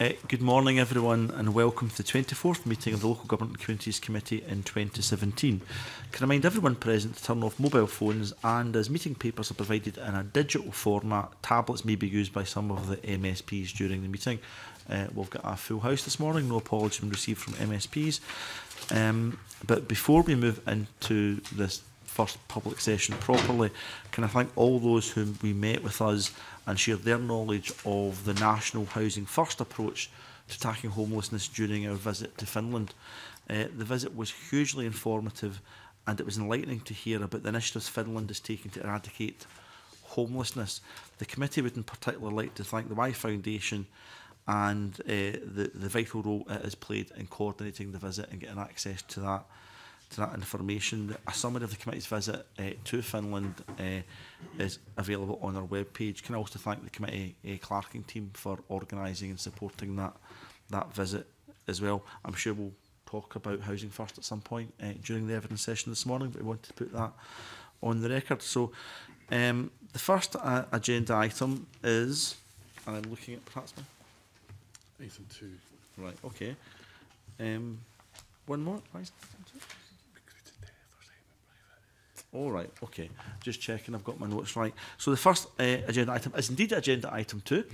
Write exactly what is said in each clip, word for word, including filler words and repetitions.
Uh, good morning everyone and welcome to the twenty-fourth meeting of the Local Government and Communities Committee in twenty seventeen. Can I remind everyone present to turn off mobile phones, and as meeting papers are provided in a digital format, tablets may be used by some of the M S Ps during the meeting. Uh, we've got a full house this morning, no apology been received from M S Ps. Um, but before we move into this first public session properly, can I thank all those whom we met with us and shared their knowledge of the national housing first approach to tackling homelessness during our visit to Finland. Uh, the visit was hugely informative, and it was enlightening to hear about the initiatives Finland is taking to eradicate homelessness. The committee would in particular like to thank the Y Foundation and uh, the, the vital role it has played in coordinating the visit and getting access to that, to that information. A summary of the committee's visit uh, to Finland uh, is available on our webpage. Can I also thank the committee uh, clerking team for organising and supporting that, that visit as well. I'm sure we'll talk about Housing First at some point uh, during the evidence session this morning, but we wanted to put that on the record. So um, the first uh, agenda item is, and I'm looking at perhaps my item two. Right, okay. Um, one more, please. All right, okay. Just checking I've got my notes right. So the first uh, agenda item is indeed agenda item two,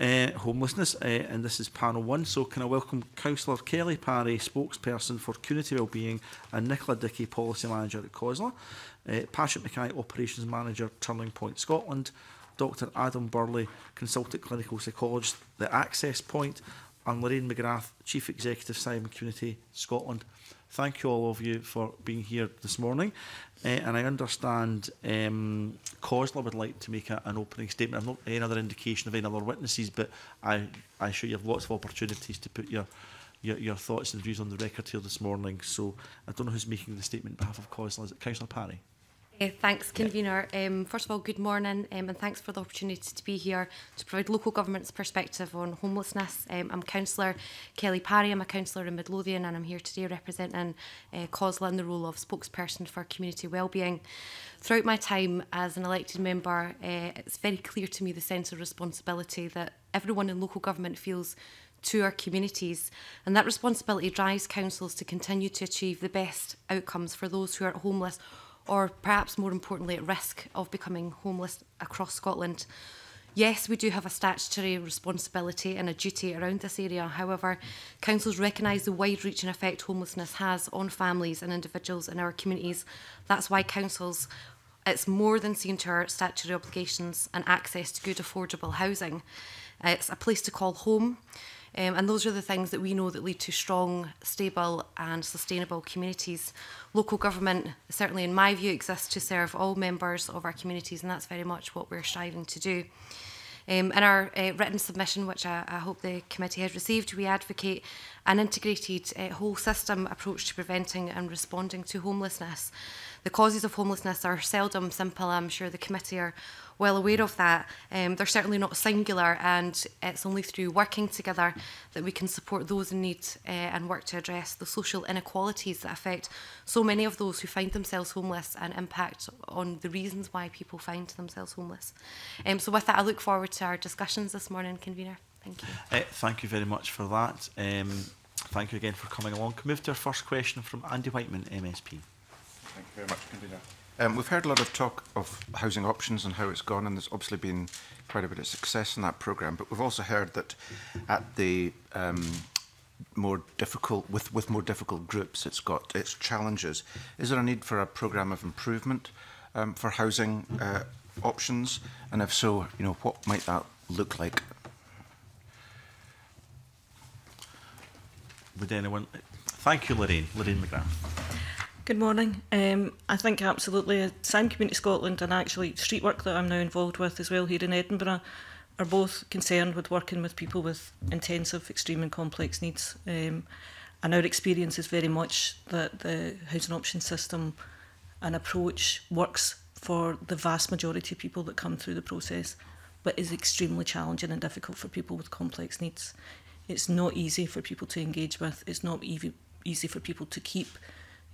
uh, homelessness, uh, and this is panel one. So can I welcome Councillor Kelly Parry, spokesperson for community wellbeing, and Nicola Dickie, policy manager at COSLA, uh, Patrick McKay, operations manager, Turning Point Scotland, Doctor Adam Burley, consultant clinical psychologist, The Access Point, and Lorraine McGrath, chief executive, Simon Community Scotland. Thank you all of you for being here this morning. Uh, and I understand um, COSLA would like to make a, an opening statement. I've not any other indication of any other witnesses, but I, I assure you have lots of opportunities to put your, your your thoughts and views on the record here this morning. So I don't know who's making the statement on behalf of COSLA. Is it Councillor Parry? Uh, thanks, Convener. Yeah. Um, first of all, good morning, um, and thanks for the opportunity to be here to provide local government's perspective on homelessness. Um, I'm Councillor Kelly Parry, I'm a councillor in Midlothian, and I'm here today representing uh, COSLA in the role of spokesperson for community wellbeing. Throughout my time as an elected member, uh, it's very clear to me the sense of responsibility that everyone in local government feels to our communities, and that responsibility drives councils to continue to achieve the best outcomes for those who are homeless, or perhaps more importantly at risk of becoming homeless across Scotland. Yes, we do have a statutory responsibility and a duty around this area. However, councils recognise the wide-reaching effect homelessness has on families and individuals in our communities. That's why councils, it's more than seen to our statutory obligations and access to good, affordable housing. It's a place to call home. Um, and those are the things that we know that lead to strong, stable and sustainable communities. Local government, certainly in my view, exists to serve all members of our communities, and that's very much what we're striving to do. Um, in our uh, written submission, which I, I hope the committee has received, we advocate an integrated uh, whole system approach to preventing and responding to homelessness. The causes of homelessness are seldom simple. I'm sure the committee are well aware of that. Um, they're certainly not singular, and it's only through working together that we can support those in need uh, and work to address the social inequalities that affect so many of those who find themselves homeless and impact on the reasons why people find themselves homeless. Um, so with that, I look forward to our discussions this morning, Convener. Thank you. Uh, thank you very much for that. Um, thank you again for coming along. Can we move to our first question from Andy Wightman, M S P? Thank you very much, Convener. Um, we've heard a lot of talk of housing options and how it's gone, and there's obviously been quite a bit of success in that programme, but we've also heard that at the um, more difficult, with, with more difficult groups, it's got its challenges. Is there a need for a programme of improvement um, for housing uh, options? And if so, you know, what might that look like? Would anyone... Thank you, Lorraine. Lorraine McGrath. Good morning. Um, I think absolutely Simon Community Scotland and actually street work that I'm now involved with as well here in Edinburgh are both concerned with working with people with intensive, extreme and complex needs. Um, and our experience is very much that the housing option system and approach works for the vast majority of people that come through the process, but is extremely challenging and difficult for people with complex needs. It's not easy for people to engage with. It's not easy for people to keep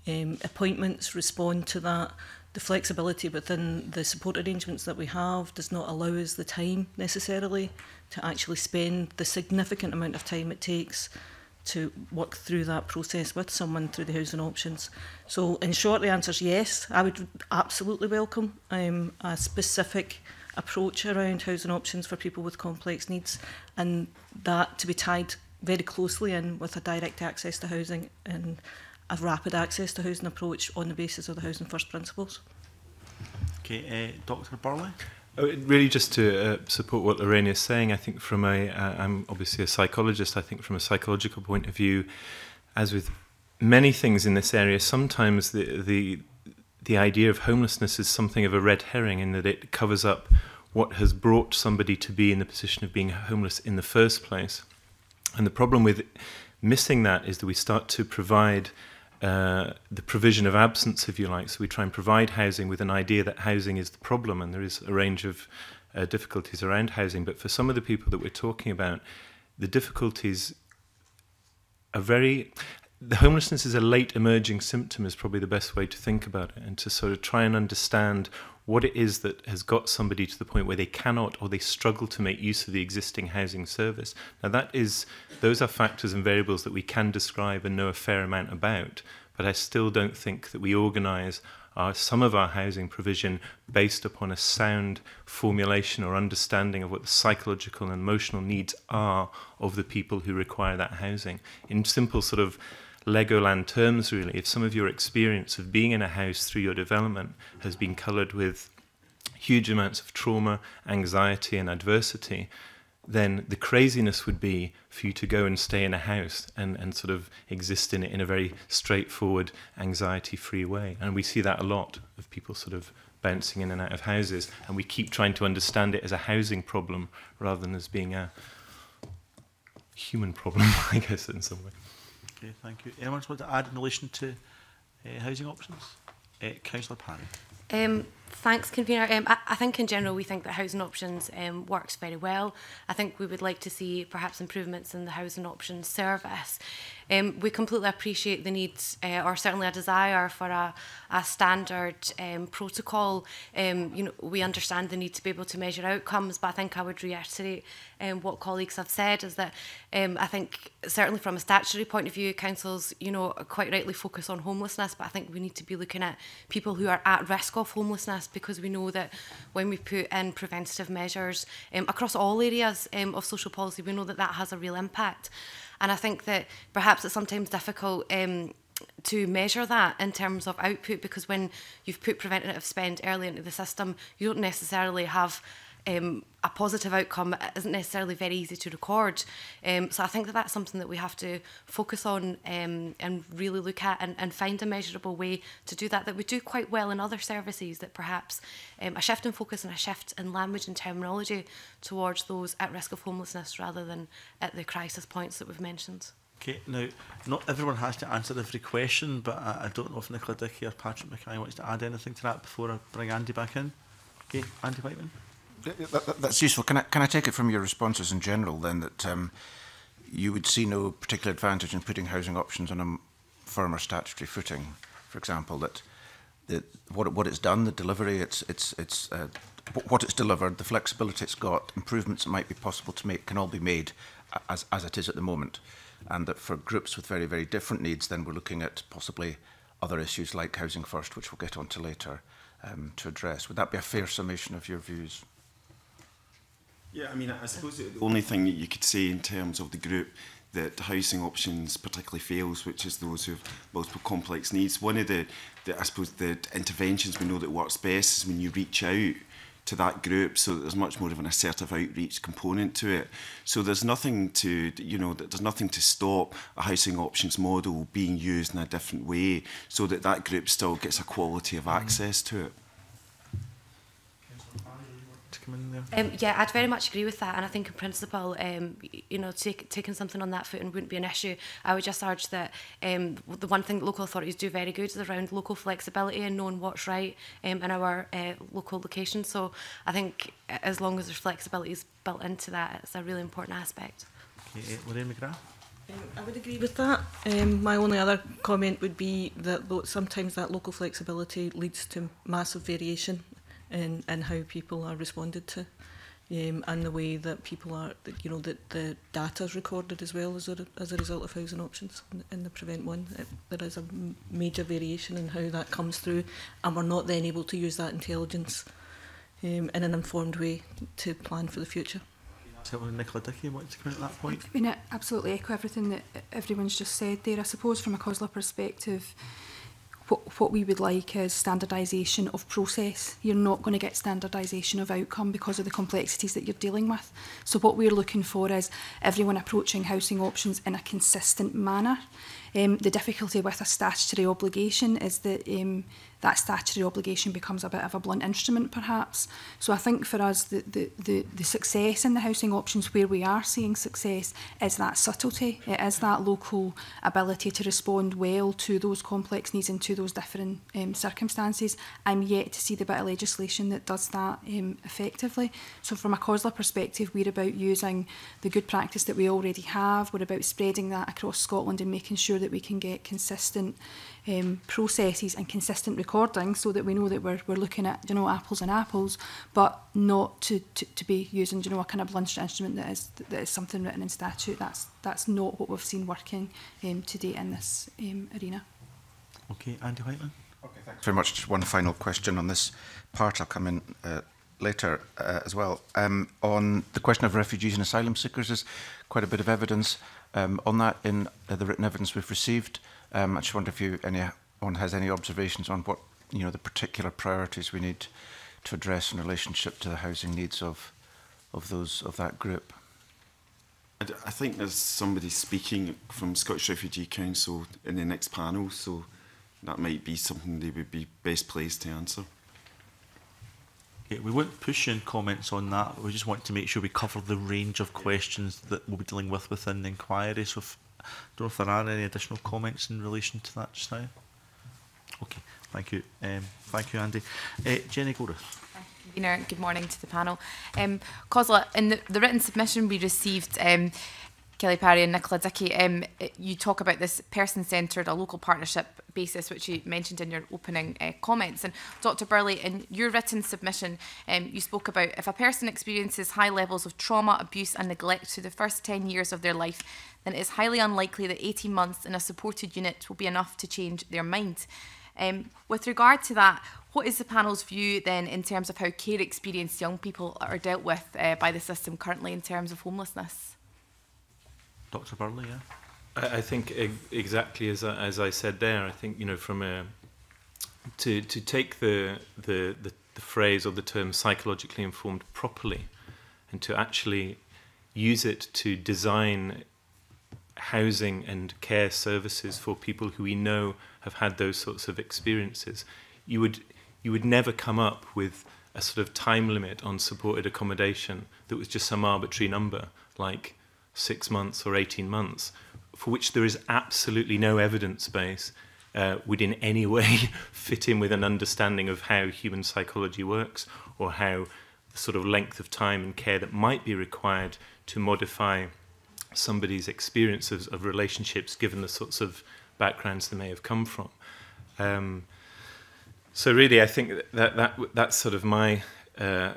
Um, appointments, respond to that. the flexibility within the support arrangements that we have does not allow us the time necessarily to actually spend the significant amount of time it takes to work through that process with someone through the housing options. So in short, the answer is yes, I would absolutely welcome um, a specific approach around housing options for people with complex needs, and that to be tied very closely in with a direct access to housing and a rapid access to housing approach on the basis of the housing first principles. Okay, uh, Doctor Burley? Oh, really, just to uh, support what Lorraine is saying, I think from a, uh, I'm obviously a psychologist, I think from a psychological point of view, as with many things in this area, sometimes the, the, the idea of homelessness is something of a red herring in that it covers up what has brought somebody to be in the position of being homeless in the first place. And the problem with missing that is that we start to provide Uh, the provision of absence, if you like. So we try and provide housing with an idea that housing is the problem, and there is a range of uh, difficulties around housing. But for some of the people that we're talking about, the difficulties are very... The homelessness is a late emerging symptom is probably the best way to think about it, and to sort of try and understand what it is that has got somebody to the point where they cannot or they struggle to make use of the existing housing service. Now that is, those are factors and variables that we can describe and know a fair amount about, but I still don't think that we organise our, some of our housing provision based upon a sound formulation or understanding of what the psychological and emotional needs are of the people who require that housing. In simple sort of Legoland terms, really, if some of your experience of being in a house through your development has been coloured with huge amounts of trauma, anxiety and adversity, then the craziness would be for you to go and stay in a house and, and sort of exist in it in a very straightforward, anxiety-free way. And we see that a lot of people sort of bouncing in and out of houses, and we keep trying to understand it as a housing problem rather than as being a human problem, I guess, in some way. Okay, thank you. Anyone want to add in relation to uh, housing options? Uh, Councillor Parry. Um, thanks, Convener. Um, I, I think in general we think that housing options um, works very well. I think we would like to see perhaps improvements in the housing options service. Um, we completely appreciate the need, uh, or certainly a desire for a, a standard um, protocol. Um, you know, we understand the need to be able to measure outcomes, but I think I would reiterate um, what colleagues have said is that um, I think certainly from a statutory point of view, councils, you know, quite rightly focus on homelessness, but I think we need to be looking at people who are at risk of homelessness, because we know that when we put in preventative measures um, across all areas um, of social policy, we know that that has a real impact. And I think that perhaps it's sometimes difficult um, to measure that in terms of output, because when you've put preventative spend early into the system, you don't necessarily have um, a positive outcome. It isn't necessarily very easy to record. Um, so I think that that's something that we have to focus on um, and really look at and, and find a measurable way to do that, that we do quite well in other services, that perhaps um, a shift in focus and a shift in language and terminology towards those at risk of homelessness rather than at the crisis points that we've mentioned. Okay, now, not everyone has to answer every question, but I, I don't know if Nicola Dickie or Patrick McKay wants to add anything to that before I bring Andy back in. Okay, Andy Wightman. That, that, that's useful. Can I, can I take it from your responses in general, then, that um, you would see no particular advantage in putting housing options on a firmer statutory footing, for example, that, that what, what it's done, the delivery, it's, it's, it's, uh, what it's delivered, the flexibility it's got, improvements that might be possible to make can all be made as, as it is at the moment. And that for groups with very, very different needs, then we're looking at possibly other issues like housing first, which we'll get onto later, um, to address. Would that be a fair summation of your views? Yeah, I mean, I suppose the only thing that you could say in terms of the group that housing options particularly fails, which is those who have multiple complex needs. One of the, the I suppose, the interventions we know that works best is when you reach out to that group, so that there's much more of an assertive outreach component to it. So there's nothing to, you know, there's nothing to stop a housing options model being used in a different way, so that that group still gets a quality of access to it. Um, yeah, I'd very much agree with that, and I think in principle, um, you know, take, taking something on that foot and wouldn't be an issue. I would just urge that um, the one thing that local authorities do very good is around local flexibility and knowing what's right um, in our uh, local location. So I think as long as there's flexibility built into that, it's a really important aspect. Okay, Lorraine McGrath. Um, I would agree with that. Um, my only other comment would be that lo sometimes that local flexibility leads to massive variation in, in how people are responded to, um, and the way that people are, you know, that the data is recorded as well as a, as a result of housing options in the Prevent One. It, there is a major variation in how that comes through, and we're not then able to use that intelligence um, in an informed way to plan for the future. Nicola Dickie wanted to comment at that point. I mean, I absolutely echo everything that everyone's just said there. I suppose from a COSLA perspective, what, what we would like is standardisation of process. You're not going to get standardisation of outcome because of the complexities that you're dealing with. So what we're looking for is everyone approaching housing options in a consistent manner. Um, the difficulty with a statutory obligation is that um, that statutory obligation becomes a bit of a blunt instrument, perhaps. So I think for us, the, the, the, the success in the housing options where we are seeing success is that subtlety. It is that local ability to respond well to those complex needs and to those different um, circumstances. I'm yet to see the bit of legislation that does that um, effectively. So from a COSLA perspective, we're about using the good practice that we already have. We're about spreading that across Scotland and making sure that that we can get consistent um, processes and consistent recording, so that we know that we're, we're looking at, you know, apples and apples, but not to, to, to be using, you know, a kind of blunt instrument that is that is something written in statute. That's that's not what we've seen working um, today in this um, arena. Okay, Andy Wightman. Okay, thanks very much. Just one final question on this part. I'll come in uh, later uh, as well. Um, on the question of refugees and asylum seekers, there's quite a bit of evidence Um, on that in uh, the written evidence we've received. um, I just wonder if you, anyone has any observations on what, you know, the particular priorities we need to address in relationship to the housing needs of of those of that group. I, I think there's somebody speaking from Scottish Refugee Council in the next panel, so that might be something they would be best placed to answer. Okay, we won't push in comments on that. We just want to make sure we cover the range of questions that we'll be dealing with within the inquiry. So if, I don't know if there are any additional comments in relation to that just now. Okay, thank you. Um, thank you, Andy. Uh, Jenny Gordon. Good morning to the panel. Um, COSLA, in the, the written submission we received, um, Kelly Parry and Nicola Dickie, um, you talk about this person-centred, a local partnership basis, which you mentioned in your opening uh, comments. And Doctor Burley, in your written submission, um, you spoke about if a person experiences high levels of trauma, abuse and neglect through the first ten years of their life, then it is highly unlikely that eighteen months in a supported unit will be enough to change their mind. Um, with regard to that, what is the panel's view then in terms of how care-experienced young people are dealt with uh, by the system currently in terms of homelessness? Doctor Burley, yeah. I, I think ex exactly as I, as I said there. I think, you know, from a to to take the, the the the phrase or the term psychologically informed properly, and to actually use it to design housing and care services for people who we know have had those sorts of experiences. You would you would never come up with a sort of time limit on supported accommodation that was just some arbitrary number like six months or eighteen months, for which there is absolutely no evidence base uh, would in any way fit in with an understanding of how human psychology works or how the sort of length of time and care that might be required to modify somebody's experiences of relationships given the sorts of backgrounds they may have come from. Um, so really, I think that, that that's sort of my uh,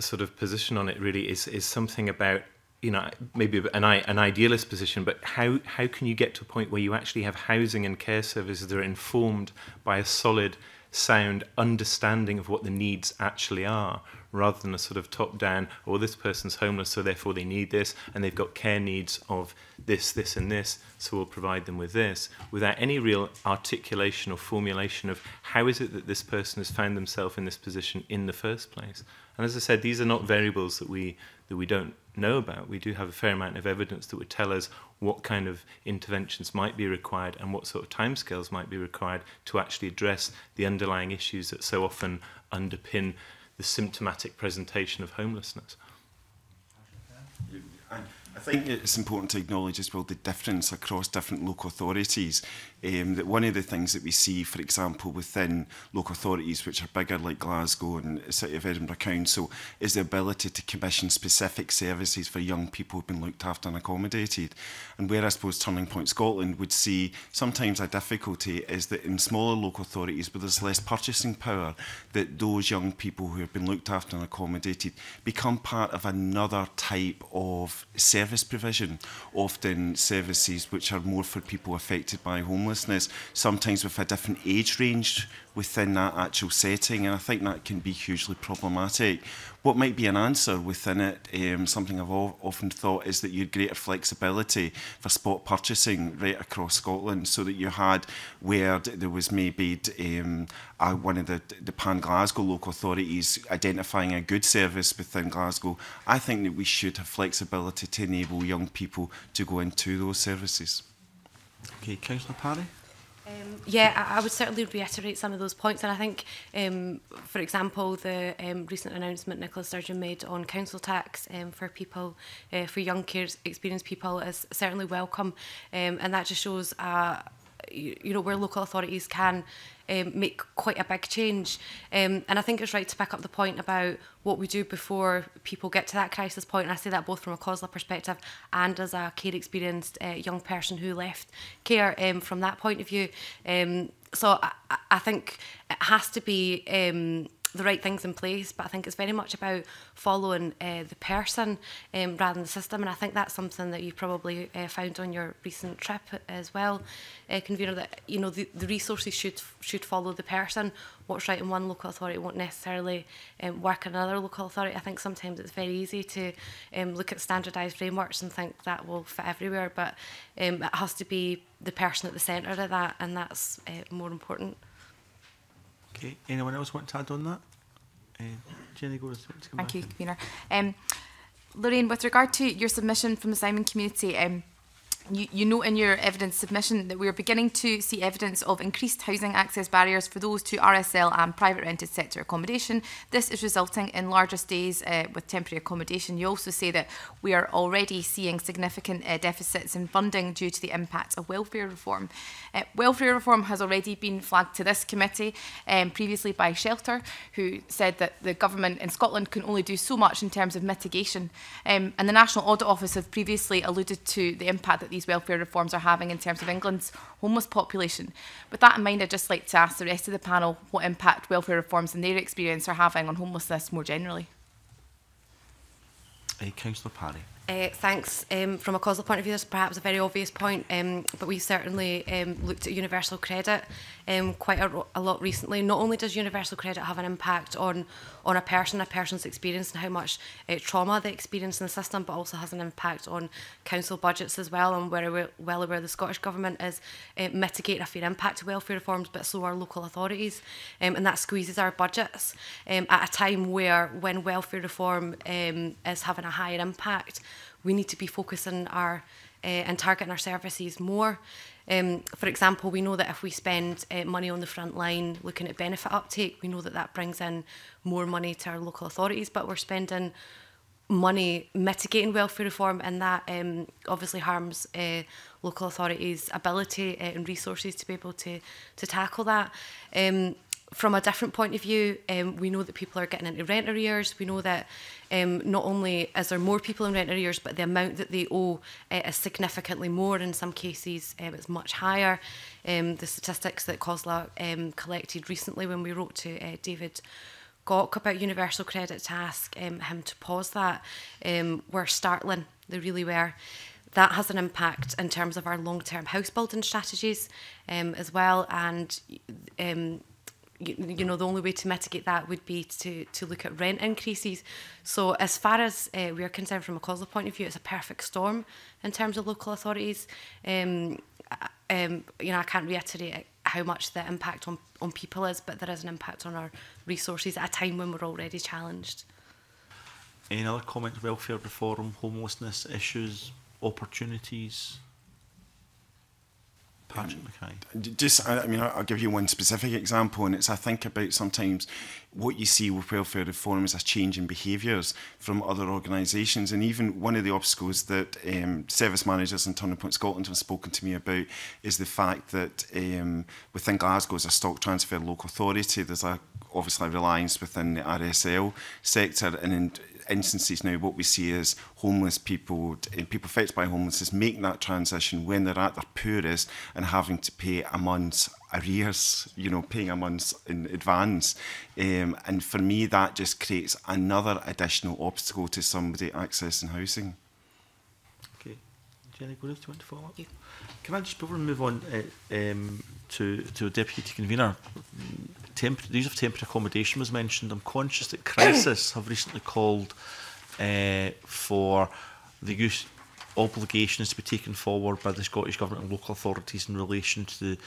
sort of position on it, really, is, is something about, you know, maybe an, an idealist position, but how, how can you get to a point where you actually have housing and care services that are informed by a solid, sound understanding of what the needs actually are, rather than a sort of top-down, oh, this person's homeless, so therefore they need this, and they've got care needs of this, this, and this, so we'll provide them with this, without any real articulation or formulation of how is it that this person has found themselves in this position in the first place. And as I said, these are not variables that we, that we don't know about. We do have a fair amount of evidence that would tell us what kind of interventions might be required and what sort of timescales might be required to actually address the underlying issues that so often underpin the symptomatic presentation of homelessness. I think it's important to acknowledge as well the difference across different local authorities. Um, that one of the things that we see, for example, within local authorities which are bigger, like Glasgow and the City of Edinburgh Council, is the ability to commission specific services for young people who've been looked after and accommodated. And where I suppose Turning Point Scotland would see sometimes a difficulty is that in smaller local authorities where there's less purchasing power, that those young people who have been looked after and accommodated become part of another type of service provision, often services which are more for people affected by homelessness, sometimes with a different age range within that actual setting, and I think that can be hugely problematic. What might be an answer within it, um, something I've often thought, is that you had greater flexibility for spot purchasing right across Scotland, so that you had where there was maybe um, uh, one of the, the pan-Glasgow local authorities identifying a good service within Glasgow. I think that we should have flexibility to enable young people to go into those services. Okay, Councillor Parry. Um, yeah, I, I would certainly reiterate some of those points, and I think, um, for example, the um, recent announcement Nicola Sturgeon made on council tax um, for people, uh, for young care experienced people, is certainly welcome, um, and that just shows, uh, you, you know, where local authorities can um, make quite a big change, um, and I think it's right to pick up the point about what we do before people get to that crisis point, and I say that both from a COSLA perspective and as a care experienced uh, young person who left care um, from that point of view. Um, so I, I think it has to be um, the right things in place, but I think it's very much about following uh, the person um, rather than the system, and I think that's something that you probably uh, found on your recent trip as well, uh, Convener, that you know the, the resources should should follow the person. What's right in one local authority won't necessarily um, work in another local authority. I think sometimes it's very easy to um, look at standardised frameworks and think that will fit everywhere, but um, it has to be the person at the centre of that, and that's uh, more important. Okay, anyone else want to add on that? Uh, Jenny Gordon, to come back. Thank you, Convener. Um, Lorraine, with regard to your submission from the Simon Community, um, You, you note in your evidence submission that we are beginning to see evidence of increased housing access barriers for those to R S L and private rented sector accommodation. This is resulting in larger stays uh, with temporary accommodation. You also say that we are already seeing significant uh, deficits in funding due to the impact of welfare reform. Uh, welfare reform has already been flagged to this committee um, previously by Shelter, who said that the government in Scotland can only do so much in terms of mitigation. Um, and the National Audit Office have previously alluded to the impact that these welfare reforms are having in terms of England's homeless population. With that in mind, I'd just like to ask the rest of the panel what impact welfare reforms and their experience are having on homelessness more generally. Hey, Councillor Parry. Uh, thanks. Um, from a COSLA point of view, there's perhaps a very obvious point, um, but we certainly um, looked at universal credit um, quite a, a lot recently. Not only does universal credit have an impact on, on a person, a person's experience and how much uh, trauma they experience in the system, but also has an impact on council budgets as well, and we're, we're well aware the Scottish Government is uh, mitigating a fair impact to welfare reforms, but so are local authorities, um, and that squeezes our budgets um, at a time where, when welfare reform um, is having a higher impact, we need to be focusing our uh, and targeting our services more. Um, for example, we know that if we spend uh, money on the front line looking at benefit uptake, we know that that brings in more money to our local authorities, but we're spending money mitigating welfare reform, and that um, obviously harms uh, local authorities' ability uh, and resources to be able to, to tackle that. Um, From a different point of view, um, we know that people are getting into rent arrears. We know that um, not only is there more people in rent arrears, but the amount that they owe uh, is significantly more. In some cases, um, it's much higher. Um, the statistics that COSLA um, collected recently when we wrote to uh, David Gawke about universal credit to ask um, him to pause that um, were startling. They really were. That has an impact in terms of our long-term house building strategies um, as well, and um, You, you know, the only way to mitigate that would be to, to look at rent increases. So as far as uh, we are concerned from a COSLA point of view, it's a perfect storm in terms of local authorities. Um, um, you know, I can't reiterate how much the impact on, on people is, but there is an impact on our resources at a time when we're already challenged. Any other comments? Welfare reform, homelessness issues, opportunities? Patrick McKay. Just, I mean, I'll give you one specific example, and it's, I think about sometimes what you see with welfare reform is a change in behaviours from other organisations. And even one of the obstacles that um, service managers in Turning Point Scotland have spoken to me about is the fact that um, within Glasgow as a stock transfer local authority, there's a, obviously a reliance within the R S L sector, and in instances now what we see is homeless people, people affected by homelessness making that transition when they're at their poorest and having to pay a month's arrears, you know, paying a month in advance. Um, and for me, that just creates another additional obstacle to somebody accessing housing. Okay. Jenny Gordon, do you want to follow up? Yeah. Can I just, before we move on uh, um, to, to Deputy Convener, temp the use of temporary accommodation was mentioned. I'm conscious that Crisis have recently called uh, for the use obligations to be taken forward by the Scottish Government and local authorities in relation to the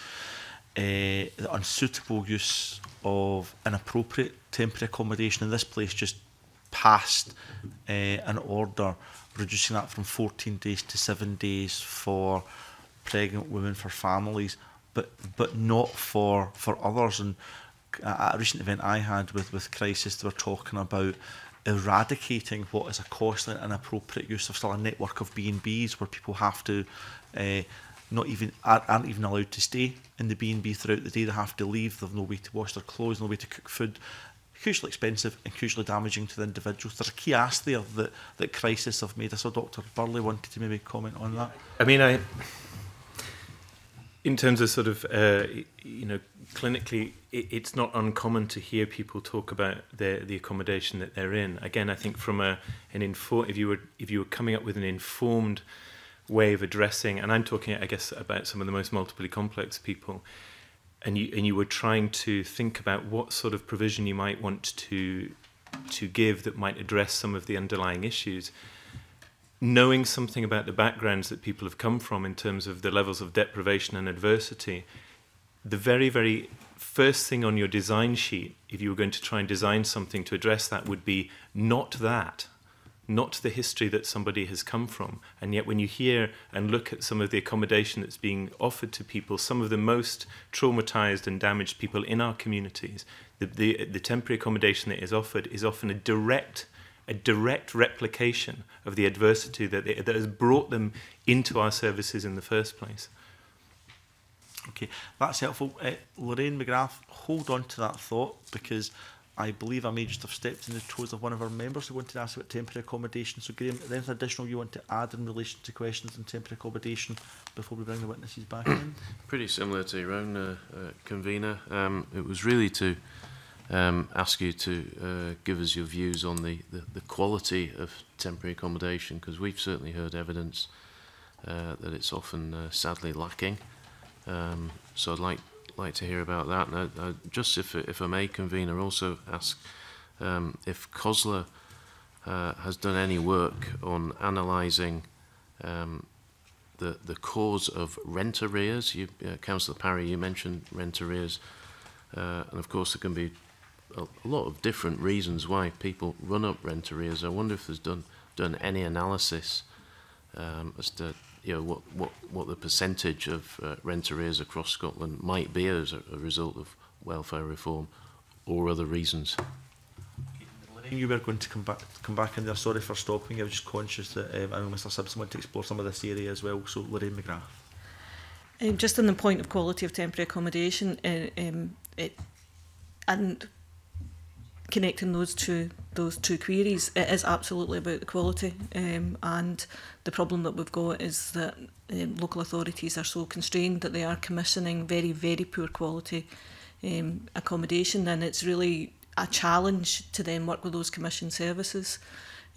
Uh, the unsuitable use of inappropriate temporary accommodation, and this place just passed uh, an order reducing that from fourteen days to seven days for pregnant women, for families, but but not for for others. And at a recent event I had with with Crisis, they were talking about eradicating what is a costly and inappropriate use of still a network of B and Bs where people have to. Uh, Not even aren't even allowed to stay in the B and B throughout the day. They have to leave. They've no way to wash their clothes, no way to cook food. Hugely expensive and hugely damaging to the individuals. There's a key ask there that that Crisis have made. I saw Doctor Burley wanted to maybe comment on that. I mean, I, in terms of sort of uh, you know, clinically, it, it's not uncommon to hear people talk about the the accommodation that they're in. Again, I think from a an inform if you were if you were coming up with an informed way of addressing, and I'm talking, I guess, about some of the most multiply complex people, and you and you were trying to think about what sort of provision you might want to to give that might address some of the underlying issues. Knowing something about the backgrounds that people have come from in terms of the levels of deprivation and adversity, the very, very first thing on your design sheet, if you were going to try and design something to address that, would be not that. Not the history that somebody has come from. And yet when you hear and look at some of the accommodation that's being offered to people, some of the most traumatized and damaged people in our communities, the, the, the temporary accommodation that is offered is often a direct, a direct replication of the adversity that, they, that has brought them into our services in the first place. Okay, that's helpful. Uh, Lorraine McGrath, hold on to that thought, because I believe I may just have stepped in the toes of one of our members who wanted to ask about temporary accommodation. So, Graham, is there anything additional you want to add in relation to questions on temporary accommodation before we bring the witnesses back in? Pretty similar to your own uh, uh, convener. Um, it was really to um, ask you to uh, give us your views on the, the, the quality of temporary accommodation, because we've certainly heard evidence uh, that it's often uh, sadly lacking. Um, so I'd like like to hear about that. And I, I, just if, if I may, convener, also ask um, if COSLA uh, has done any work on analysing um, the, the cause of rent arrears. You, uh, Councillor Parry, you mentioned rent arrears, uh, and of course there can be a, a lot of different reasons why people run up rent arrears. I wonder if there's done, done any analysis um, as to you know, what, what, what the percentage of uh, rent arrears across Scotland might be as a, a result of welfare reform or other reasons. You were going to come back come back in there. Sorry for stopping. I was just conscious that um, I know Mister Simpson wanted to explore some of this area as well. So, Lorraine McGrath. Um, just on the point of quality of temporary accommodation uh, um, it, and connecting those two those two queries, it is absolutely about the quality, um, and the problem that we've got is that um, local authorities are so constrained that they are commissioning very, very poor quality um, accommodation, and it's really a challenge to then work with those commissioned services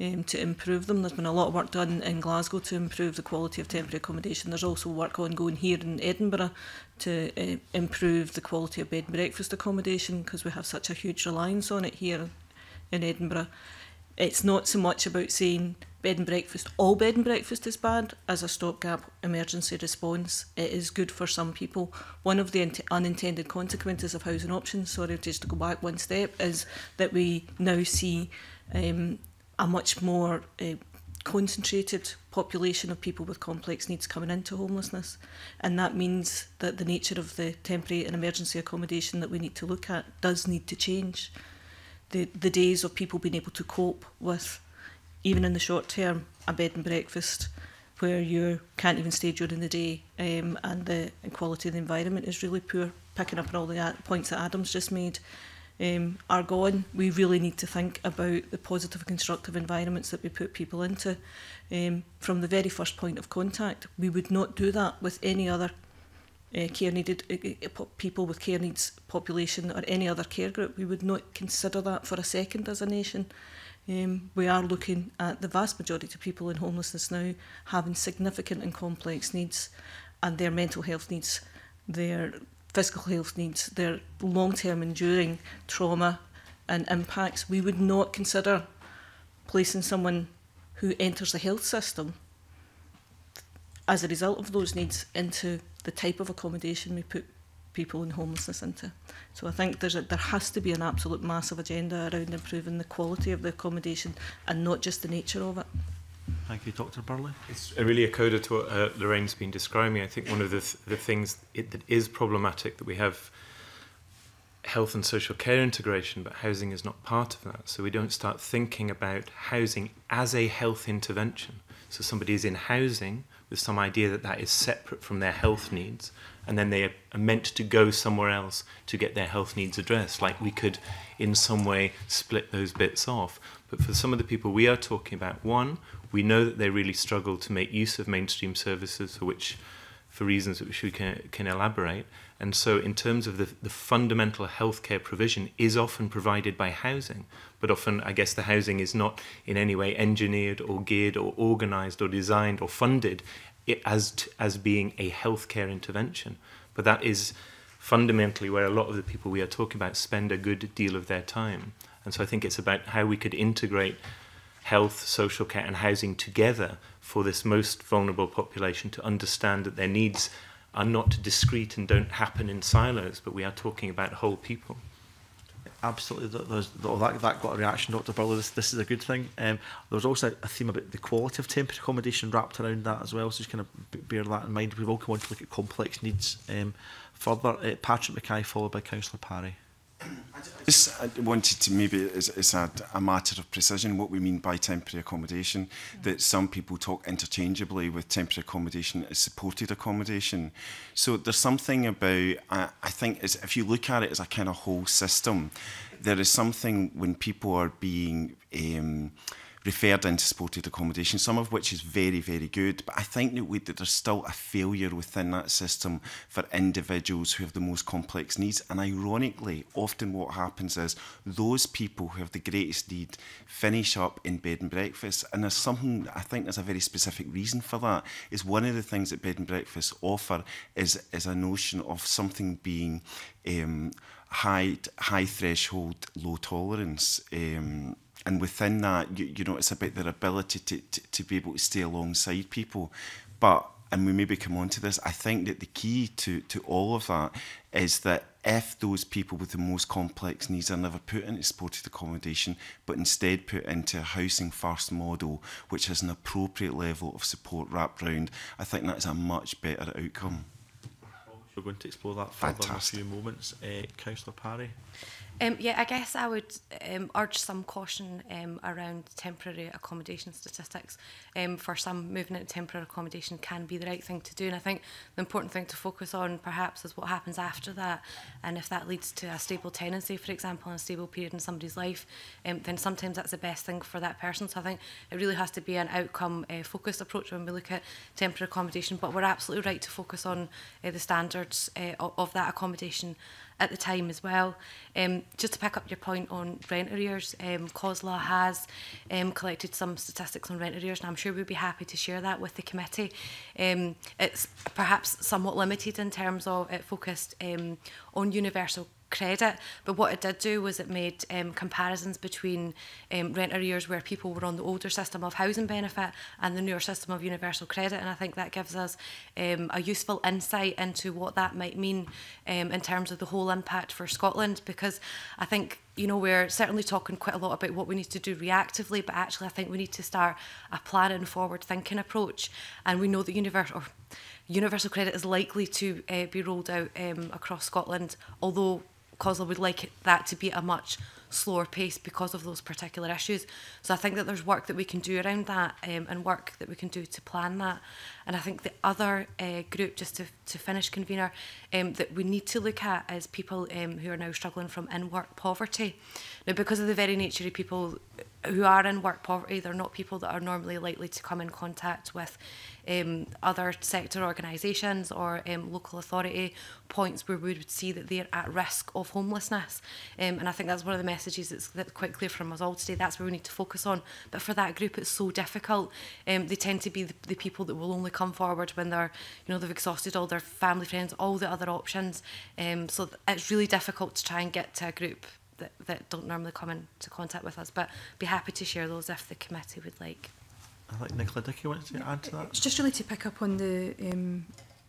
um, to improve them. There's been a lot of work done in Glasgow to improve the quality of temporary accommodation. There's also work ongoing here in Edinburgh to uh, improve the quality of bed and breakfast accommodation, because we have such a huge reliance on it here in Edinburgh. It's not so much about saying bed and breakfast, all bed and breakfast is bad, as a stopgap emergency response. It is good for some people. One of the unintended consequences of housing options, sorry, just to go back one step, is that we now see um, a much more uh, concentrated population of people with complex needs coming into homelessness, and that means that the nature of the temporary and emergency accommodation that we need to look at does need to change. The, the days of people being able to cope with, even in the short term, a bed and breakfast where you can't even stay during the day, um, and the quality of the environment is really poor, picking up on all the points that Adam's just made, um, are gone. We really need to think about the positive and constructive environments that we put people into. Um, from the very first point of contact, we would not do that with any other uh, care needed uh, people with care needs population or any other care group. We would not consider that for a second as a nation. Um, we are looking at the vast majority of people in homelessness now having significant and complex needs, and their mental health needs, their physical health needs, their long-term enduring trauma and impacts. We would not consider placing someone who enters the health system as a result of those needs into the type of accommodation we put people in homelessness into. So I think there's a, there has to be an absolute massive agenda around improving the quality of the accommodation and not just the nature of it. Thank you, Doctor Burley. It's really a coda to what uh, Lorraine's been describing. I think one of the, th the things it, that is problematic, that we have health and social care integration, but housing is not part of that. So we don't start thinking about housing as a health intervention. So somebody is in housing with some idea that that is separate from their health needs, and then they are meant to go somewhere else to get their health needs addressed. Like we could in some way split those bits off. But for some of the people we are talking about, one, we know that they really struggle to make use of mainstream services, for which, for reasons which we can, can elaborate. And so in terms of the, the fundamental healthcare provision is often provided by housing, but often I guess the housing is not in any way engineered or geared or organised or designed or funded it as, t as being a healthcare intervention. But that is fundamentally where a lot of the people we are talking about spend a good deal of their time. And so I think it's about how we could integrate health, social care and housing together for this most vulnerable population to understand that their needs are not discrete and don't happen in silos, but we are talking about whole people. Absolutely. There's, that, that got a reaction, Doctor Burley. This, this is a good thing. Um, there was also a theme about the quality of temporary accommodation wrapped around that as well, so just kind of bear that in mind. We will come on to look at complex needs um, further. Uh, Patrick McKay, followed by Councillor Parry. I just I wanted to maybe, it's, it's a, a matter of precision, what we mean by temporary accommodation, mm-hmm. that some people talk interchangeably with temporary accommodation as supported accommodation. So there's something about, I, I think, is if you look at it as a kind of whole system, there is something when people are being um, referred into supported accommodation, some of which is very, very good, but I think that, we, that there's still a failure within that system for individuals who have the most complex needs. And ironically, often what happens is those people who have the greatest need finish up in bed and breakfast. And there's something, I think there's a very specific reason for that, is one of the things that bed and breakfast offer is, is a notion of something being um, high, high threshold, low tolerance. Um, And within that, you, you know, it's about their ability to, to, to be able to stay alongside people. But, and we maybe come on to this, I think that the key to, to all of that is that if those people with the most complex needs are never put into supported accommodation, but instead put into a housing first model, which has an appropriate level of support wrapped around, I think that's a much better outcome. We're going to explore that further Fantastic. in a few moments. Uh, Councillor Parry. Um, yeah, I guess I would um, urge some caution um, around temporary accommodation statistics. Um, for some, moving into temporary accommodation can be the right thing to do, and I think the important thing to focus on perhaps is what happens after that, and if that leads to a stable tenancy, for example, and a stable period in somebody's life, um, then sometimes that's the best thing for that person. So I think it really has to be an outcome-focused uh, approach when we look at temporary accommodation, but we're absolutely right to focus on uh, the standards uh, of, of that accommodation at the time as well. Um, just to pick up your point on rent arrears, um, COSLA has um, collected some statistics on rent arrears, and I'm sure we'd be happy to share that with the committee. Um, it's perhaps somewhat limited in terms of it focused um, on universal credit, but what it did do was it made um, comparisons between um, rent arrears where people were on the older system of housing benefit and the newer system of universal credit, and I think that gives us um, a useful insight into what that might mean um, in terms of the whole impact for Scotland, because I think you know, we're certainly talking quite a lot about what we need to do reactively, but actually I think we need to start a planning, forward-thinking approach. And we know that universal, or universal credit is likely to uh, be rolled out um, across Scotland, although COSLA would like it, that to be at a much slower pace because of those particular issues. So I think that there's work that we can do around that, um, and work that we can do to plan that. And I think the other uh, group, just to, to finish, convener, um, that we need to look at is people um, who are now struggling from in-work poverty. Now, because of the very nature of people who are in work poverty, they're not people that are normally likely to come in contact with um, other sector organisations or um, local authority points where we would see that they're at risk of homelessness. Um, and I think that's one of the messages that's, that's quite clear from us all today. That's where we need to focus on. But for that group, it's so difficult. Um, they tend to be the, the people that will only come come forward when they're, you know, they've exhausted all their family, friends, all the other options. Um, so it's really difficult to try and get to a group that, that don't normally come into contact with us, but be happy to share those if the committee would like. I think Nicola Dickie wanted to yeah, add to that. It's just really to pick up on the, um,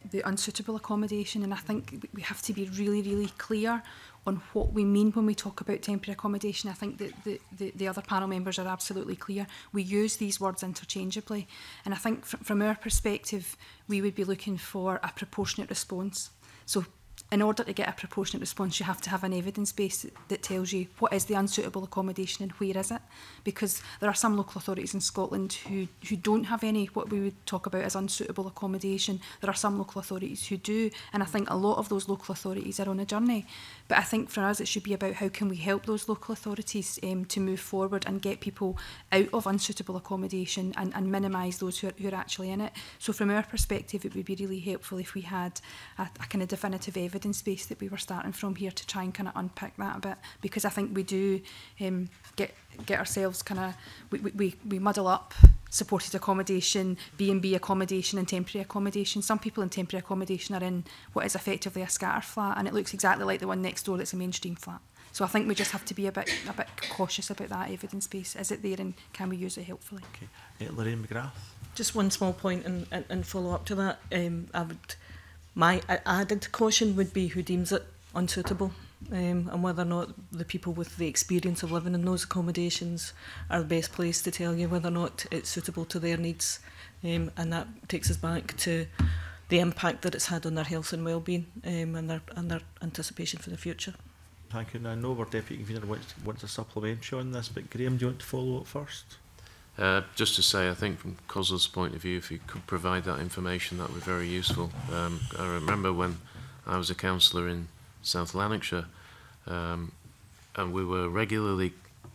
the unsuitable accommodation, and I think we have to be really, really clear on what we mean when we talk about temporary accommodation. I think that the, the, the other panel members are absolutely clear. We use these words interchangeably. And I think fr from our perspective, we would be looking for a proportionate response. So in order to get a proportionate response, you have to have an evidence base that, that tells you what is the unsuitable accommodation and where is it. Because there are some local authorities in Scotland who, who don't have any, what we would talk about as unsuitable accommodation. There are some local authorities who do, and I think a lot of those local authorities are on a journey. But I think for us it should be about how can we help those local authorities um, to move forward and get people out of unsuitable accommododation and, and minimise those who are, who are actually in it. So from our perspective, it would be really helpful if we had a, a kind of definitive evidence space that we were starting from here to try and kind of unpick that a bit, because I think we do um, get get ourselves kind of we, we, we muddle up supported accommodation, B and B accommodation and temporary accommodation. Some people in temporary accommodation are in what is effectively a scatter flat, and it looks exactly like the one next door that's a mainstream flat. So I think we just have to be a bit a bit cautious about that evidence base. Is it there and can we use it helpfully? Okay. Uh, Lorraine McGrath. Just one small point and, and, and follow up to that. Um, I would My added caution would be who deems it unsuitable, um, and whether or not the people with the experience of living in those accommodations are the best place to tell you whether or not it's suitable to their needs. Um, and that takes us back to the impact that it's had on their health and well-being, um, and, their, and their anticipation for the future. Thank you. Now, I know our Deputy Convener wants, wants a supplementary on this, but Graham, do you want to follow up first? Uh, just to say, I think from COSLA's point of view, if you could provide that information, that would be very useful. Um, I remember when I was a councillor in South Lanarkshire, um, and we were regularly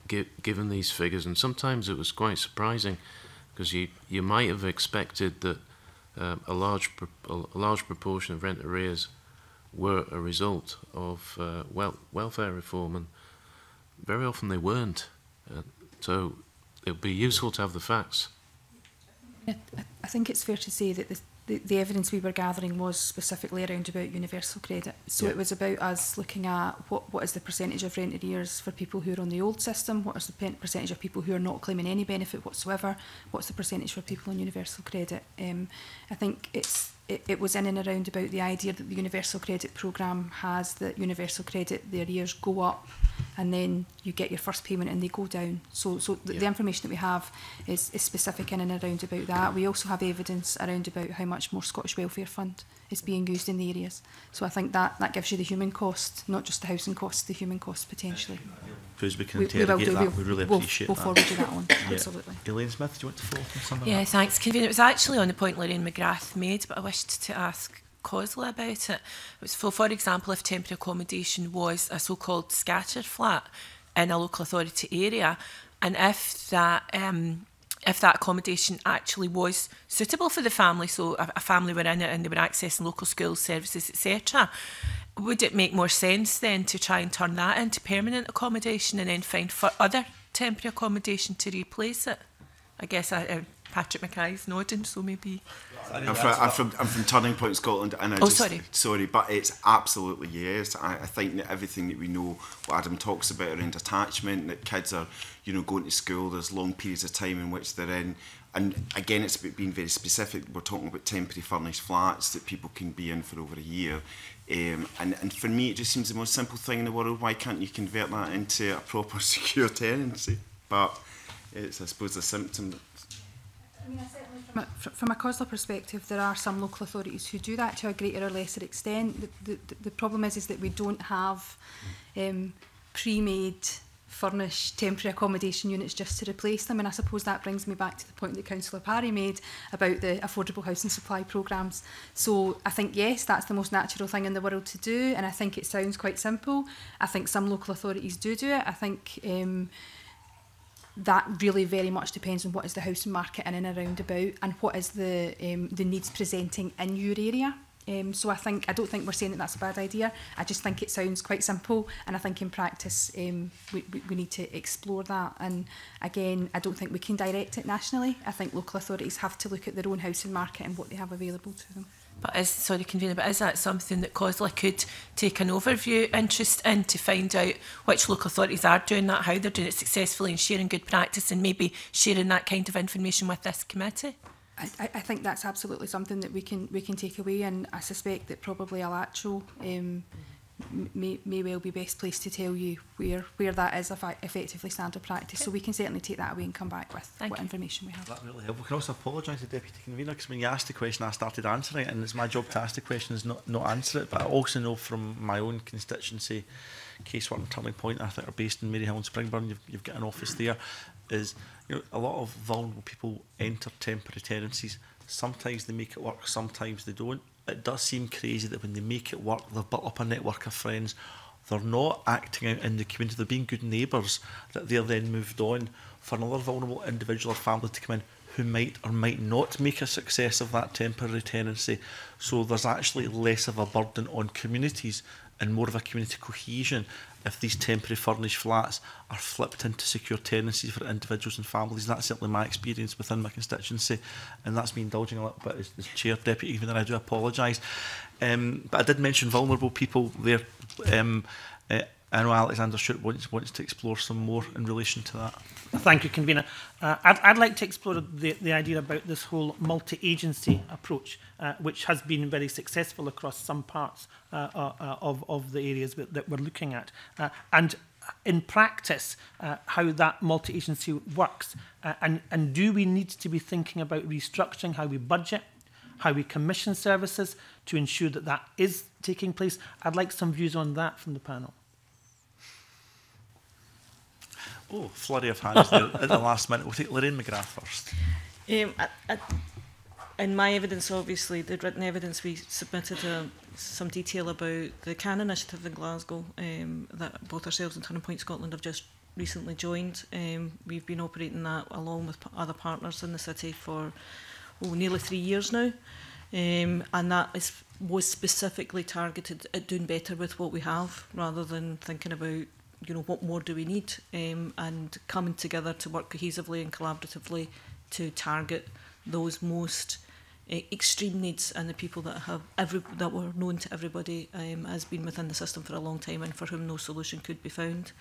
gi given these figures, and sometimes it was quite surprising, because you, you might have expected that um, a, large pro a large proportion of rent arrears were a result of uh, wel welfare reform, and very often they weren't. Uh, so. It would be useful to have the facts. I think it's fair to say that the, the, the evidence we were gathering was specifically around about universal credit. So yeah. It was about us looking at what, what is the percentage of rent arrears for people who are on the old system, what is the percentage of people who are not claiming any benefit whatsoever, what's the percentage for people on universal credit. Um, I think it's It, it was in and around about the idea that the universal credit programme has that universal credit, the arrears go up and then you get your first payment and they go down. So so th yeah. the information that we have is, is specific in and around about that. We also have evidence around about how much more Scottish Welfare Fund is being used in the areas. So I think that, that gives you the human cost, not just the housing cost, the human cost potentially. Because we can we, interrogate we will do, that, we'll, we really appreciate we'll, we'll that. We'll forward you that one, yeah. Absolutely. Elaine Smith, do you want to follow up on something? Yeah, like thanks, Convener. It was actually on the point Lorraine McGrath made, but I wished to ask COSLA about it. It for, for example, if temporary accommodation was a so-called scatter flat in a local authority area, and if that... Um, if that accommodation actually was suitable for the family, so a, a family were in it and they were accessing local schools, services, et cetera, would it make more sense then to try and turn that into permanent accommodation and then find for other temporary accommodation to replace it? I guess I, uh, Patrick McKay's nodding, so maybe... I'm from, I'm, from, I'm from Turning Point Scotland, and I oh, just, sorry. sorry, but it's absolutely yes. I, I think that everything that we know, what Adam talks about around attachment, that kids are, you know, going to school, there's long periods of time in which they're in And again, it's been very specific. We're talking about temporary furnished flats that people can be in for over a year. Um, and, and for me, it just seems the most simple thing in the world. Why can't you convert that into a proper secure tenancy? But it's, I suppose, a symptom. That I mean, I certainly from, a, from a COSLA perspective, there are some local authorities who do that to a greater or lesser extent. The, the, the problem is, is that we don't have um, pre-made furnish temporary accommodation units just to replace them, and I suppose that brings me back to the point that Councillor Parry made about the affordable housing supply programmes. So I think, yes, that's the most natural thing in the world to do, and I think it sounds quite simple. I think some local authorities do do it. I think um, that really very much depends on what is the housing market in and around about, and what is the, um, the needs presenting in your area. Um, so I think, I don't think we're saying that that's a bad idea. I just think it sounds quite simple, and I think in practice um, we, we, we need to explore that. And again, I don't think we can direct it nationally. I think local authorities have to look at their own housing market and what they have available to them. But is, sorry, convener, but is that something that COSLA could take an overview interest in to find out which local authorities are doing that, how they're doing it successfully, and sharing good practice, and maybe sharing that kind of information with this committee? I, I think that's absolutely something that we can we can take away, and I suspect that probably Alachal um, may may well be best placed to tell you where where that is effectively standard practice. Okay. So we can certainly take that away and come back with Thank what you. information we have. That really helped. We can also apologise to the Deputy Convener, because when you asked the question, I started answering it, and it's my job to ask the questions, not not answer it. But I also know from my own constituency, casework and Turning Point, I think, are based in Maryhill and Springburn. You've you've got an office there. Is you know, a lot of vulnerable people enter temporary tenancies. Sometimes they make it work, sometimes they don't. It does seem crazy that when they make it work, they've built up a network of friends, they're not acting out in the community, they're being good neighbours, that they're then moved on for another vulnerable individual or family to come in who might or might not make a success of that temporary tenancy. So there's actually less of a burden on communities and more of a community cohesion if these temporary furnished flats are flipped into secure tenancies for individuals and families. That's certainly my experience within my constituency, and that's me indulging a little bit as, as Chair, Deputy, even though I do apologise. Um, but I did mention vulnerable people there. Um, uh, I know Alexander Stewart wants, wants to explore some more in relation to that. Thank you, Convener. Uh, I'd, I'd like to explore the, the idea about this whole multi-agency approach, uh, which has been very successful across some parts uh, uh, of, of the areas that, that we're looking at. Uh, and in practice, uh, how that multi-agency works. Uh, and, and do we need to be thinking about restructuring how we budget, how we commission services to ensure that that is taking place? I'd like some views on that from the panel. Oh, flurry of hands there at the last minute. We'll take Lorraine McGrath first. Um, I, I, in my evidence, obviously, the written evidence, we submitted a, some detail about the CAN initiative in Glasgow um, that both ourselves and Turning Point Scotland have just recently joined. Um, we've been operating that along with other partners in the city for oh, nearly three years now. Um, and that is, was specifically targeted at doing better with what we have, rather than thinking about, you know, what more do we need, um, and coming together to work cohesively and collaboratively to target those most uh, extreme needs, and the people that have every that were known to everybody um, as being within the system for a long time and for whom no solution could be found.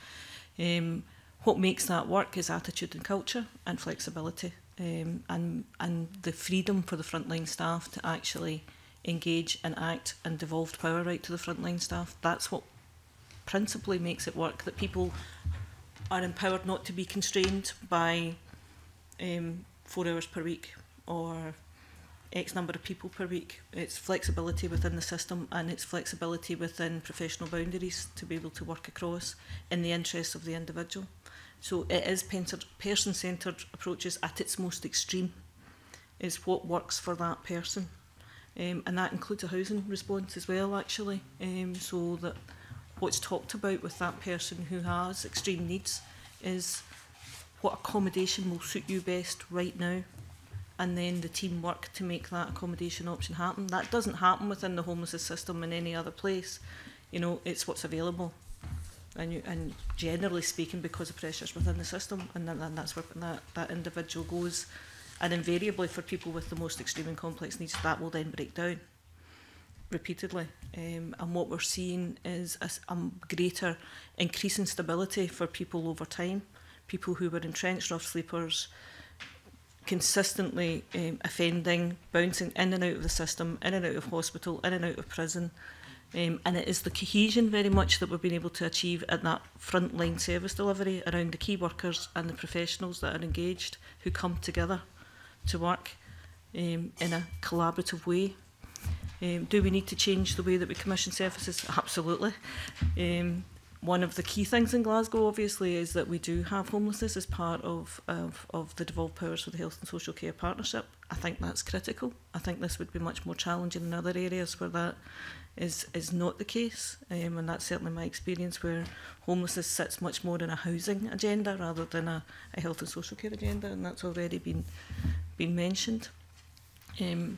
Um, what makes that work is attitude and culture and flexibility, um, and and the freedom for the frontline staff to actually engage and act, and devolved power right to the frontline staff. That's what principally makes it work, that people are empowered not to be constrained by um, four hours per week or X number of people per week. It's flexibility within the system, and it's flexibility within professional boundaries to be able to work across in the interests of the individual. So it is person-centred approaches at its most extreme. It's what works for that person. Um, and that includes a housing response as well, actually, um, so that what's talked about with that person who has extreme needs is what accommodation will suit you best right now, and then the teamwork to make that accommodation option happen. That doesn't happen within the homelessness system in any other place. You know, it's what's available, and you, and generally speaking, because of pressures within the system, and then and that's where that, that individual goes. And invariably, for people with the most extreme and complex needs, that will then break down repeatedly, um, and what we're seeing is a, a greater increase in stability for people over time. People who were entrenched off sleepers consistently um, offending, bouncing in and out of the system, in and out of hospital, in and out of prison. Um, and it is the cohesion very much that we've been able to achieve at that frontline service delivery around the key workers and the professionals that are engaged, who come together to work um, in a collaborative way. Um, do we need to change the way that we commission services? Absolutely. Um, one of the key things in Glasgow, obviously, is that we do have homelessness as part of, of, of the devolved powers for the Health and Social Care Partnership. I think that's critical. I think this would be much more challenging in other areas where that is, is not the case. Um, and that's certainly my experience, where homelessness sits much more in a housing agenda rather than a, a health and social care agenda, and that's already been, been mentioned. Um,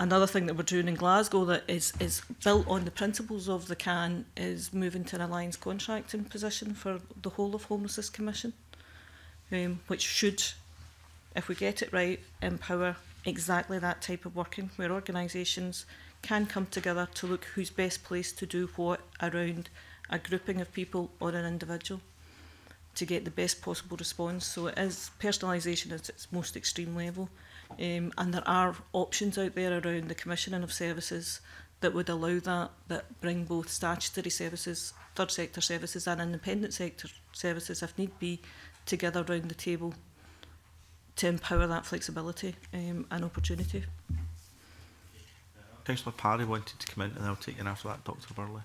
Another thing that we're doing in Glasgow that is, is built on the principles of the C A N is moving to an alliance contracting position for the whole of Homelessness Commission, um, which should, if we get it right, empower exactly that type of working, where organisations can come together to look who's best placed to do what around a grouping of people or an individual to get the best possible response. So it is personalisation at its most extreme level. Um, and there are options out there around the commissioning of services that would allow that, that bring both statutory services, third sector services and independent sector services, if need be, together around the table to empower that flexibility um, and opportunity. Councillor Parry wanted to come in, and I'll take in after that, Doctor Burley.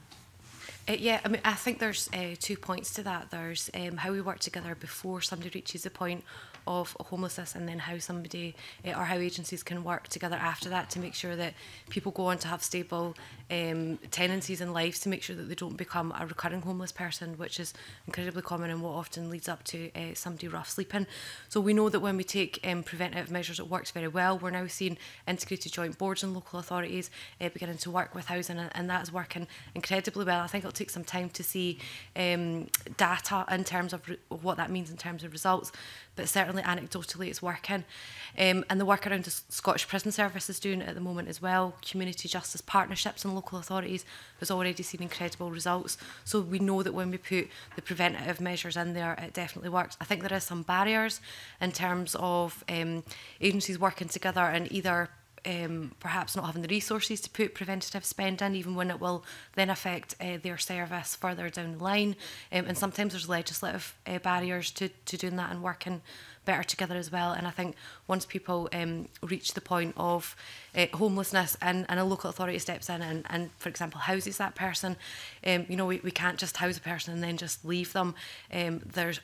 Uh, yeah, I mean, I think there's uh, two points to that. There's um, how we work together before somebody reaches the point of homelessness, and then how somebody uh, or how agencies can work together after that to make sure that people go on to have stable um, tenancies in life, to make sure that they don't become a recurring homeless person, which is incredibly common and what often leads up to uh, somebody rough sleeping. So we know that when we take um, preventive measures, it works very well. We're now seeing integrated joint boards and local authorities uh, beginning to work with housing, and, and that's working incredibly well. I think it'll take some time to see um, data in terms of re what that means in terms of results, but certainly anecdotally it's working. Um, and the work around the Scottish Prison Service is doing it at the moment as well. Community justice partnerships and local authorities has already seen incredible results. So we know that when we put the preventative measures in there, it definitely works. I think there is some barriers in terms of um, agencies working together and either Um, perhaps not having the resources to put preventative spend in, even when it will then affect uh, their service further down the line. Um, and sometimes there's legislative uh, barriers to, to doing that and working better together as well. And I think once people um, reach the point of uh, homelessness and, and a local authority steps in and, and for example, houses that person, um, you know, we, we can't just house a person and then just leave them. Um, there's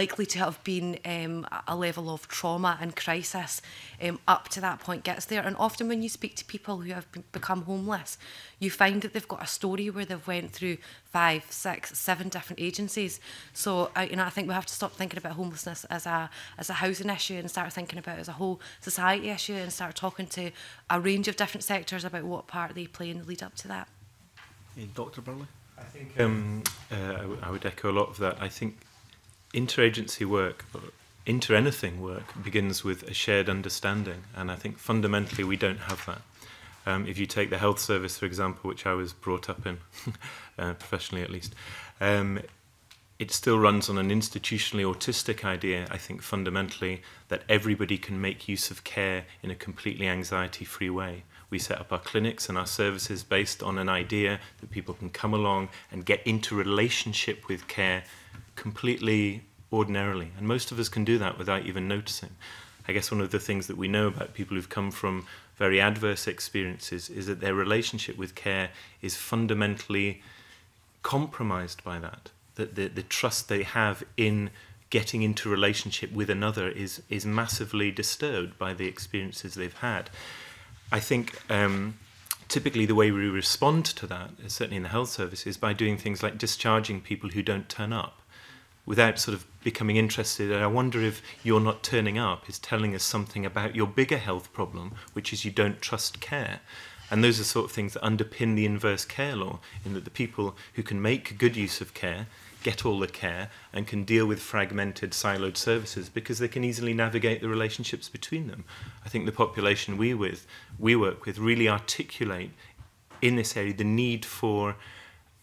likely to have been um, a level of trauma and crisis um, up to that point gets there. And often when you speak to people who have been, become homeless, you find that they've got a story where they've went through five, six, seven different agencies. So I, you know, I think we have to stop thinking about homelessness as a, as a housing issue and start thinking about it as a whole society issue, and start talking to a range of different sectors about what part they play in the lead up to that. Hey, Doctor Burley? I think um, uh, I, w I would echo a lot of that. I think interagency work, or inter-anything work, begins with a shared understanding, and I think fundamentally we don't have that. Um, if you take the health service, for example, which I was brought up in, uh, professionally at least, um, it still runs on an institutionally autistic idea, I think fundamentally, that everybody can make use of care in a completely anxiety-free way. We set up our clinics and our services based on an idea that people can come along and get into relationship with care completely ordinarily, and most of us can do that without even noticing. I guess one of the things that we know about people who've come from very adverse experiences is that their relationship with care is fundamentally compromised by that, that the, the trust they have in getting into relationship with another is, is massively disturbed by the experiences they've had. I think um, typically the way we respond to that, certainly in the health service, is by doing things like discharging people who don't turn up, without sort of becoming interested. And I wonder if you're not turning up is telling us something about your bigger health problem, which is you don't trust care. And those are the sort of things that underpin the inverse care law, in that the people who can make good use of care get all the care and can deal with fragmented, siloed services because they can easily navigate the relationships between them. I think the population we, with, we work with really articulate in this area the need for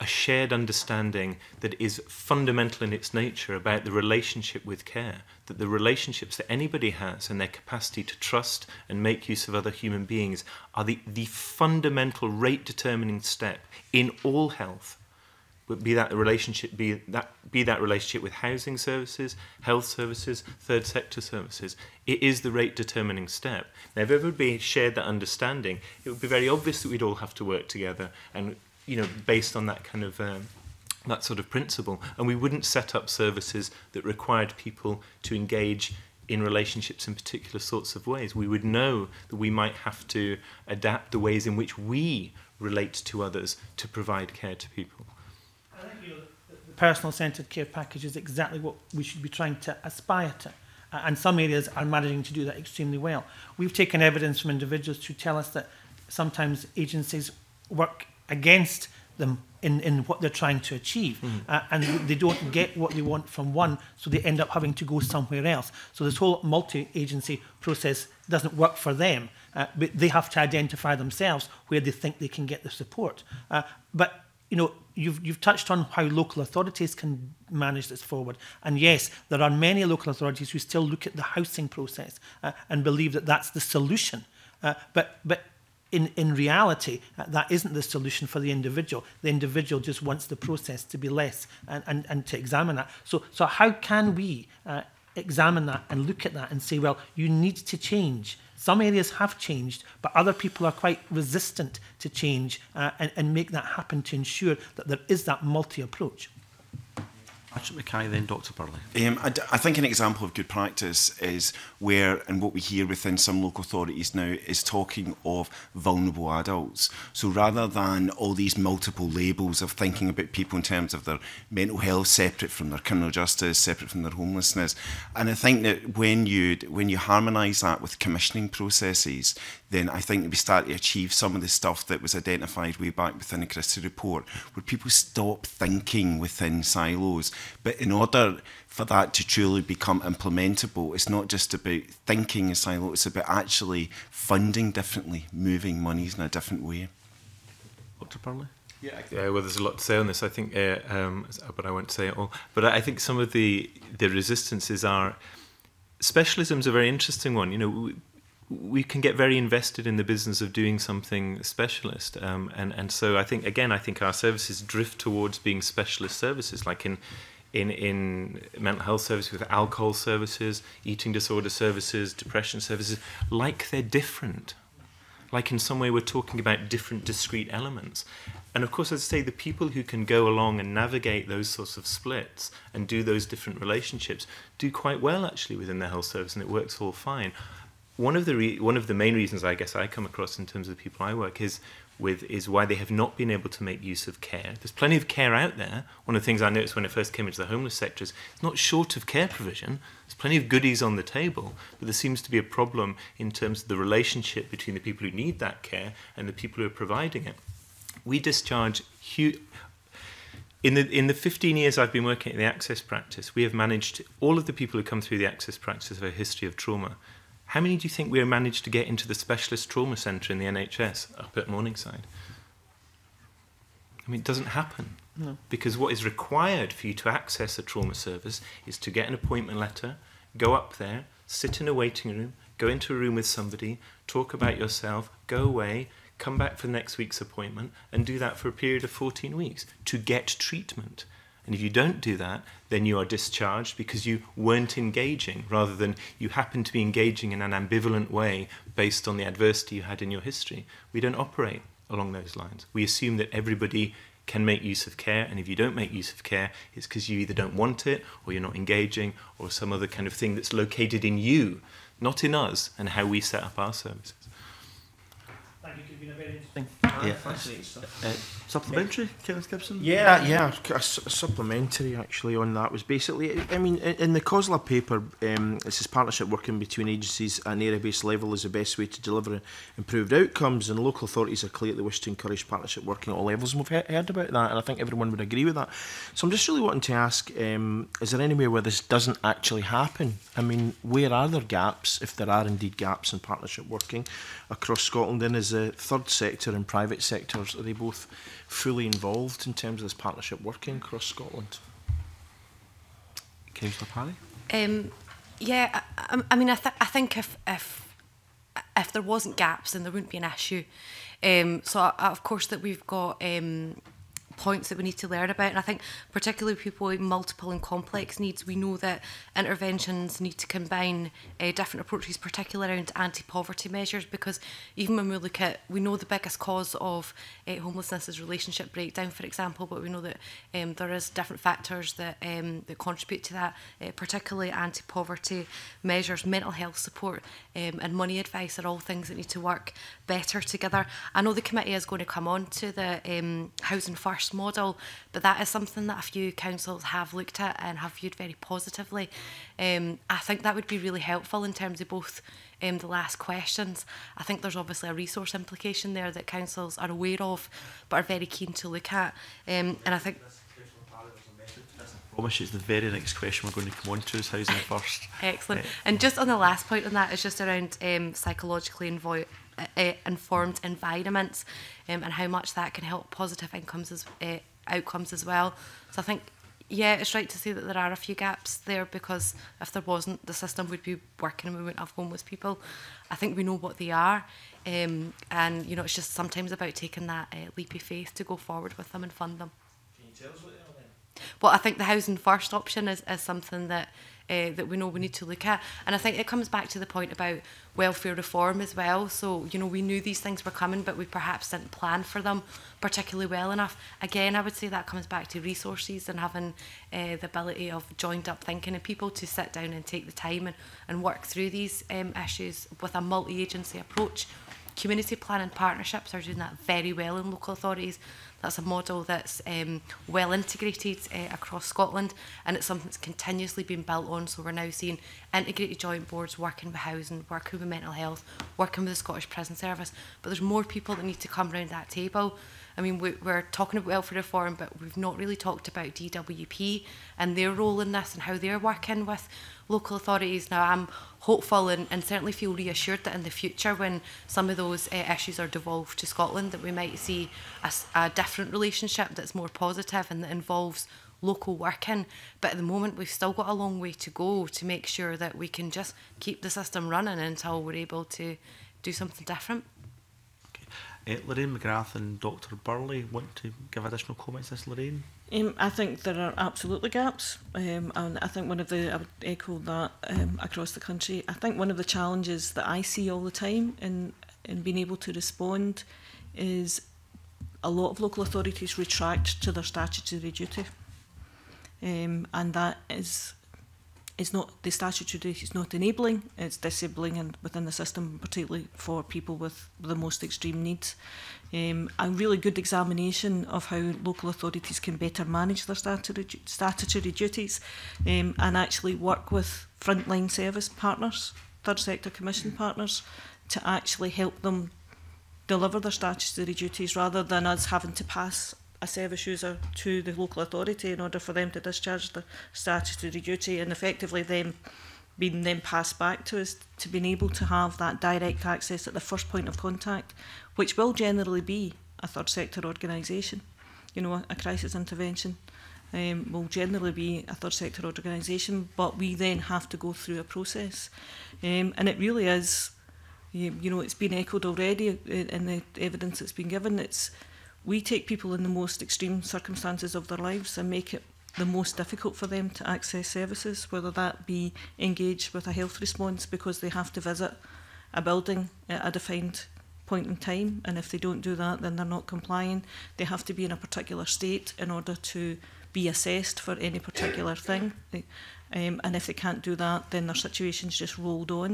a shared understanding that is fundamental in its nature about the relationship with care, that the relationships that anybody has and their capacity to trust and make use of other human beings are the, the fundamental rate-determining step in all health. But be that the relationship, be that be that relationship with housing services, health services, third sector services, it is the rate determining step. Now, if everybody shared that understanding, it would be very obvious that we'd all have to work together, and you know, based on that kind of um, that sort of principle, and we wouldn't set up services that required people to engage in relationships in particular sorts of ways. We would know that we might have to adapt the ways in which we relate to others to provide care to people. Personal-centred care package is exactly what we should be trying to aspire to. Uh, and some areas are managing to do that extremely well. We've taken evidence from individuals who tell us that sometimes agencies work against them in, in what they're trying to achieve. Mm. Uh, and they don't get what they want from one, so they end up having to go somewhere else. So this whole multi-agency process doesn't work for them, uh, but they have to identify themselves where they think they can get the support. Uh, but you know, you've, you've touched on how local authorities can manage this forward. And yes, there are many local authorities who still look at the housing process uh, and believe that that's the solution. Uh, but but in, in reality, uh, that isn't the solution for the individual. The individual just wants the process to be less and, and, and to examine that. So, so how can we uh, examine that and look at that and say, well, you need to change. Some areas have changed, but other people are quite resistant to change uh, and, and make that happen to ensure that there is that multi-approach. Patrick McKay, then Doctor Burley. Um, I, d I think an example of good practice is where, and what we hear within some local authorities now, is talking of vulnerable adults. So rather than all these multiple labels of thinking about people in terms of their mental health, separate from their criminal justice, separate from their homelessness, and I think that when you when you harmonise that with commissioning processes, then I think that we start to achieve some of the stuff that was identified way back within the Christie report, where people stop thinking within silos. But in order for that to truly become implementable, it's not just about thinking in silos, it's about actually funding differently, moving monies in a different way. Doctor Burley? Yeah, uh, well, there's a lot to say on this, I think, uh, um, but I won't say it all. But I think some of the, the resistances are... Specialism's a very interesting one, you know... We, we can get very invested in the business of doing something specialist. Um, and, and so I think, again, I think our services drift towards being specialist services, like in, in, in mental health services, with alcohol services, eating disorder services, depression services, like they're different. Like in some way we're talking about different discrete elements. And of course, as I say, the people who can go along and navigate those sorts of splits and do those different relationships do quite well, actually, within the health service, and it works all fine. One of the re one of the main reasons I guess I come across in terms of the people I work is with is why they have not been able to make use of care. There's plenty of care out there. One of the things I noticed when I first came into the homeless sector is it's not short of care provision. There's plenty of goodies on the table, but there seems to be a problem in terms of the relationship between the people who need that care and the people who are providing it. We discharge huge. In the, in the fifteen years I've been working at the Access Practice, we have managed all of the people who come through the Access Practice have a history of trauma. How many do you think we managed to get into the specialist trauma centre in the N H S up at Morningside? I mean, it doesn't happen. No. Because what is required for you to access a trauma service is to get an appointment letter, go up there, sit in a waiting room, go into a room with somebody, talk about yourself, go away, come back for next week's appointment, and do that for a period of fourteen weeks to get treatment. And if you don't do that, then you are discharged because you weren't engaging, rather than you happen to be engaging in an ambivalent way based on the adversity you had in your history. We don't operate along those lines. We assume that everybody can make use of care, and if you don't make use of care, it's because you either don't want it, or you're not engaging, or some other kind of thing that's located in you, not in us, and how we set up our services. Thank you. It's been a very interesting yeah. uh, uh, Supplementary, Kenneth Gibson? Yeah, yeah, a, a supplementary actually on that was basically, I mean, in, in the COSLA paper, um, it says partnership working between agencies at an area-based level is the best way to deliver improved outcomes, and local authorities are clear they wish to encourage partnership working at all levels, and we've he heard about that, and I think everyone would agree with that. So I'm just really wanting to ask, um, is there anywhere where this doesn't actually happen? I mean, where are there gaps, if there are indeed gaps in partnership working across Scotland, and is the third sector and private sectors, are they both fully involved in terms of this partnership working across Scotland? Councillor Parry? Um, yeah, I, I mean, I, th I think if, if if there wasn't gaps, then there wouldn't be an issue. Um, so, I, I, of course, that we've got um, points that we need to learn about, and I think particularly people with multiple and complex needs, we know that interventions need to combine uh, different approaches, particularly around anti-poverty measures, because even when we look at, we know the biggest cause of uh, homelessness is relationship breakdown, for example, but we know that um, there is different factors that, um, that contribute to that, uh, particularly anti-poverty measures, mental health support um, and money advice are all things that need to work better together. I know the committee is going to come on to the um, Housing First model, but that is something that a few councils have looked at and have viewed very positively. Um, I think that would be really helpful in terms of both um, the last questions. I think there's obviously a resource implication there that councils are aware of but are very keen to look at. Um, and I think... I promise it's the very next question we're going to come on to is housing first. Excellent. Uh, and just on the last point on that is just around um, psychologically involved Uh, informed environments um, and how much that can help positive incomes as, uh, outcomes as well. So I think, yeah, it's right to say that there are a few gaps there, because if there wasn't, the system would be working and we wouldn't have homeless people. I think we know what they are, um, and you know, it's just sometimes about taking that uh, leap of faith to go forward with them and fund them. Can you tell us what they are then? Well, I think the housing first option is, is something that Uh, that we know we need to look at, and I think it comes back to the point about welfare reform as well. So you know, we knew these things were coming, but we perhaps didn't plan for them particularly well enough. Again, I would say that comes back to resources and having uh, the ability of joined up thinking and people to sit down and take the time and, and work through these um, issues with a multi-agency approach. Community planning partnerships are doing that very well in local authorities. That's a model that's um, well integrated uh, across Scotland, and it's something that's continuously been built on. So we're now seeing integrated joint boards working with housing, working with mental health, working with the Scottish Prison Service. But there's more people that need to come around that table. I mean, we, we're talking about welfare reform, but we've not really talked about D W P and their role in this and how they're working with local authorities. Now, I'm hopeful and, and certainly feel reassured that in the future, when some of those uh, issues are devolved to Scotland, that we might see a, a different relationship that's more positive and that involves local working. But at the moment, we've still got a long way to go to make sure that we can just keep the system running until we're able to do something different. Uh, Lorraine McGrath and Doctor Burley want to give additional comments to this, Lorraine? Um, I think there are absolutely gaps, um, and I think one of the, I would echo that um, across the country. I think one of the challenges that I see all the time in, in being able to respond is a lot of local authorities retract to their statutory duty, um, and that is, it's not, the statutory duty is not enabling, it's disabling, and within the system, particularly for people with the most extreme needs. Um, a really good examination of how local authorities can better manage their statutory, statutory duties um, and actually work with frontline service partners, third sector commission partners, to actually help them deliver their statutory duties, rather than us having to pass a service user to the local authority in order for them to discharge their statutory duty, and effectively them being then passed back to us, to being able to have that direct access at the first point of contact, which will generally be a third sector organisation. You know, a crisis intervention um, will generally be a third sector organisation, but we then have to go through a process. Um, and it really is, you, you know, it's been echoed already in the evidence that's been given. It's we take people in the most extreme circumstances of their lives and make it the most difficult for them to access services, whether that be engaged with a health response because they have to visit a building at a defined point in time, and if they don't do that, then they're not complying. They have to be in a particular state in order to be assessed for any particular thing, um, and if they can't do that, then their situation's just rolled on.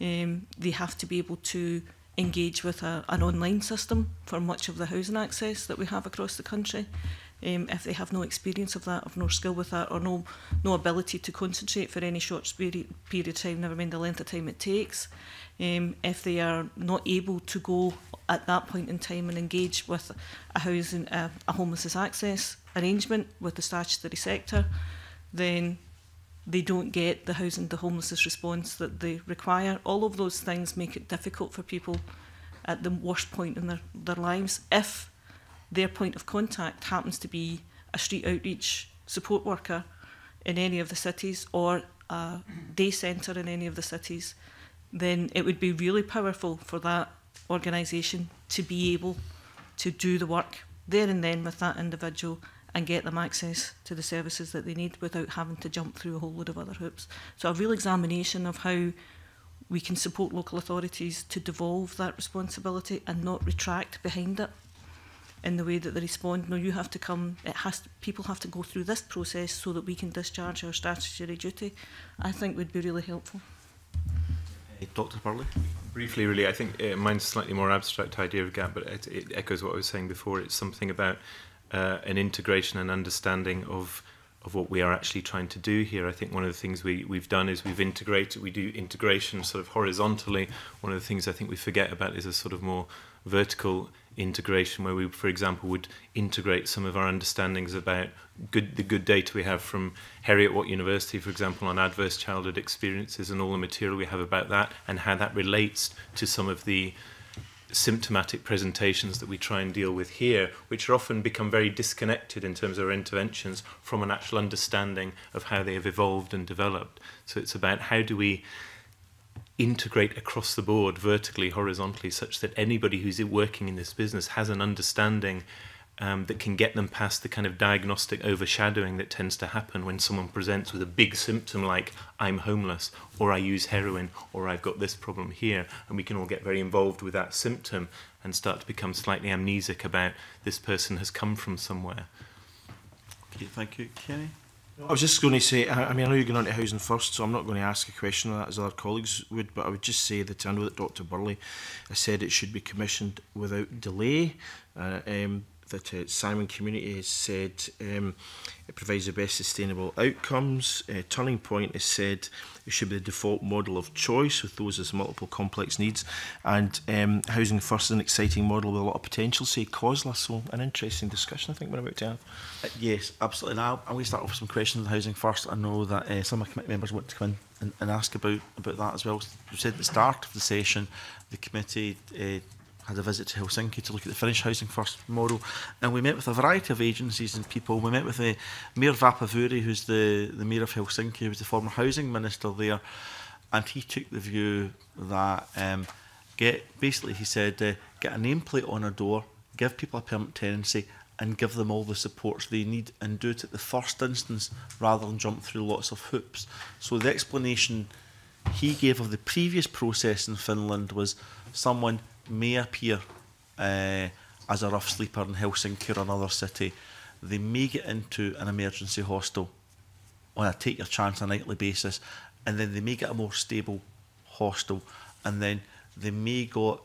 Um, they have to be able to engage with a, an online system for much of the housing access that we have across the country. Um, if they have no experience of that, or no skill with that, or no no ability to concentrate for any short period of time, never mind the length of time it takes, um, if they are not able to go at that point in time and engage with a housing, uh, a homelessness access arrangement with the statutory sector, then they don't get the housing, the homelessness response that they require. All of those things make it difficult for people at the worst point in their, their lives if their point of contact happens to be a street outreach support worker in any of the cities or a day centre in any of the cities, then it would be really powerful for that organisation to be able to do the work there and then with that individual and get them access to the services that they need without having to jump through a whole load of other hoops. So a real examination of how we can support local authorities to devolve that responsibility and not retract behind it in the way that they respond. No, you have to come, it has to, people have to go through this process so that we can discharge our statutory duty, I think would be really helpful. Hey, Doctor Burley? Briefly, really, I think uh, mine's a slightly more abstract idea of gap, but it, it echoes what I was saying before. It's something about uh, an integration and understanding of of what we are actually trying to do here. I think one of the things we, we've done is we've integrated, we do integration sort of horizontally. One of the things I think we forget about is a sort of more vertical integration where we, for example, would integrate some of our understandings about good, the good data we have from Heriot-Watt University, for example, on adverse childhood experiences and all the material we have about that and how that relates to some of the symptomatic presentations that we try and deal with here, which are often become very disconnected in terms of our interventions from an actual understanding of how they have evolved and developed. So it's about how do we integrate across the board, vertically, horizontally, such that anybody who's working in this business has an understanding um, that can get them past the kind of diagnostic overshadowing that tends to happen when someone presents with a big symptom like, I'm homeless, or I use heroin, or I've got this problem here, and we can all get very involved with that symptom and start to become slightly amnesic about this person has come from somewhere. Okay, thank you. Kenny? I was just going to say, I mean, I know you're going on to housing first, so I'm not going to ask a question on that as other colleagues would, but I would just say that I know that Doctor Burley has said it should be commissioned without delay, uh, um, that uh, Simon Community has said um, it provides the best sustainable outcomes. Uh, Turning Point has said it should be the default model of choice with those with multiple complex needs, and um, Housing First is an exciting model with a lot of potential, say COSLA, so an interesting discussion I think we're about to have. Uh, yes, absolutely, and I'll, I'm going to start off with some questions on Housing First. I know that uh, some of my committee members want to come in and, and ask about, about that as well. We said at the start of the session, the committee uh, had a visit to Helsinki to look at the Finnish Housing First model, and we met with a variety of agencies and people. We met with the Mayor Vapavuori, who's the, the Mayor of Helsinki, who was the former Housing Minister there, and he took the view that, um, get basically he said, uh, get a nameplate on a door, give people a permanent tenancy, and give them all the supports they need, and do it at the first instance rather than jump through lots of hoops. So the explanation he gave of the previous process in Finland was someone may appear uh, as a rough sleeper in Helsinki or another city. They may get into an emergency hostel on a take your chance on a nightly basis, and then they may get a more stable hostel, and then they may got,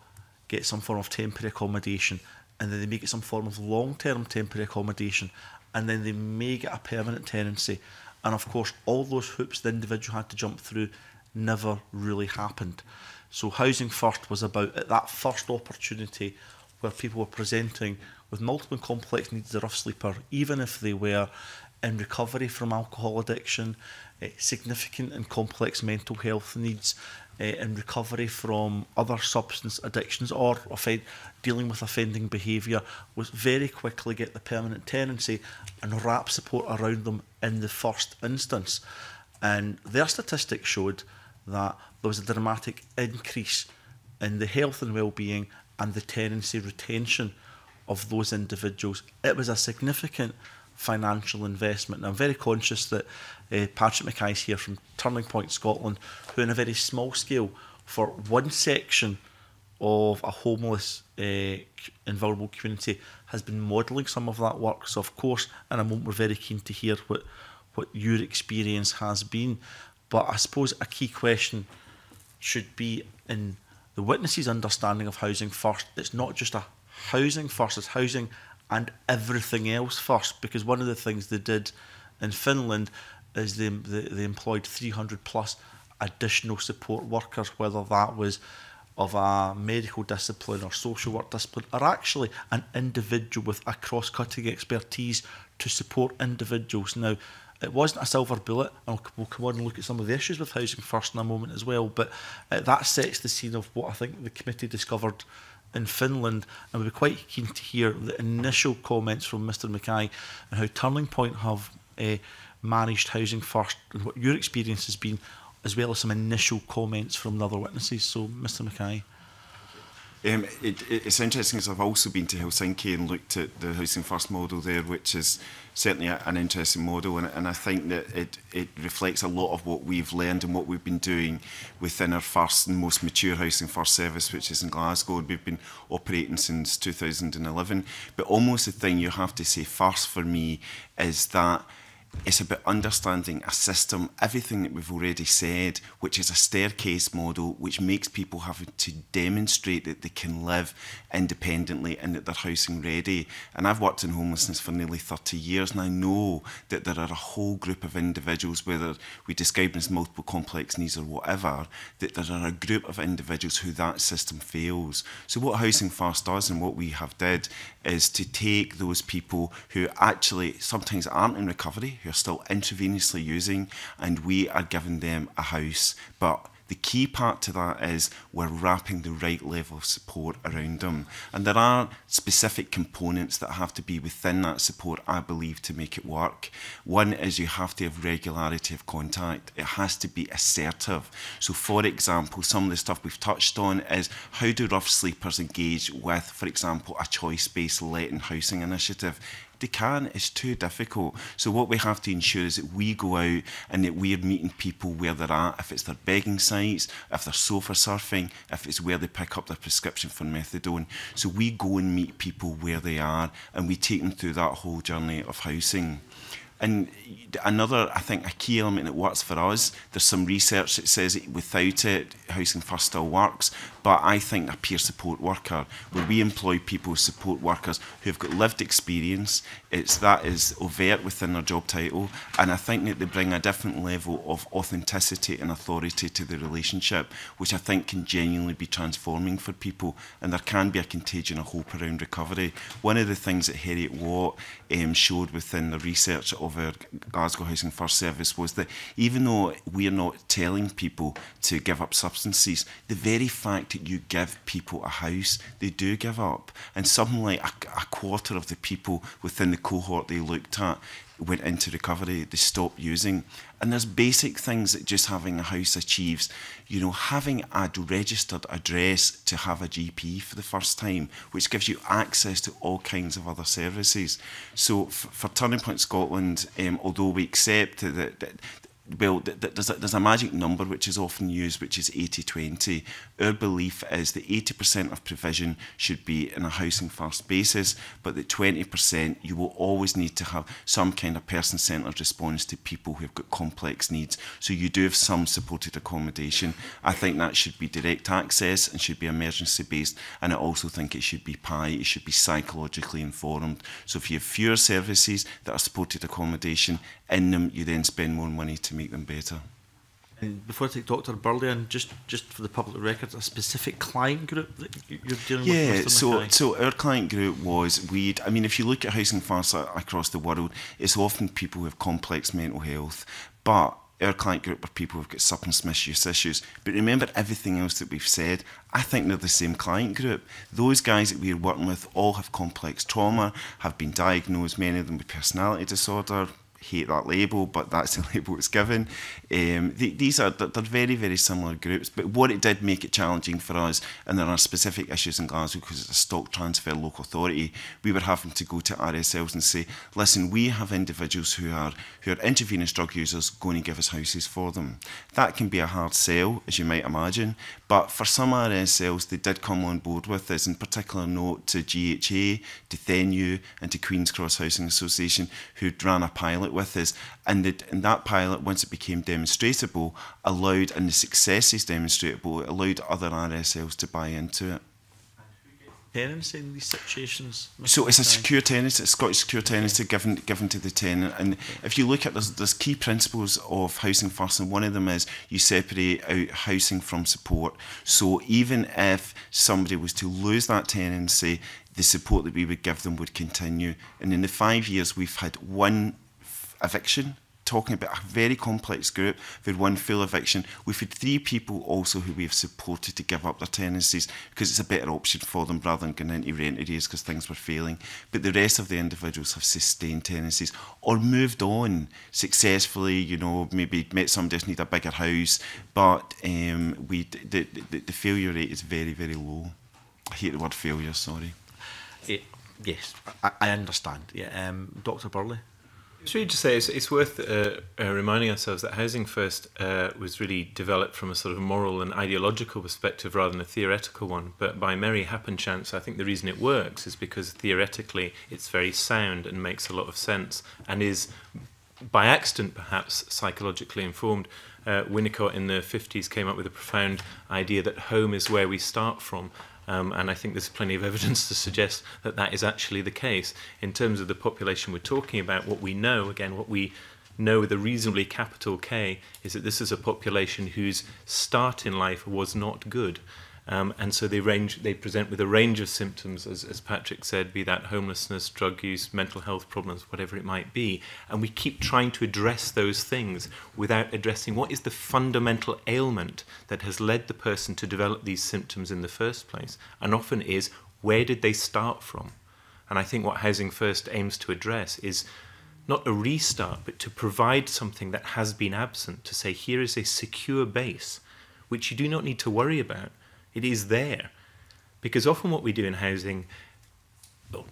get some form of temporary accommodation, and then they may get some form of long-term temporary accommodation, and then they may get a permanent tenancy. And of course, all those hoops the individual had to jump through never really happened. So Housing First was about, at that first opportunity where people were presenting with multiple complex needs, the rough sleeper, even if they were in recovery from alcohol addiction, eh, significant and complex mental health needs, eh, in recovery from other substance addictions or offend, dealing with offending behaviour, was very quickly get the permanent tenancy and wrap support around them in the first instance. And their statistics showed that there was a dramatic increase in the health and well-being and the tenancy retention of those individuals. It was a significant financial investment. And I'm very conscious that uh, Patrick McKay is here from Turning Point Scotland, who in a very small scale, for one section of a homeless uh, vulnerable community, has been modelling some of that work. So of course, in a moment we're very keen to hear what, what your experience has been. But I suppose a key question should be in the witnesses' understanding of Housing First. It's not just a housing first, it's housing and everything else first, because one of the things they did in Finland is they, they, they employed three hundred plus additional support workers, whether that was of a medical discipline or social work discipline, or actually an individual with a cross-cutting expertise to support individuals. Now, it wasn't a silver bullet, and we'll come on and look at some of the issues with Housing First in a moment as well, but uh, that sets the scene of what I think the committee discovered in Finland, and we'd be quite keen to hear the initial comments from Mister McKay and how Turning Point have uh, managed Housing First and what your experience has been, as well as some initial comments from the other witnesses. So, Mister McKay. Um, it, it's interesting because I've also been to Helsinki and looked at the Housing First model there, which is certainly a, an interesting model, and, and I think that it, it reflects a lot of what we've learned and what we've been doing within our first and most mature Housing First service, which is in Glasgow, and we've been operating since two thousand eleven. But almost the thing you have to say first for me is that it's about understanding a system, everything that we've already said, which is a staircase model, which makes people have to demonstrate that they can live independently and that they're housing ready. And I've worked in homelessness for nearly thirty years, and I know that there are a whole group of individuals, whether we describe them as multiple complex needs or whatever, that there are a group of individuals who that system fails. So what Housing First does and what we have did is to take those people who actually sometimes aren't in recovery, who are still intravenously using, and we are giving them a house. But the key part to that is we're wrapping the right level of support around them. And there are specific components that have to be within that support, I believe, to make it work. One is you have to have regularity of contact. It has to be assertive. So, for example, some of the stuff we've touched on is how do rough sleepers engage with, for example, a choice-based letting housing initiative? They can, it's too difficult. So what we have to ensure is that we go out and that we're meeting people where they're at, if it's their begging sites, if they're sofa surfing, if it's where they pick up their prescription for methadone. So we go and meet people where they are, and we take them through that whole journey of housing. And another, I think, a key element that works for us, there's some research that says that without it, Housing First still works, but I think a peer support worker, where we employ people as support workers who have got lived experience, it's, that is overt within their job title, and I think that they bring a different level of authenticity and authority to the relationship, which I think can genuinely be transforming for people, and there can be a contagion of hope around recovery. One of the things that Harriet Watt um, showed within the research of our Glasgow Housing First service was that even though we're not telling people to give up substances, the very fact that you give people a house, they do give up. And something like a, a quarter of the people within the cohort they looked at went into recovery, they stopped using. And there's basic things that just having a house achieves. You know, having a registered address to have a G P for the first time, which gives you access to all kinds of other services. So for, for Turning Point Scotland, um, although we accept that, that well, there's a, there's a magic number which is often used, which is eighty twenty. Our belief is that eighty percent of provision should be in a Housing First basis, but that twenty percent you will always need to have some kind of person-centred response to people who have got complex needs. So you do have some supported accommodation. I think that should be direct access and should be emergency-based, and I also think it should be P I, it should be psychologically informed. So if you have fewer services that are supported accommodation in them, you then spend more money to make them better. And before I take Doctor Burley in, just, just for the public record, a specific client group that you're dealing yeah, with? Yeah, so, so our client group was, we'd, I mean, if you look at Housing First across the world, it's often people who have complex mental health, but our client group are people who've got substance misuse issues. But remember everything else that we've said, I think they're the same client group. Those guys that we're working with all have complex trauma, have been diagnosed, many of them with personality disorder. Hate that label, but that's the label it's given. Um, they, these are they're very, very similar groups, but what it did make it challenging for us, and there are specific issues in Glasgow because it's a stock transfer local authority, we were having to go to R S Ls and say, listen, we have individuals who are who are intravenous drug users going to give us houses for them. That can be a hard sell, as you might imagine, but for some R S Ls, they did come on board with this, in particular note to G H A, to Thenue, and to Queen's Cross Housing Association, who ran a pilot with us, and, the, and that pilot, once it became demonstrable, allowed, and the success is demonstrable, it allowed other R S Ls to buy into it. Tenants in these situations? So it's a secure tenancy, it's Scottish secure tenancy okay. given given to the tenant. And if you look at there's, there's key principles of Housing First, and one of them is you separate out housing from support. So even if somebody was to lose that tenancy, the support that we would give them would continue. And in the five years we've had one eviction talking about a very complex group. We've had one full eviction. We've had three people also who we have supported to give up their tenancies because it's a better option for them rather than going into rent arrears because things were failing. But the rest of the individuals have sustained tenancies or moved on successfully, you know, maybe met somebody else, need a bigger house, but um, we the, the, the failure rate is very, very low. I hate the word failure, sorry. It, yes, I, I understand. Yeah, um, Doctor Burley? Should we just say it's, it's worth uh, uh, reminding ourselves that Housing First uh, was really developed from a sort of moral and ideological perspective rather than a theoretical one. But by merry happen chance, I think the reason it works is because theoretically it's very sound and makes a lot of sense and is, by accident perhaps, psychologically informed. Uh, Winnicott in the fifties came up with a profound idea that home is where we start from. Um, and I think there's plenty of evidence to suggest that that is actually the case. In terms of the population we're talking about, what we know, again, what we know with a reasonably capital K, is that this is a population whose start in life was not good. Um, and so they, range, they present with a range of symptoms, as, as Patrick said, be that homelessness, drug use, mental health problems, whatever it might be. And we keep trying to address those things without addressing what is the fundamental ailment that has led the person to develop these symptoms in the first place. And often is, where did they start from? And I think what Housing First aims to address is not a restart, but to provide something that has been absent, to say here is a secure base, which you do not need to worry about. It is there, because often what we do in housing,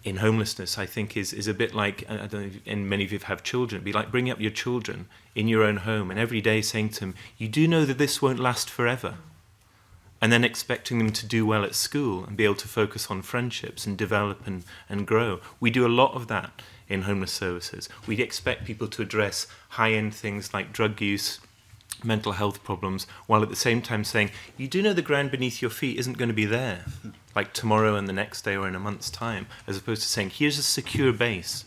in homelessness, I think is, is a bit like, I don't know, if, and many of you have children, it'd be like bringing up your children in your own home and every day saying to them, you do know that this won't last forever, and then expecting them to do well at school and be able to focus on friendships and develop and, and grow. We do a lot of that in homeless services. We expect people to address high-end things like drug use, mental health problems, while at the same time saying, you do know the ground beneath your feet isn't going to be there, like tomorrow and the next day or in a month's time, as opposed to saying, here's a secure base.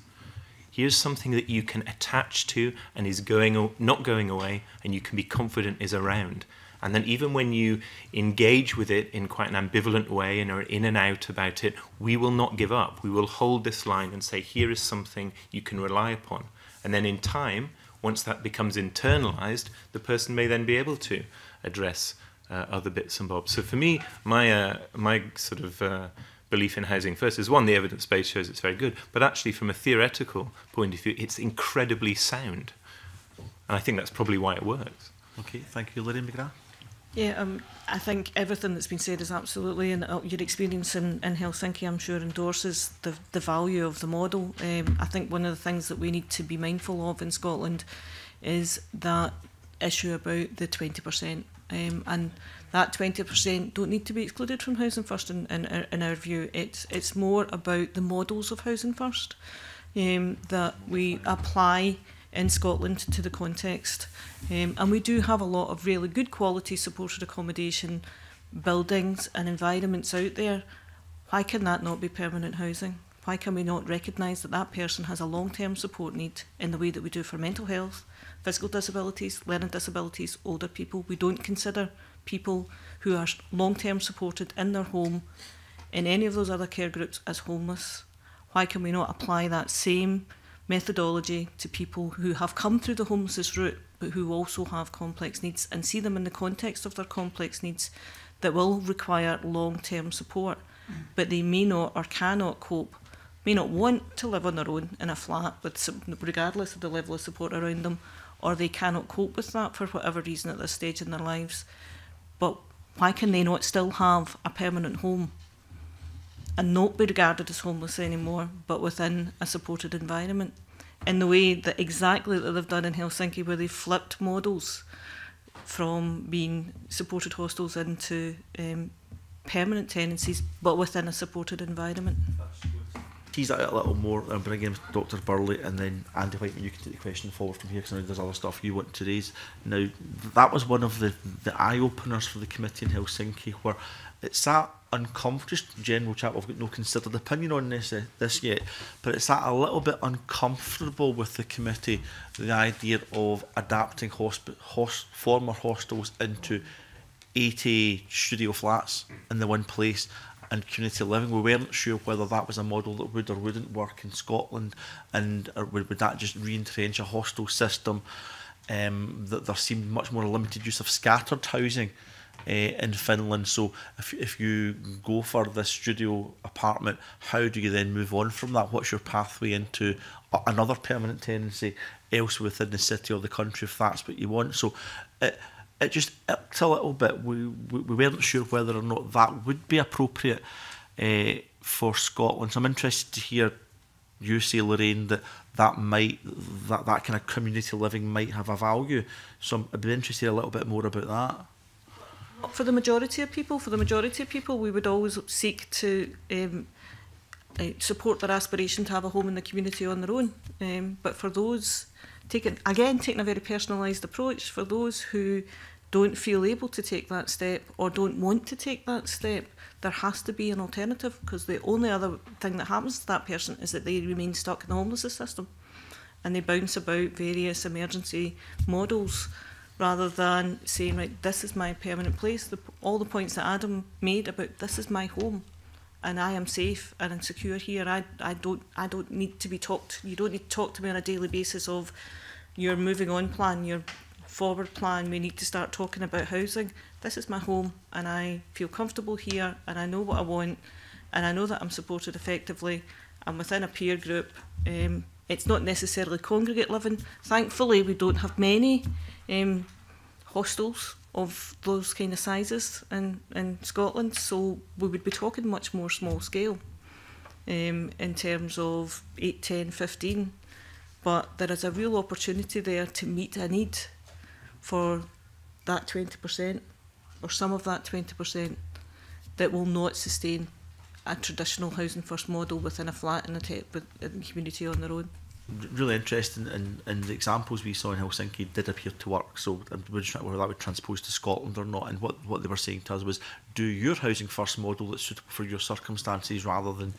Here's something that you can attach to and is going not going away and you can be confident is around. And then even when you engage with it in quite an ambivalent way and are in and out about it, we will not give up. We will hold this line and say, here is something you can rely upon. And then in time, once that becomes internalized, the person may then be able to address uh, other bits and bobs. So for me, my, uh, my sort of uh, belief in Housing First is, one, the evidence base shows it's very good, but actually from a theoretical point of view, it's incredibly sound. And I think that's probably why it works. Okay, thank you. Lorraine McGrath? Yeah, um, I think everything that's been said is absolutely, and uh, your experience in, in Helsinki, I'm sure, endorses the, the value of the model. Um, I think one of the things that we need to be mindful of in Scotland is that issue about the twenty percent. Um, and that twenty percent don't need to be excluded from Housing First, in, in, in our view. It's, it's more about the models of Housing First um, that we apply in Scotland to the context. Um, and we do have a lot of really good quality supported accommodation buildings and environments out there. Why can that not be permanent housing? Why can we not recognise that that person has a long-term support need in the way that we do for mental health, physical disabilities, learning disabilities, older people? We don't consider people who are long-term supported in their home in any of those other care groups as homeless. Why can we not apply that same methodology to people who have come through the homelessness route but who also have complex needs and see them in the context of their complex needs that will require long-term support, mm. but they may not or cannot cope, may not want to live on their own in a flat with some, regardless of the level of support around them, or they cannot cope with that for whatever reason at this stage in their lives. But why can they not still have a permanent home and not be regarded as homeless anymore, but within a supported environment, in the way that exactly that they've done in Helsinki, where they flipped models from being supported hostels into um, permanent tenancies, but within a supported environment. Tease that out a little more, and bring in Doctor Burley, and then Andy Wightman, you can take the question forward from here, because I know there's other stuff you want to raise. Now, that was one of the, the eye-openers for the committee in Helsinki, where it's that uncomfortable, just general chat, we've got no considered opinion on this, uh, this yet, but it's that a little bit uncomfortable with the committee, the idea of adapting hosp host former hostels into eighty studio flats in the one place, and community living. We weren't sure whether that was a model that would or wouldn't work in Scotland, and or would, would that just re-entrench a hostel system. Um, that there seemed much more limited use of scattered housing uh, in Finland. So if, if you go for this studio apartment, how do you then move on from that? What's your pathway into another permanent tenancy elsewhere within the city or the country, if that's what you want? So it, it just irked a little bit. We, we, we weren't sure whether or not that would be appropriate uh, for Scotland. So I'm interested to hear you say, Lorraine, that that might that that kind of community living might have a value. So I'd be interested a little bit more about that. For the majority of people, for the majority of people, we would always seek to um, support their aspiration to have a home in the community on their own. Um, but for those taking again taking a very personalised approach, for those who don't feel able to take that step or don't want to take that step, there has to be an alternative, because the only other thing that happens to that person is that they remain stuck in the homelessness system and they bounce about various emergency models rather than saying, right, this is my permanent place. The, all the points that Adam made about this is my home and I am safe and secure here. I, I, don't, I don't need to be talked, you don't need to talk to me on a daily basis of your moving on plan, your forward plan, we need to start talking about housing. This is my home and I feel comfortable here and I know what I want and I know that I'm supported effectively. I'm within a peer group. Um, it's not necessarily congregate living. Thankfully, we don't have many um, hostels of those kind of sizes in, in Scotland, so we would be talking much more small scale um, in terms of eight, ten, fifteen. But there is a real opportunity there to meet a need for that twenty percent or some of that twenty percent that will not sustain a traditional housing first model within a flat in a tech, but in the community on their own. Really interesting, and, and the examples we saw in Helsinki did appear to work, so we're just trying to whether that would transpose to Scotland or not, and what, what they were saying to us was, do your housing first model that's suitable for your circumstances rather than,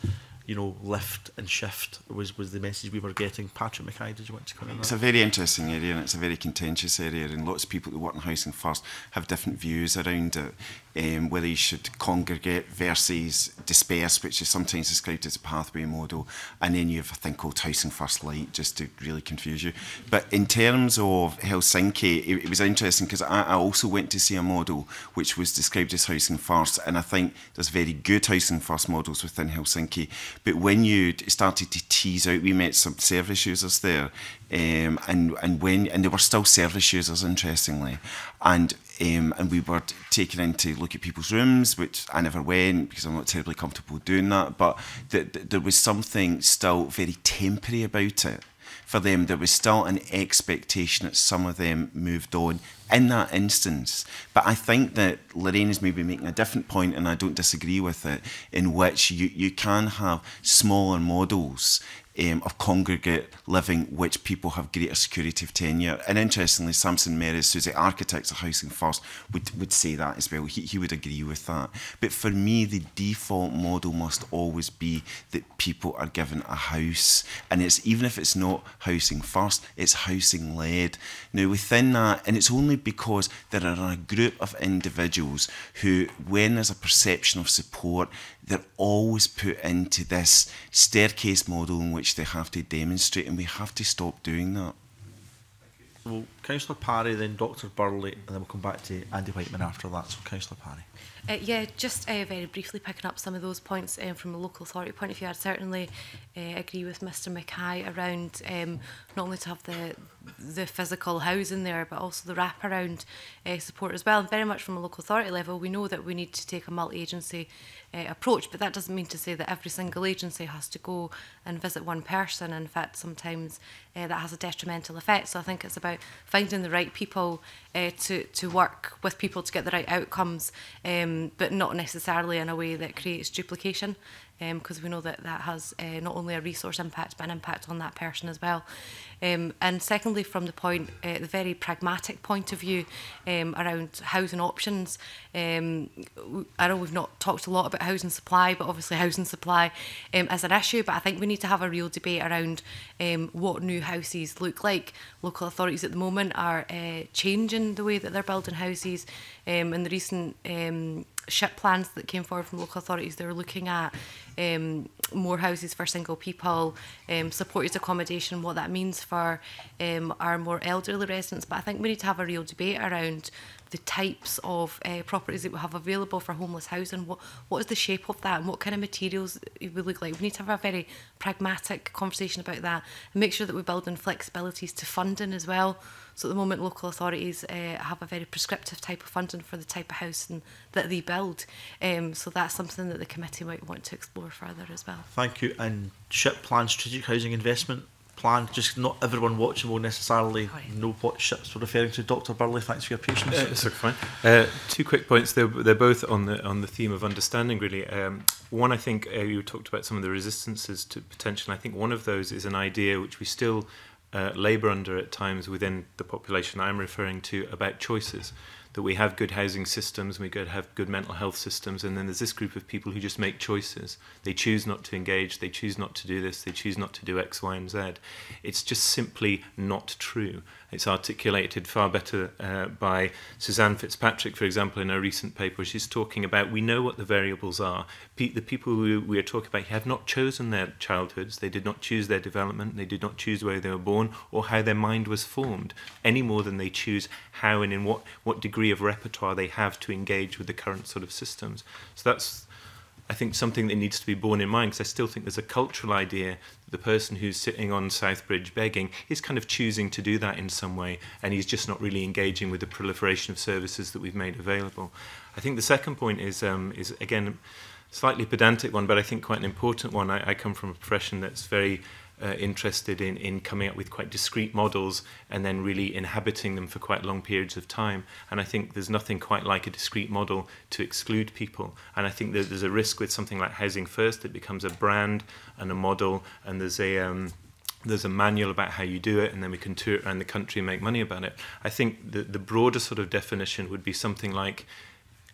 you know, lift and shift was, was the message we were getting. Patrick McKay, did you want to come in on that? It's a very interesting area and it's a very contentious area, and lots of people who work in housing first have different views around it. Um, whether you should congregate versus disperse, which is sometimes described as a pathway model, and then you have a thing called housing first light, just to really confuse you. But in terms of Helsinki, it, it was interesting because I, I also went to see a model which was described as housing first, and I think there's very good housing first models within Helsinki. But when you started to tease out, we met some service users there, um, and and when and they were still service users, interestingly, and. Um, and we were taken in to look at people's rooms, which I never went because I'm not terribly comfortable doing that, but th th there was something still very temporary about it. For them, there was still an expectation that some of them moved on in that instance. But I think that Lorraine is maybe making a different point, and I don't disagree with it, in which you, you can have smaller models Um, of congregate living, which people have greater security of tenure. And interestingly, Samson Meres, who's the architect of Housing First, would, would say that as well. He, he would agree with that. But for me, the default model must always be that people are given a house. And it's even if it's not housing first, it's housing led. Now within that, and it's only because there are a group of individuals who, when there's a perception of support, they're always put into this staircase model in which they have to demonstrate, and we have to stop doing that. Well, Councillor Parry, then Doctor Burley, and then we'll come back to Andy Wightman after that. So, Councillor Parry. Uh, yeah, just uh, very briefly picking up some of those points um, from a local authority point of view, I'd certainly uh, agree with Mister McKay around um, not only to have the the physical housing there, but also the wraparound uh, support as well. And very much from a local authority level, we know that we need to take a multi-agency uh, approach, but that doesn't mean to say that every single agency has to go and visit one person. In fact, sometimes uh, that has a detrimental effect. So I think it's about finding the right people uh, to, to work with people to get the right outcomes, um, but not necessarily in a way that creates duplication, because um, we know that that has uh, not only a resource impact, but an impact on that person as well. Um, and secondly, from the point, uh, the very pragmatic point of view um, around housing options, um, I know we've not talked a lot about housing supply, but obviously housing supply um, is an issue, but I think we need to have a real debate around um, what new houses look like. Local authorities at the moment are uh, changing the way that they're building houses. Um, in the recent um, SHIP plans that came forward from local authorities. They were looking at um, more houses for single people, um, supported accommodation, what that means for um, our more elderly residents. But I think we need to have a real debate around the types of uh, properties that we have available for homeless housing. What, what is the shape of that and what kind of materials it would look like? We need to have a very pragmatic conversation about that and make sure that we build in flexibilities to funding as well. So at the moment, local authorities uh, have a very prescriptive type of funding for the type of housing that they build. Um, so that's something that the committee might want to explore further as well. Thank you. And SHIP plan, strategic housing investment plan, just not everyone watching will necessarily right. know what SHIPs we're referring to. Doctor Burley, thanks for your patience. Uh, it's fine. Uh, two quick points. They're, they're both on the on the theme of understanding, really. Um, one, I think uh, you talked about some of the resistances to potential. I think one of those is an idea which we still Uh, labour under at times within the population I'm referring to about choices, that we have good housing systems, we could have good mental health systems, and then there's this group of people who just make choices. They choose not to engage, they choose not to do this, they choose not to do X, Y and Z. It's just simply not true. It's articulated far better uh, by Suzanne Fitzpatrick, for example, in her recent paper. She's talking about, we know what the variables are. Pe the people who we are talking about have not chosen their childhoods. They did not choose their development. They did not choose where they were born or how their mind was formed, any more than they choose how and in what, what degree of repertoire they have to engage with the current sort of systems. So that's, I think, something that needs to be borne in mind, because I still think there's a cultural idea that the person who's sitting on Southbridge begging is kind of choosing to do that in some way, and he's just not really engaging with the proliferation of services that we've made available. I think the second point is, um, is again, a slightly pedantic one, but I think quite an important one. I, I come from a profession that's very Uh, interested in, in coming up with quite discrete models and then really inhabiting them for quite long periods of time. And I think there's nothing quite like a discrete model to exclude people. And I think that there's a risk with something like Housing First that becomes a brand and a model, and there's a um, there's a manual about how you do it, and then we can tour it around the country and make money about it. I think the, the broader sort of definition would be something like,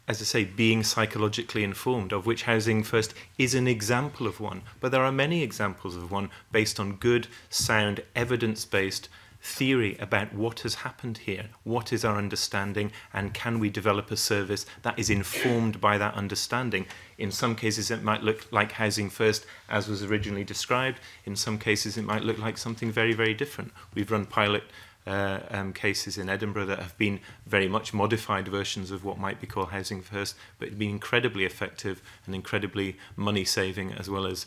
as I say, being psychologically informed, of which Housing First is an example of one. But there are many examples of one based on good, sound, evidence-based theory about what has happened here, what is our understanding, and can we develop a service that is informed by that understanding. In some cases it might look like Housing First as was originally described. In some cases it might look like something very, very different. We've run pilot Uh, um, cases in Edinburgh that have been very much modified versions of what might be called Housing First, but it'd be incredibly effective and incredibly money saving as well as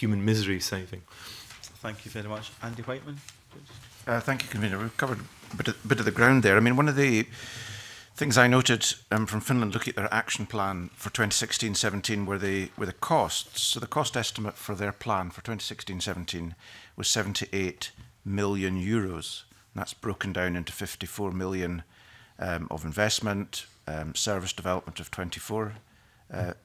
human misery saving. Thank you very much. Andy Wightman. Uh, thank you, Convener. We've covered a bit of, bit of the ground there. I mean, one of the things I noted um, from Finland looking at their action plan for twenty sixteen seventeen were the, were the costs. So the cost estimate for their plan for twenty sixteen seventeen was seventy-eight million euros. That's broken down into fifty-four million um, of investment, um, service development of twenty-four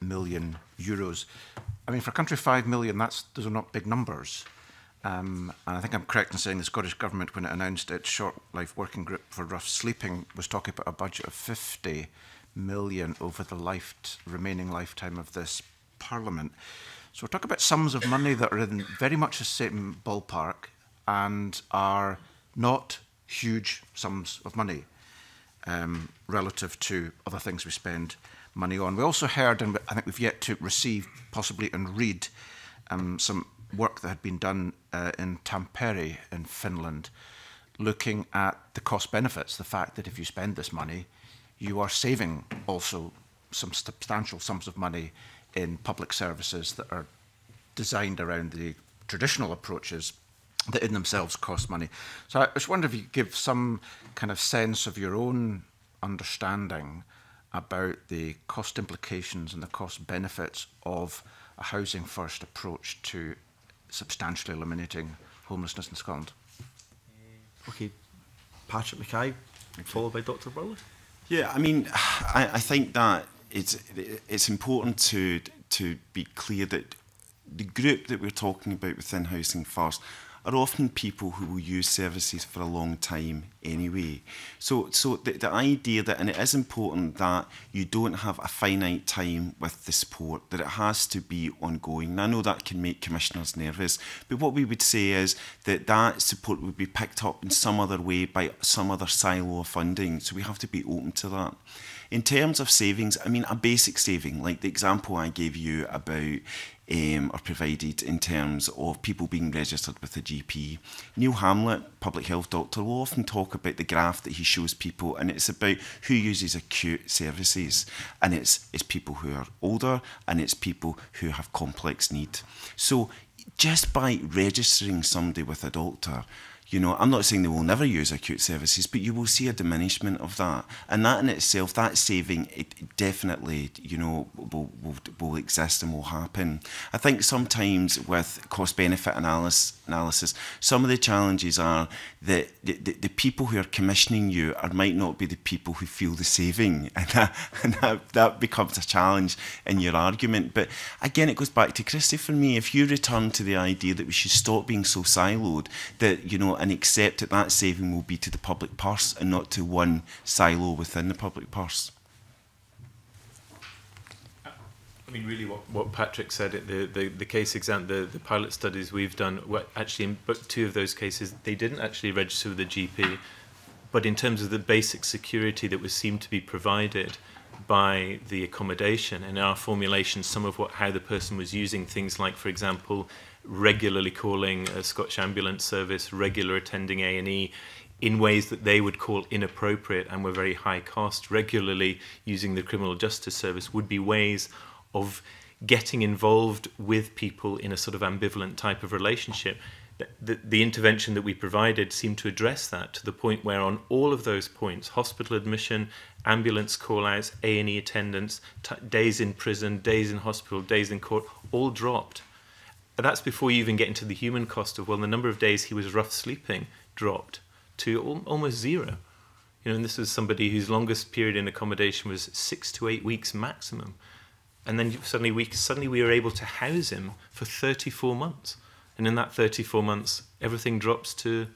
million euros. I mean, for a country of five million, that's, those are not big numbers. Um, and I think I'm correct in saying the Scottish Government, when it announced its short life working group for rough sleeping, was talking about a budget of fifty million over the life remaining lifetime of this Parliament. So we're talking about sums of money that are in very much the same ballpark and are not huge sums of money um, relative to other things we spend money on. We also heard, and I think we've yet to receive, possibly, and read um, some work that had been done uh, in Tampere in Finland, looking at the cost benefits, the fact that if you spend this money, you are saving also some substantial sums of money in public services that are designed around the traditional approaches that in themselves cost money. So I just wonder if you could give some kind of sense of your own understanding about the cost implications and the cost benefits of a housing first approach to substantially eliminating homelessness in Scotland. Okay, Patrick McKay, followed by Doctor Burley. Yeah, I mean, I, I think that it's it's important to to be clear that the group that we're talking about within Housing First are often people who will use services for a long time anyway. So, so the, the idea that, and it is important that you don't have a finite time with the support, that it has to be ongoing. And I know that can make commissioners nervous, but what we would say is that that support would be picked up in some other way by some other silo of funding. So we have to be open to that. In terms of savings, I mean, a basic saving, like the example I gave you about Um, are provided in terms of people being registered with a G P. Neil Hamlett, public health doctor, will often talk about the graph that he shows people, and it's about who uses acute services, and it's, it's people who are older, and it's people who have complex need. So just by registering somebody with a doctor, you know, I'm not saying they will never use acute services, but you will see a diminishment of that. And that in itself, that saving, it definitely, you know, will, will, will exist and will happen. I think sometimes with cost-benefit analysis, analysis, some of the challenges are that the, the, the people who are commissioning you are, might not be the people who feel the saving. And, that, and that, that becomes a challenge in your argument. But again, it goes back to Christie for me. If you return to the idea that we should stop being so siloed, that, you know, and accept that that saving will be to the public purse and not to one silo within the public purse. I mean, really what, what Patrick said at the, the, the case exam, the, the pilot studies we've done, what actually in two of those cases, they didn't actually register with the G P, but in terms of the basic security that was seemed to be provided by the accommodation, in our formulation, some of what how the person was using things like, for example, regularly calling a Scottish ambulance service, regular attending A and E in ways that they would call inappropriate and were very high cost, regularly using the criminal justice service would be ways of getting involved with people in a sort of ambivalent type of relationship. The, the, the intervention that we provided seemed to address that to the point where on all of those points, hospital admission, ambulance call-outs, A and E attendance, t days in prison, days in hospital, days in court, all dropped. That's before you even get into the human cost of, well, the number of days he was rough sleeping dropped to al almost zero. You know, and this was somebody whose longest period in accommodation was six to eight weeks maximum. And then suddenly we, suddenly we were able to house him for thirty-four months. And in that thirty-four months, everything drops to,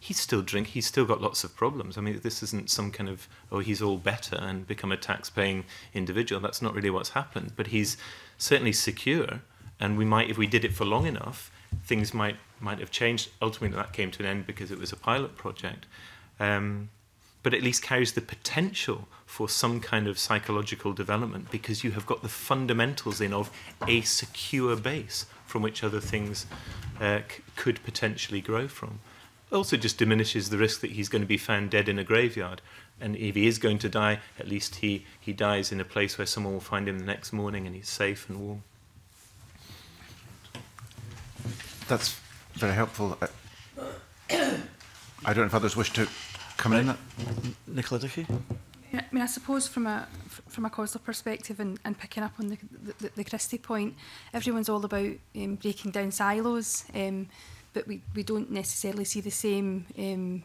he's still drink, he's still got lots of problems. I mean, this isn't some kind of, oh, he's all better and become a tax-paying individual. That's not really what's happened. But he's certainly secure. And we might, if we did it for long enough, things might might have changed. Ultimately, that came to an end because it was a pilot project. Um, but at least carries the potential for some kind of psychological development because you have got the fundamentals in of a secure base from which other things uh, c could potentially grow from. Also just diminishes the risk that he's going to be found dead in a graveyard. And if he is going to die, at least he, he dies in a place where someone will find him the next morning and he's safe and warm. That's very helpful. I don't know if others wish to come right. in. That. Nicola Dickie? I mean, I suppose from a from a COSLA perspective and, and picking up on the, the, the Christie point, everyone's all about um, breaking down silos, um, but we, we don't necessarily see the same um,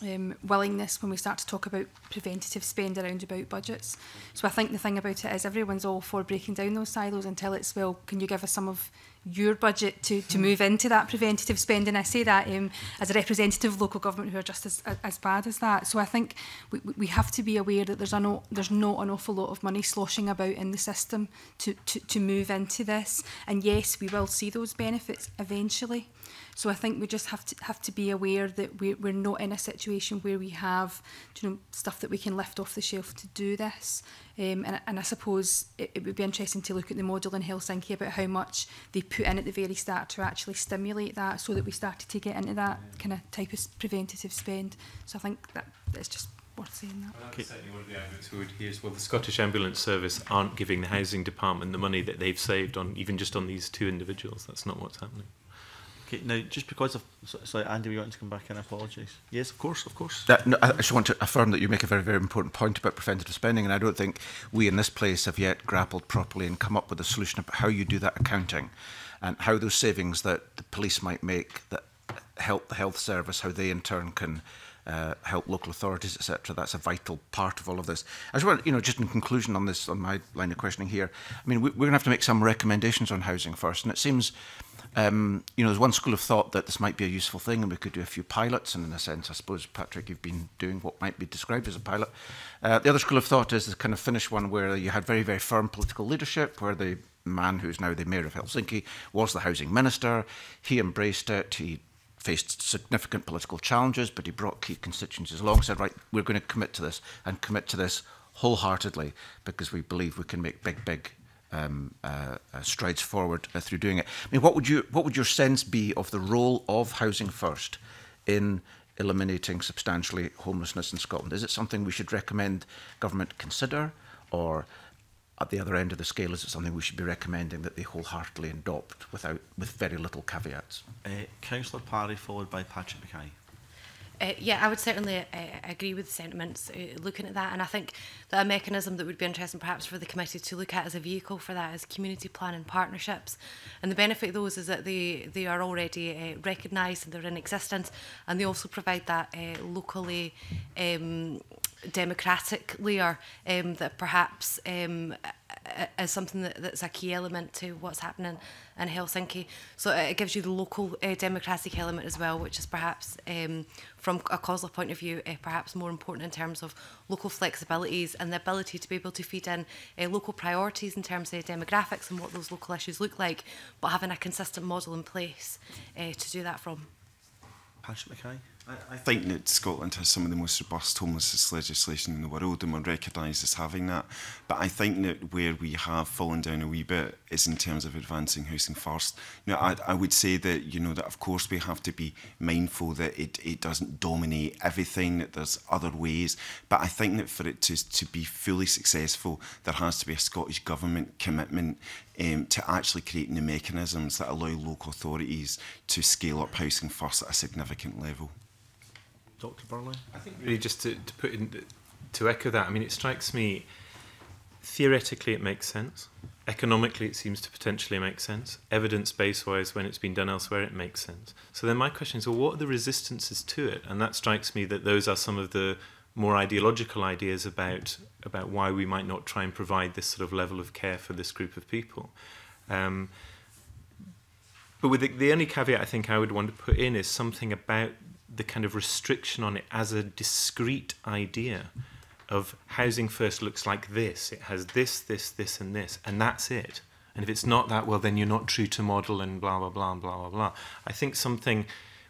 um, willingness when we start to talk about preventative spend around about budgets. So I think the thing about it is everyone's all for breaking down those silos until it's, well, can you give us some of your budget to, to move into that preventative spending. I say that um, as a representative of local government who are just as, as bad as that. So I think we, we have to be aware that there's, a, there's not an awful lot of money sloshing about in the system to, to, to move into this. And yes, we will see those benefits eventually. So I think we just have to have to be aware that we're, we're not in a situation where we have you know, stuff that we can lift off the shelf to do this. Um, and, and I suppose it, it would be interesting to look at the model in Helsinki about how much they put in at the very start to actually stimulate that so that we started to get into that kind of type of preventative spend. So I think that it's just worth saying that. Well, that's certainly one of the arguments we would hear as well. The Scottish Ambulance Service aren't giving the housing department the money that they've saved on even just on these two individuals. That's not what's happening. Okay, now, just because of... Sorry, Andy, we want to come back in, I apologise. Yes, of course, of course. That, no, I just want to affirm that you make a very, very important point about preventative spending, and I don't think we in this place have yet grappled properly and come up with a solution about how you do that accounting and how those savings that the police might make that help the health service, how they in turn can uh, help local authorities, et cetera. That's a vital part of all of this. I just want, you know, just in conclusion on this, on my line of questioning here. I mean, we, we're going to have to make some recommendations on housing first, and it seems. Um, you know, there's one school of thought that this might be a useful thing and we could do a few pilots, and in a sense, I suppose, Patrick, you've been doing what might be described as a pilot. Uh, the other school of thought is the kind of Finnish one where you had very, very firm political leadership, where the man who's now the mayor of Helsinki was the housing minister. He embraced it. He faced significant political challenges, but he brought key constituencies along, said, right, we're going to commit to this and commit to this wholeheartedly because we believe we can make big, big Um, uh, uh, strides forward uh, through doing it. I mean, what would you, what would your sense be of the role of Housing First in eliminating substantially homelessness in Scotland? Is it something we should recommend government consider, or at the other end of the scale, is it something we should be recommending that they wholeheartedly adopt without, with very little caveats? Uh, Councillor Parry, followed by Patrick McKay. Uh, yeah, I would certainly uh, agree with the sentiments uh, looking at that, and I think that a mechanism that would be interesting perhaps for the committee to look at as a vehicle for that is community planning partnerships, and the benefit of those is that they, they are already uh, recognised and they're in existence, and they also provide that uh, locally um, democratic layer um, that perhaps um, is something that, that's a key element to what's happening in Helsinki. So it gives you the local uh, democratic element as well, which is perhaps, um, from a COSLA point of view, uh, perhaps more important in terms of local flexibilities and the ability to be able to feed in uh, local priorities in terms of demographics and what those local issues look like, but having a consistent model in place uh, to do that from. Patrick McKay. I think that Scotland has some of the most robust homelessness legislation in the world, and we're recognised as having that. But I think that where we have fallen down a wee bit is in terms of advancing housing first. You know, I, I would say that, you know, that of course we have to be mindful that it, it doesn't dominate everything, that there's other ways. But I think that for it to, to be fully successful, there has to be a Scottish Government commitment Um, to actually creating the mechanisms that allow local authorities to scale up housing first at a significant level. Doctor Burley? I think really just to, to put in, to echo that, I mean, it strikes me, theoretically it makes sense. Economically it seems to potentially make sense. Evidence-based-wise, when it's been done elsewhere, it makes sense. So then my question is, well, what are the resistances to it? And that strikes me that those are some of the more ideological ideas about about why we might not try and provide this sort of level of care for this group of people. Um, but with the, the only caveat I think I would want to put in is something about the kind of restriction on it as a discrete idea of housing first looks like this. It has this, this, this, and this, and that's it. And if it's not that, well, then you're not true to model and blah, blah, blah, and blah, blah, blah. I think something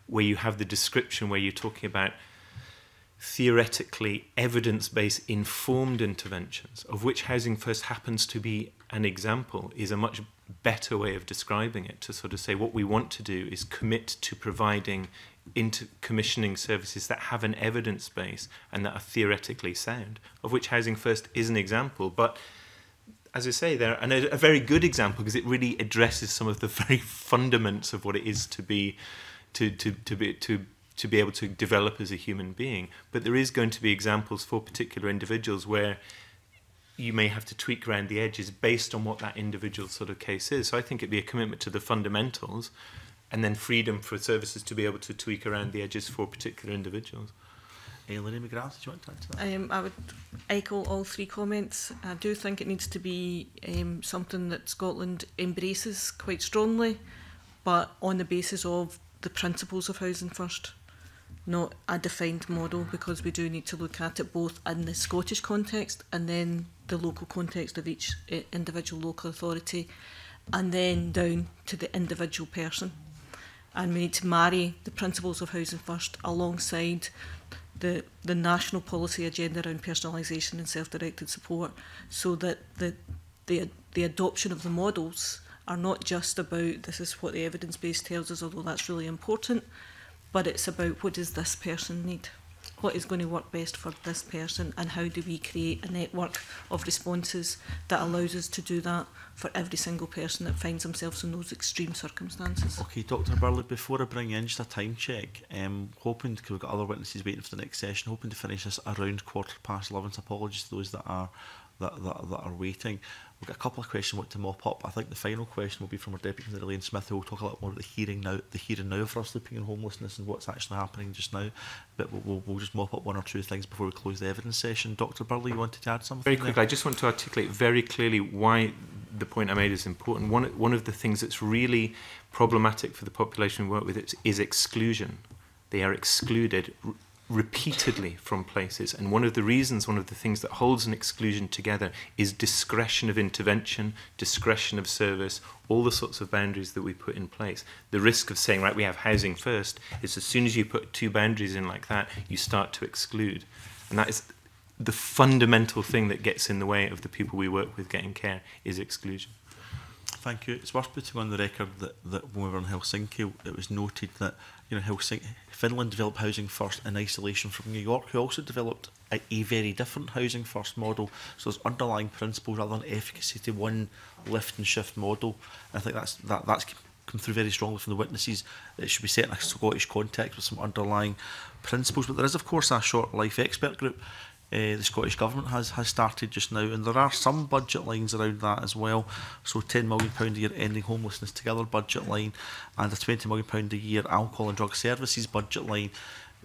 where you have the description where you're talking about theoretically evidence-based informed interventions, of which Housing First happens to be an example, is a much better way of describing it, to sort of say what we want to do is commit to providing inter commissioning services that have an evidence base and that are theoretically sound, of which Housing First is an example. But as I say, they're an, a very good example because it really addresses some of the very fundaments of what it is to be to, to, to be to to be able to develop as a human being. But there is going to be examples for particular individuals where you may have to tweak around the edges based on what that individual sort of case is. So I think it'd be a commitment to the fundamentals and then freedom for services to be able to tweak around the edges for particular individuals. Hey, Lorraine McGrath, did you want to add to that? Um, I would echo all three comments. I do think it needs to be um, something that Scotland embraces quite strongly, but on the basis of the principles of Housing First, not a defined model, because we do need to look at it both in the Scottish context and then the local context of each individual local authority, and then down to the individual person. And we need to marry the principles of Housing First alongside the, the national policy agenda around personalisation and self-directed support, so that the, the, the adoption of the models are not just about this is what the evidence base tells us, although that's really important, but it's about what does this person need? What is going to work best for this person, and how do we create a network of responses that allows us to do that for every single person that finds themselves in those extreme circumstances? Okay, Doctor Burley, before I bring in just a time check, um, hoping, because we've got other witnesses waiting for the next session, hoping to finish this around quarter past eleven, so apologies to those that are that, that, that are waiting. We've got a couple of questions what to mop up. I think the final question will be from our Deputy Commissioner Elaine Smith, who will talk a lot more about the hearing now, the hearing now for our sleeping and homelessness and what's actually happening just now. But we'll, we'll, we'll just mop up one or two things before we close the evidence session. Doctor Burley, you wanted to add something? Very quickly, there? I just want to articulate very clearly why the point I made is important. One, one of the things that's really problematic for the population we work with is, is exclusion. They are excluded repeatedly from places, and one of the reasons, one of the things that holds an exclusion together is discretion of intervention, discretion of service, all the sorts of boundaries that we put in place. The risk of saying, right, we have housing first, is as soon as you put two boundaries in like that, you start to exclude. And that is the fundamental thing that gets in the way of the people we work with getting care, is exclusion. Thank you. It's worth putting on the record that, that when we were in Helsinki, it was noted that, you know, Helsinki, Finland developed housing first in isolation from New York, who also developed a, a very different housing first model. So there's underlying principles rather than efficacy to one lift and shift model. And I think that's that that's come through very strongly from the witnesses. It should be set in a Scottish context with some underlying principles. But there is, of course, a short life expert group Uh, the Scottish Government has, has started just now, and there are some budget lines around that as well. So ten million pounds a year Ending Homelessness Together budget line, and a twenty million pounds a year Alcohol and Drug Services budget line,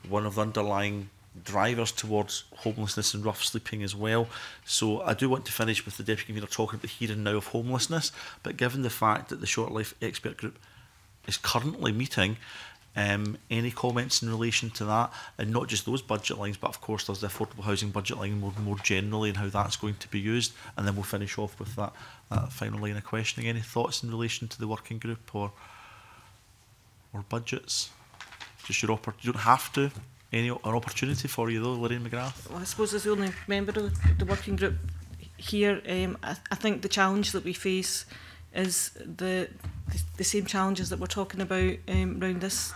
one of the underlying drivers towards homelessness and rough sleeping as well. So I do want to finish with the Deputy Convener talking about the here and now of homelessness, but given the fact that the Short Life Expert Group is currently meeting, Um, any comments in relation to that, and not just those budget lines, but of course there's the affordable housing budget line more, more generally, and how that's going to be used, and then we'll finish off with that, that final line of questioning. Any thoughts in relation to the working group or or budgets? Just your oppor- you don't have to. Any an opportunity for you though, Lorraine McGrath? Well, I suppose as the only member of the working group here, um, I, I think the challenge that we face is the the same challenges that we're talking about um, around this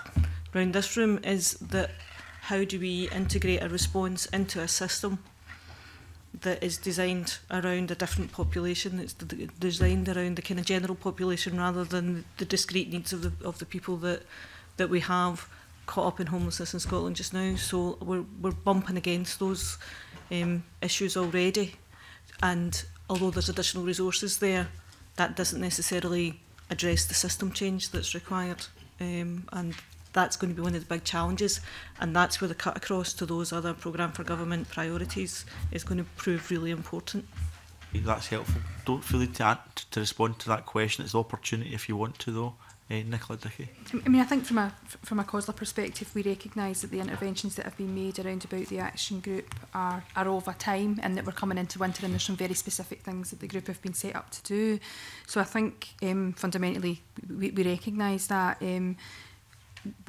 around this room, is that how do we integrate a response into a system that is designed around a different population, that's designed around the kind of general population rather than the discrete needs of the of the people that that we have caught up in homelessness in Scotland just now. So we're we're bumping against those um, issues already, and although there's additional resources there, that doesn't necessarily address the system change that's required, um, and that's going to be one of the big challenges, and that's where the cut across to those other programme for government priorities is going to prove really important. That's helpful. Don't feel the need to, add, to respond to that question. It's an opportunity if you want to, though. Uh, Nicola Dickie. I mean, I think from a from a COSLA perspective, we recognise that the interventions that have been made around about the action group are are over time, and that we're coming into winter, and there's some very specific things that the group have been set up to do. So I think um, fundamentally we, we recognise that. Um,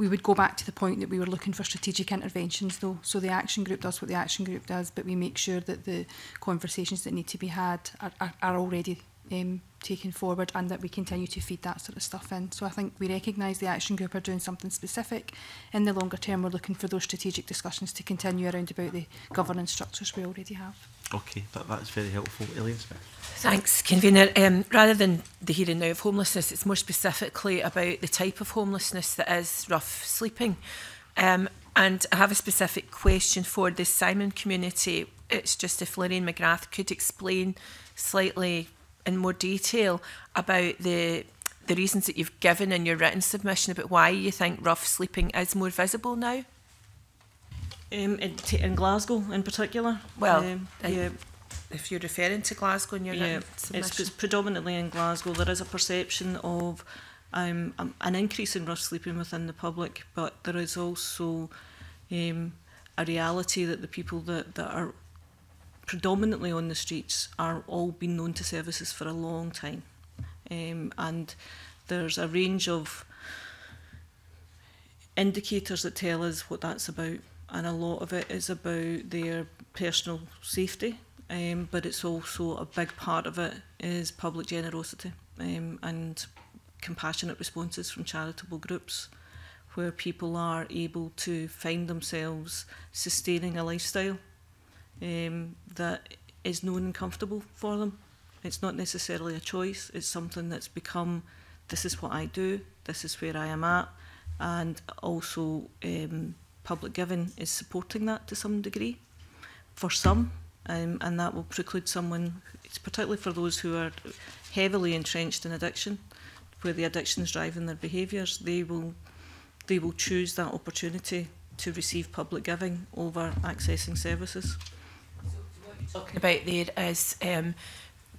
we would go back to the point that we were looking for strategic interventions, though. So the action group does what the action group does, but we make sure that the conversations that need to be had are, are, are already Um, taken forward, and that we continue to feed that sort of stuff in. So I think we recognise the action group are doing something specific. In the longer term, we're looking for those strategic discussions to continue around about the governance structures we already have. Okay, that, that's very helpful. Elaine Smith. Thanks, Convener. Um, rather than the here and now of homelessness, it's more specifically about the type of homelessness that is rough sleeping. Um, and I have a specific question for the Simon community. It's just if Lorraine McGrath could explain slightly in more detail about the the reasons that you've given in your written submission about why you think rough sleeping is more visible now. Um, in, in Glasgow, in particular. Well, um, I, yeah. If you're referring to Glasgow in your yeah, written submission, it's, it's predominantly in Glasgow. There is a perception of um, um, an increase in rough sleeping within the public, but there is also um, a reality that the people that that are predominantly on the streets are all been known to services for a long time, um, and there's a range of indicators that tell us what that's about, and a lot of it is about their personal safety, um, but it's also a big part of it is public generosity um, and compassionate responses from charitable groups, where people are able to find themselves sustaining a lifestyle Um, that is known and comfortable for them. It's not necessarily a choice, it's something that's become, this is what I do, this is where I am at, and also um, public giving is supporting that to some degree for some, um, and that will preclude someone, particularly for those who are heavily entrenched in addiction, where the addiction is driving their behaviours, they will, they will choose that opportunity to receive public giving over accessing services. So what you're talking about there is um,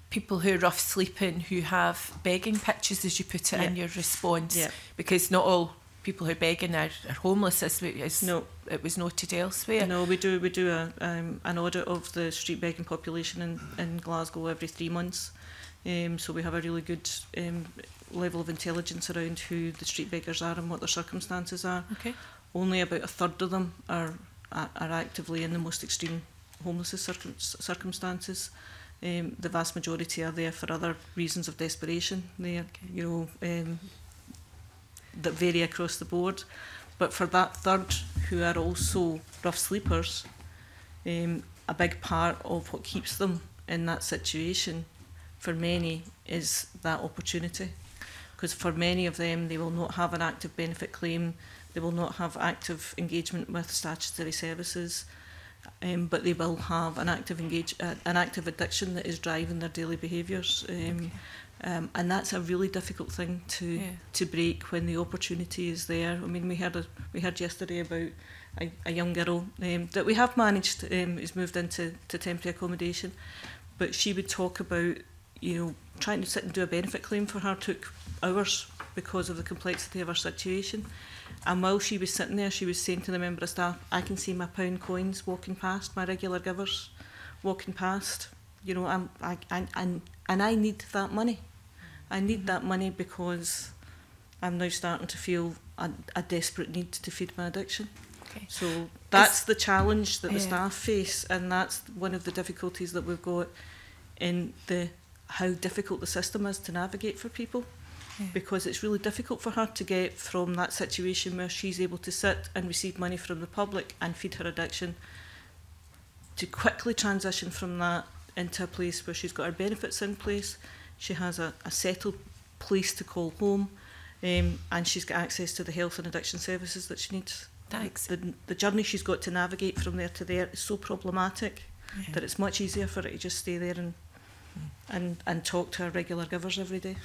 people who are rough sleeping, who have begging pitches, as you put it, yeah. in your response, yeah. because not all people who are begging are, are homeless, as, we, as no. it was noted elsewhere. No, we do we do a, um, an audit of the street begging population in, in Glasgow every three months, um, so we have a really good um, level of intelligence around who the street beggars are and what their circumstances are. Okay. Only about a third of them are, are, are actively in the most extreme homelessness circum circumstances. Um, the vast majority are there for other reasons of desperation. They are, okay. you know, um, that vary across the board. But for that third, who are also rough sleepers, um, a big part of what keeps them in that situation, for many, is that opportunity. Because for many of them, they will not have an active benefit claim, they will not have active engagement with statutory services, um, but they will have an active engage uh, an active addiction that is driving their daily behaviours. Um, okay. um, and that's a really difficult thing to yeah. to break when the opportunity is there. I mean, we heard a, we heard yesterday about a, a young girl um, that we have managed um, who's moved into to temporary accommodation, but she would talk about, you know, trying to sit and do a benefit claim for her took hours because of the complexity of her situation. And while she was sitting there, she was saying to the member of staff, I can see my pound coins walking past, my regular givers walking past. You know, I'm, I, I, and, and I need that money. I need that money because I'm now starting to feel a, a desperate need to feed my addiction. Okay. So that's it's, the challenge that the yeah. staff face, and that's one of the difficulties that we've got in the how difficult the system is to navigate for people. Yeah. Because it's really difficult for her to get from that situation where she's able to sit and receive money from the public and feed her addiction, to quickly transition from that into a place where she's got her benefits in place, she has a, a settled place to call home, um, and she's got access to the health and addiction services that she needs. Thanks. The, the journey she's got to navigate from there to there is so problematic yeah. that it's much easier for her to just stay there and, and, and talk to her regular givers every day.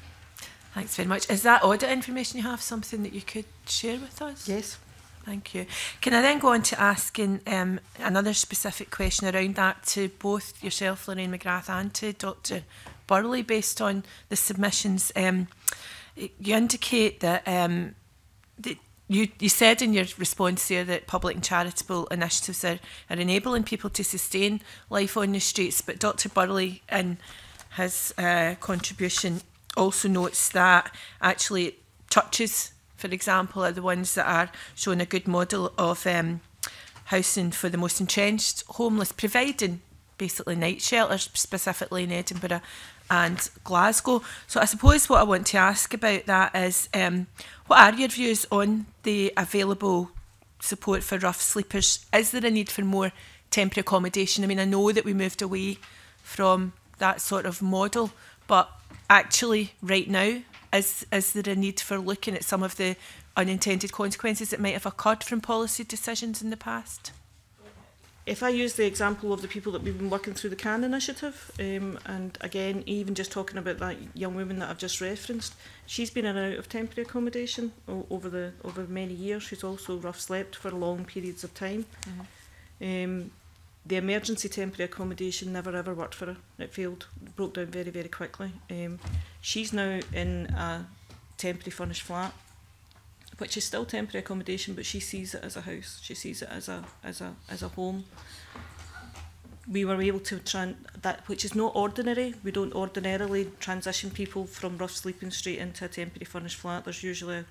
Thanks very much. Is that audit information you have something that you could share with us? Yes. Thank you. Can I then go on to asking um, another specific question around that to both yourself, Lorraine McGrath, and to Doctor Burley, based on the submissions? Um, you indicate that, um, that you, you said in your response there that public and charitable initiatives are, are enabling people to sustain life on the streets, but Doctor Burley, in his uh, contribution, also notes that actually churches, for example, are the ones that are showing a good model of um, housing for the most entrenched homeless, providing basically night shelters, specifically in Edinburgh and Glasgow. So I suppose what I want to ask about that is, um, what are your views on the available support for rough sleepers? Is there a need for more temporary accommodation? I mean, I know that we moved away from that sort of model, but actually, right now, is, is there a need for looking at some of the unintended consequences that might have occurred from policy decisions in the past? If I use the example of the people that we've been working through the C A N initiative, um, and again, even just talking about that young woman that I've just referenced, she's been in and out of temporary accommodation over, the, over many years. She's also rough slept for long periods of time. Mm-hmm. um, The emergency temporary accommodation never ever worked for her. It failed, broke down very, very quickly. Um, she's now in a temporary furnished flat, which is still temporary accommodation, but she sees it as a house. She sees it as a as a as a home. We were able to tran that, which is not ordinary. We don't ordinarily transition people from rough sleeping straight into a temporary furnished flat. There's usually a,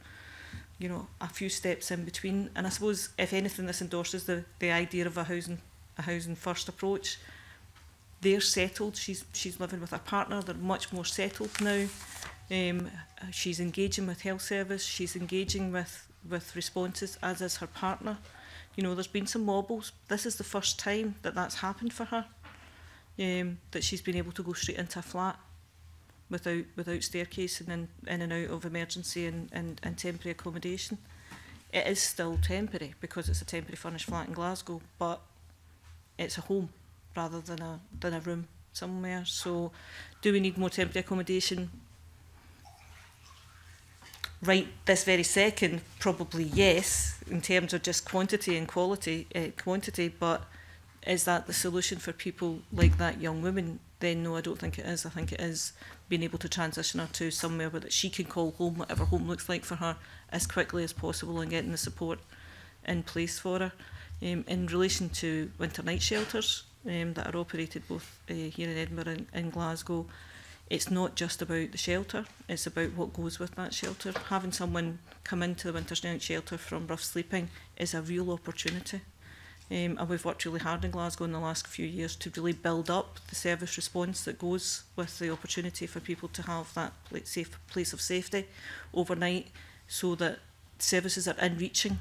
you know, a few steps in between. And I suppose if anything, this endorses the, the idea of a housing. a housing first approach. They're settled, she's, she's living with her partner, they're much more settled now. Um, she's engaging with health service, she's engaging with, with responses, as is her partner. You know, there's been some wobbles. This is the first time that that's happened for her, um, that she's been able to go straight into a flat without, without staircase and in, in and out of emergency and, and, and temporary accommodation. It is still temporary because it's a temporary furnished flat in Glasgow, but it's a home. rather than a than a room somewhere. So do we need more temporary accommodation? Right this very second, probably yes, in terms of just quantity and quality, uh, quantity, but is that the solution for people like that young woman? Then no, I don't think it is. I think it is being able to transition her to somewhere where that she can call home, whatever home looks like for her, as quickly as possible, and getting the support in place for her. Um, in relation to winter night shelters um, that are operated both uh, here in Edinburgh and in Glasgow, it's not just about the shelter, it's about what goes with that shelter. Having someone come into the winter night shelter from rough sleeping is a real opportunity. Um, and we've worked really hard in Glasgow in the last few years to really build up the service response that goes with the opportunity for people to have that safe place of safety overnight, so that services are in-reaching,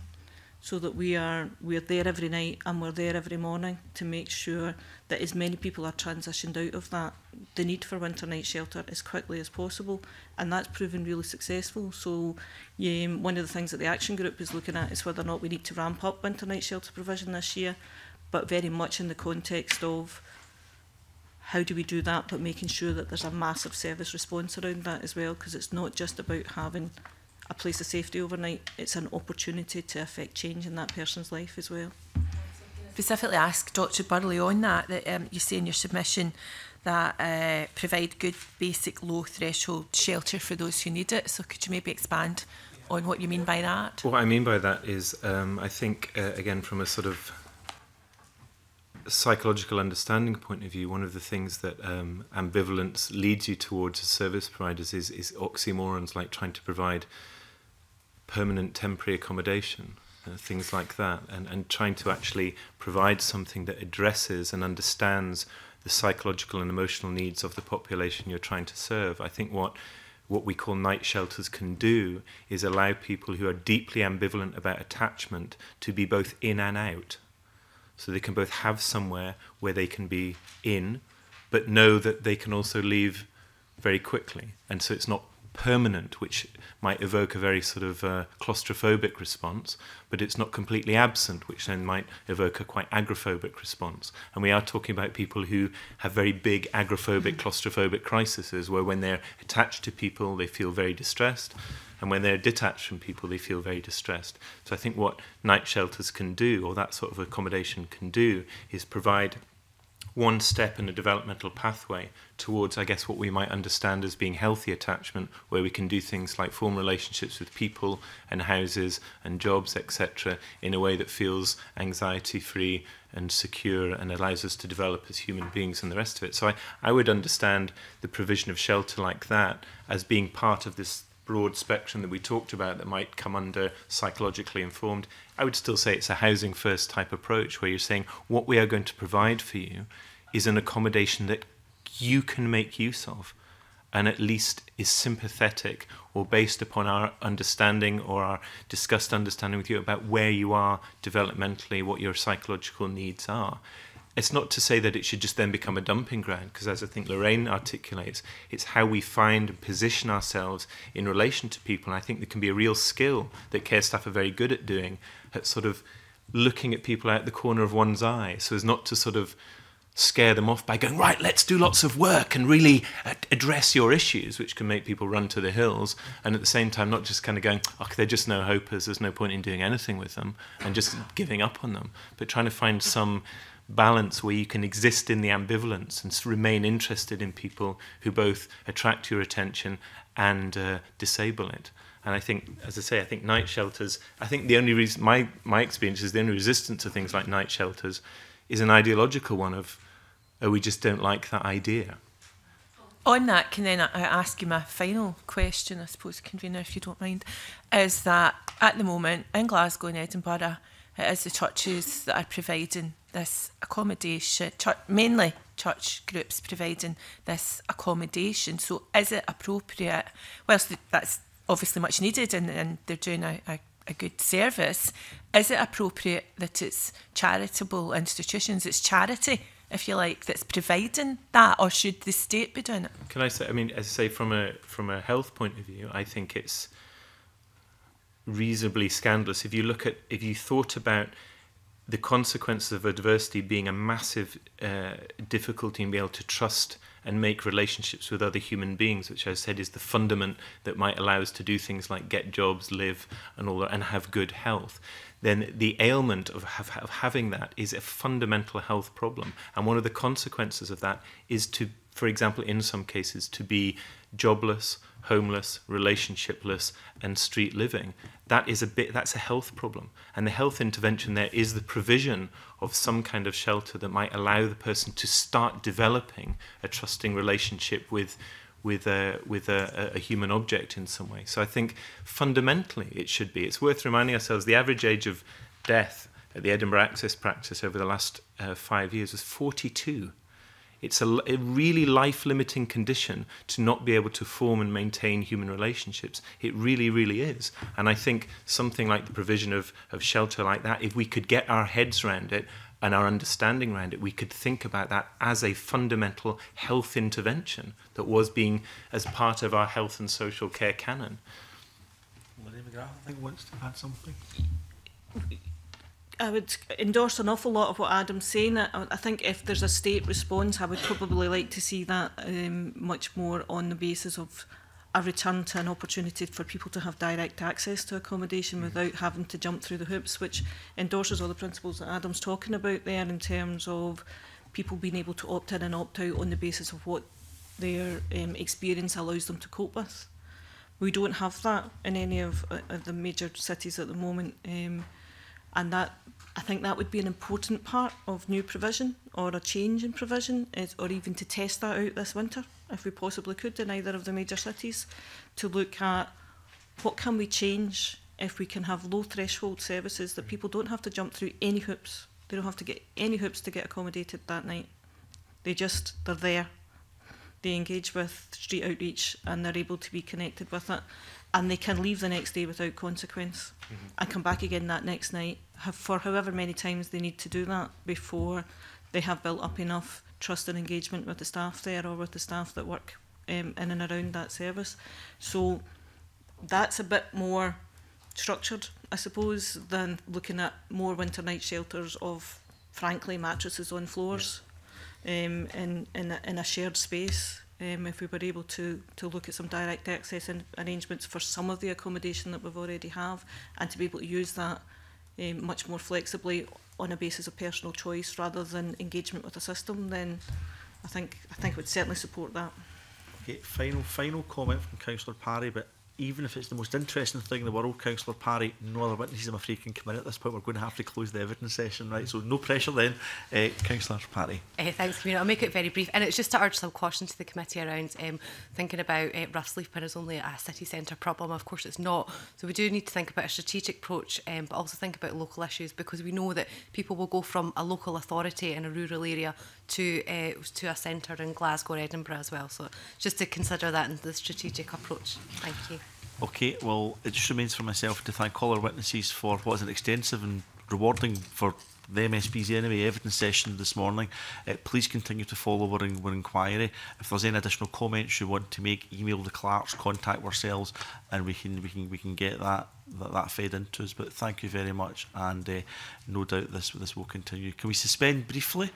so that we are we're there every night and we're there every morning to make sure that as many people are transitioned out of that, the need for winter night shelter, as quickly as possible. And that's proven really successful. So um, one of the things that the Action Group is looking at is whether or not we need to ramp up winter night shelter provision this year, but very much in the context of how do we do that, but making sure that there's a massive service response around that as well, because it's not just about having a place of safety overnight, it's an opportunity to affect change in that person's life as well. Specifically ask Doctor Burley on that, that um, you say in your submission that uh, provide good, basic, low threshold shelter for those who need it. So could you maybe expand on what you mean by that? What I mean by that is, um, I think, uh, again, from a sort of psychological understanding point of view, one of the things that um, ambivalence leads you towards as service providers is, is oxymorons like trying to provide permanent temporary accommodation, uh, things like that, and, and trying to actually provide something that addresses and understands the psychological and emotional needs of the population you're trying to serve. I think what what we call night shelters can do is allow people who are deeply ambivalent about attachment to be both in and out. So they can both have somewhere where they can be in, but know that they can also leave very quickly. And so it's not permanent, which might evoke a very sort of uh, claustrophobic response, but it's not completely absent, which then might evoke a quite agoraphobic response. And we are talking about people who have very big agoraphobic, claustrophobic crises, where when they're attached to people, they feel very distressed. And when they're detached from people, they feel very distressed. So I think what night shelters can do, or that sort of accommodation can do, is provide one step in a developmental pathway towards, I guess, what we might understand as being healthy attachment, where we can do things like form relationships with people and houses and jobs, et cetera, in a way that feels anxiety-free and secure and allows us to develop as human beings and the rest of it. So I, I would understand the provision of shelter like that as being part of this broad spectrum that we talked about that might come under psychologically informed. I would still say it's a housing first type approach, where you're saying what we are going to provide for you is an accommodation that you can make use of and at least is sympathetic or based upon our understanding or our discussed understanding with you about where you are developmentally, what your psychological needs are. It's not to say that it should just then become a dumping ground, because as I think Lorraine articulates, it's how we find and position ourselves in relation to people. And I think there can be a real skill that care staff are very good at doing, at sort of looking at people out the corner of one's eye, so as not to sort of scare them off by going, right, let's do lots of work and really address your issues, which can make people run to the hills, and at the same time not just kind of going, oh, they're just no hopers, there's no point in doing anything with them, and just giving up on them, but trying to find some balance where you can exist in the ambivalence and remain interested in people who both attract your attention and uh, disable it. And I think, as I say, I think night shelters, I think the only reason, my, my experience is the only resistance to things like night shelters is an ideological one of, oh, we just don't like that idea. On that, can then I ask you my final question, I suppose, Convener, if you don't mind, is that at the moment in Glasgow and Edinburgh, it is the churches that are providing this accommodation, church, mainly church groups providing this accommodation. So is it appropriate, whilst that's obviously much needed and, and they're doing a, a, a good service, is it appropriate that it's charitable institutions, it's charity, if you like, that's providing that, or should the state be doing it? Can I say, I mean, as I say, from a, from a health point of view, I think it's reasonably scandalous. If you look at, if you thought about the consequence of adversity being a massive uh, difficulty in being able to trust and make relationships with other human beings, which I said is the fundament that might allow us to do things like get jobs, live, and all that, and have good health. Then the ailment of, have, of having that is a fundamental health problem. And one of the consequences of that is to, for example, in some cases, to be jobless, homeless, relationshipless, and street living. That is a bit, that's a health problem. And the health intervention there is the provision of some kind of shelter that might allow the person to start developing a trusting relationship with, with, a, with a, a human object in some way. So I think fundamentally it should be. It's worth reminding ourselves the average age of death at the Edinburgh Access Practice over the last uh, five years was forty-two. It's a, a really life-limiting condition to not be able to form and maintain human relationships. It really, really is. And I think something like the provision of, of shelter like that, if we could get our heads around it and our understanding around it, we could think about that as a fundamental health intervention that was being as part of our health and social care canon. Lorraine McGrath, I think, wants to add something. I would endorse an awful lot of what Adam's saying. I, I think if there's a state response, I would probably like to see that um, much more on the basis of a return to an opportunity for people to have direct access to accommodation without having to jump through the hoops, which endorses all the principles that Adam's talking about there in terms of people being able to opt in and opt out on the basis of what their um, experience allows them to cope with. We don't have that in any of, uh, of the major cities at the moment. Um, and that I think that would be an important part of new provision or a change in provision, is, or even to test that out this winter, if we possibly could, in either of the major cities, to look at what can we change if we can have low threshold services that people don't have to jump through any hoops. They don't have to get any hoops to get accommodated that night. They just, they're there. They engage with street outreach and they're able to be connected with it. And they can leave the next day without consequence, mm-hmm. and come back again that next night for however many times they need to do that before they have built up enough trust and engagement with the staff there or with the staff that work um, in and around that service. So that's a bit more structured, I suppose, than looking at more winter night shelters of, frankly, mattresses on floors, yeah. um, in, in, a, in a shared space. Um, if we were able to, to look at some direct access and arrangements for some of the accommodation that we've already have, and to be able to use that um, much more flexibly on a basis of personal choice rather than engagement with a system, then I think I think would certainly support that. Okay, final final comment from Councillor Parry, but even if it's the most interesting thing in the world, Councillor Parry, no other witnesses, I'm afraid, can come in at this point. We're going to have to close the evidence session, right? So no pressure then. Uh, Councillor Parry. Uh, thanks, Commissioner. I'll make it very brief. And it's just to urge some caution to the committee around um, thinking about uh, rough sleeping as only a city centre problem. Of course, it's not. So we do need to think about a strategic approach, um, but also think about local issues, because we know that people will go from a local authority in a rural area to, uh, to a centre in Glasgow or Edinburgh as well. So just to consider that in the strategic approach. Thank you. Okay, well, it just remains for myself to thank all our witnesses for what is an extensive and rewarding, for the M S Ps anyway, evidence session this morning. Uh, please continue to follow our, our inquiry. If there's any additional comments you want to make, email the clerks, contact ourselves, and we can we can we can get that that, that fed into us. But thank you very much, and uh, no doubt this this will continue. Can we suspend briefly?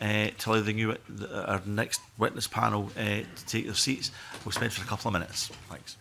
Uh, to allow the new, the, our next witness panel uh, to take their seats. We'll spend for a couple of minutes. Thanks.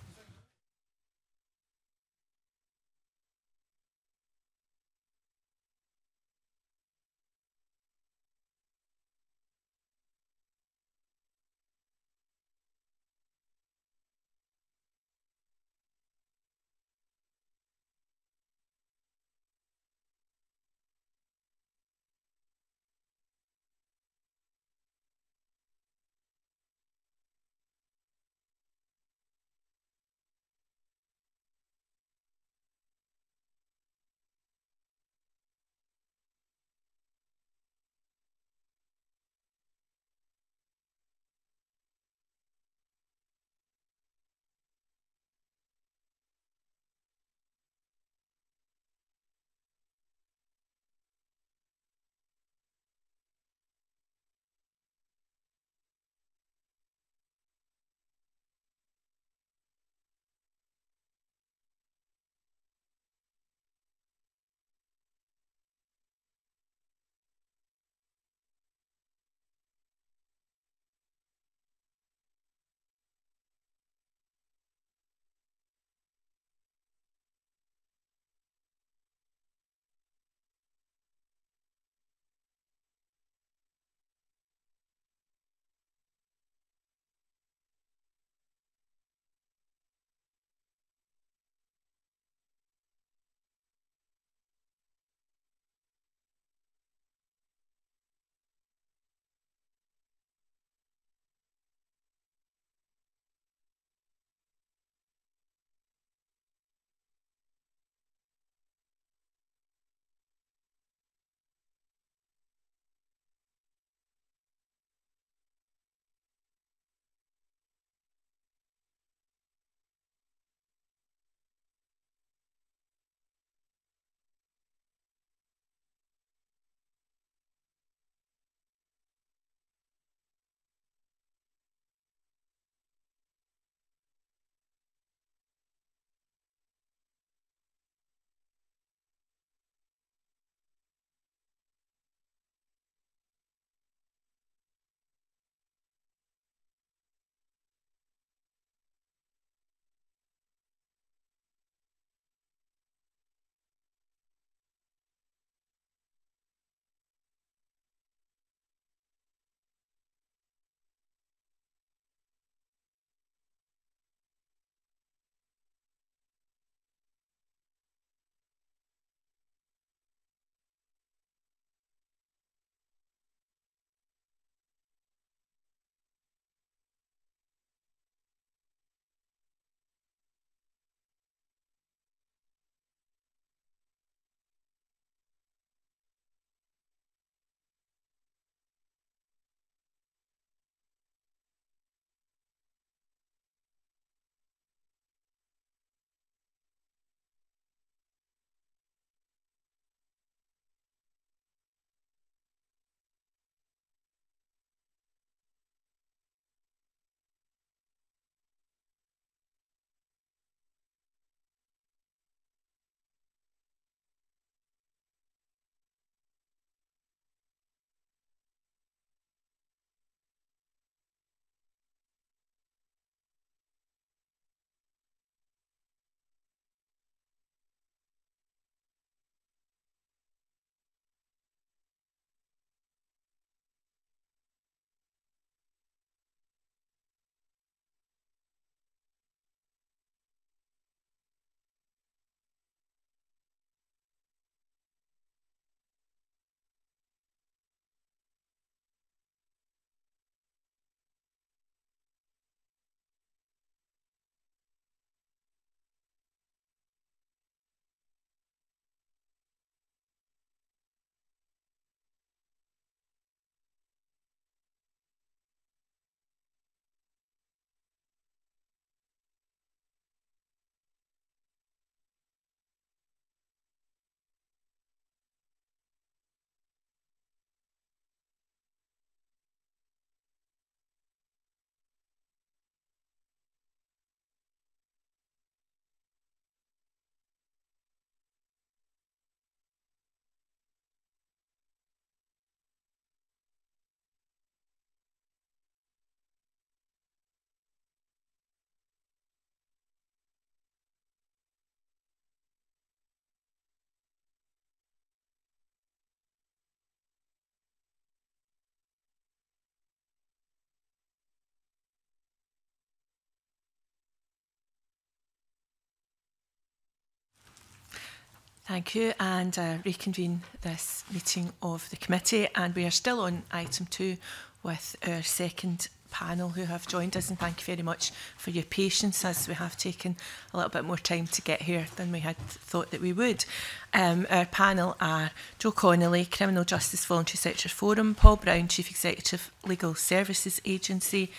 Thank you, and uh, reconvene this meeting of the committee, and we are still on item two with our second panel who have joined us, and thank you very much for your patience as we have taken a little bit more time to get here than we had thought that we would. Um, our panel are Joe Connolly, Criminal Justice Voluntary Sector Forum, Paul Brown, Chief Executive, Legal Services Agency,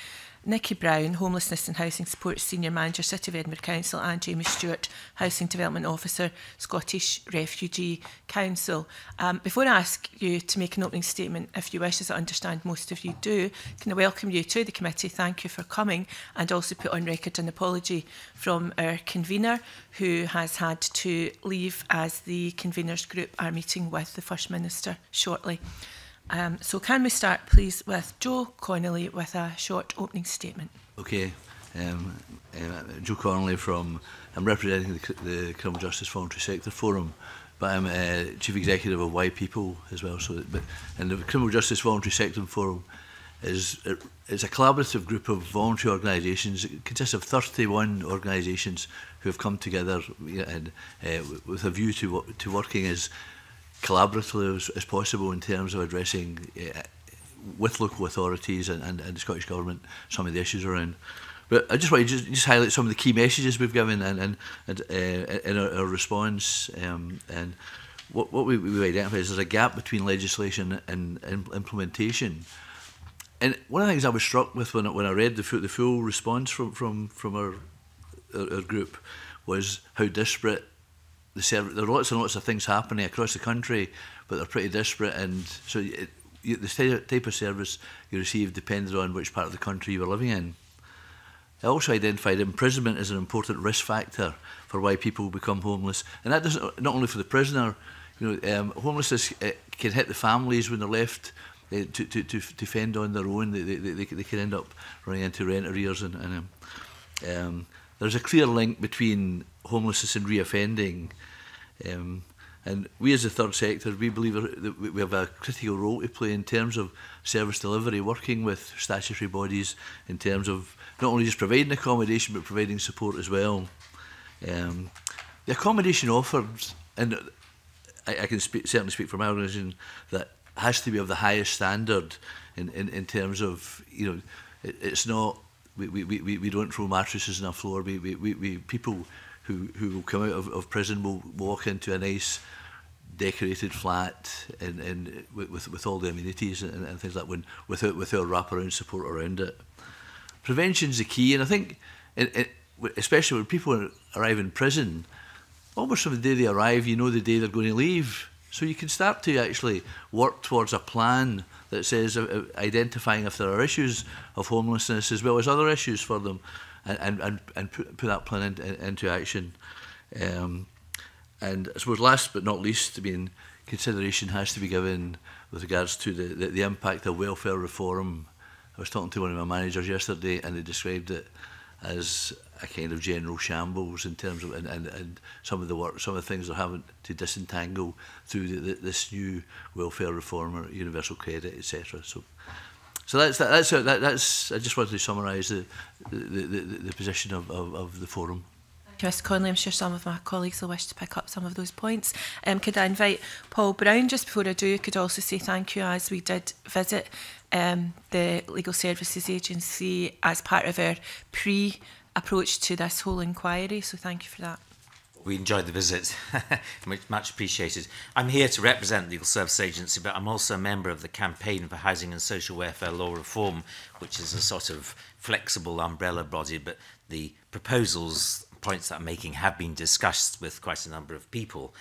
Nikki Brown, Homelessness and Housing Support Senior Manager, City of Edinburgh Council, and Jamie Stewart, Housing Development Officer, Scottish Refugee Council. Um, before I ask you to make an opening statement, if you wish, as I understand most of you do, can I welcome you to the committee, thank you for coming, and also put on record an apology from our convener, who has had to leave as the conveners group are meeting with the First Minister shortly. Um, so can we start, please, with Joe Connolly with a short opening statement? OK. Um, uh, Joe Connolly from... I'm representing the, the Criminal Justice Voluntary Sector Forum, but I'm uh, Chief Executive of Y People as well. So, that, but, and the Criminal Justice Voluntary Sector Forum is a, is a collaborative group of voluntary organisations. It consists of thirty-one organisations who have come together and, uh, with a view to, to working as collaboratively as, as possible in terms of addressing uh, with local authorities and, and, and the Scottish Government some of the issues around. But I just want to just, just highlight some of the key messages we've given and, and, and uh, in our, our response. Um, and what, what we, we identify is there's a gap between legislation and, and implementation. And one of the things I was struck with when I, when I read the full, the full response from, from, from our, our, our group was how disparate There are lots and lots of things happening across the country, but they're pretty disparate, and so it, you, the type of service you receive depends on which part of the country you are living in. I also identified imprisonment as an important risk factor for why people become homeless, and that doesn't not only for the prisoner. You know, um, homelessness uh, can hit the families when they're left uh, to, to, to to fend on their own. They, they, they, they can end up running into rent arrears, and, and um, um, there's a clear link between homelessness and reoffending. Um, and we as the third sector, we believe that we have a critical role to play in terms of service delivery, working with statutory bodies in terms of not only just providing accommodation, but providing support as well. Um, the accommodation offered, and I, I can speak, certainly speak for my organisation, that has to be of the highest standard in, in, in terms of, you know, it, it's not, we, we, we, we don't throw mattresses on our floor, we, we, we, we people, Who, who will come out of, of prison will walk into a nice decorated flat and, and with, with all the amenities and, and things like that when, without, without wraparound support around it. Prevention is the key, and I think, it, it, especially when people arrive in prison, almost from the day they arrive, you know the day they're going to leave. So you can start to actually work towards a plan that says uh, identifying if there are issues of homelessness as well as other issues for them, and, and, and put, put that plan in, in, into action. Um, and I suppose last but not least, I mean, consideration has to be given with regards to the, the, the impact of welfare reform. I was talking to one of my managers yesterday, and they described it as a kind of general shambles in terms of, and, and, and some of the work, some of the things they're having to disentangle through the, the, this new welfare reform or universal credit, et cetera. So, So that's that, that's that, that's. I just wanted to summarise the the, the the position of, of, of the forum. Thank you, Mister Connolly. I'm sure some of my colleagues will wish to pick up some of those points. Um, could I invite Paul Brown just before I do? Could also say thank you, as we did visit um, the Legal Services Agency as part of our pre-approach to this whole inquiry. So thank you for that. We enjoyed the visit, much appreciated. I'm here to represent the Legal Services Agency, but I'm also a member of the Campaign for Housing and Social Welfare Law Reform, which is a sort of flexible umbrella body, but the proposals, points that I'm making, have been discussed with quite a number of people.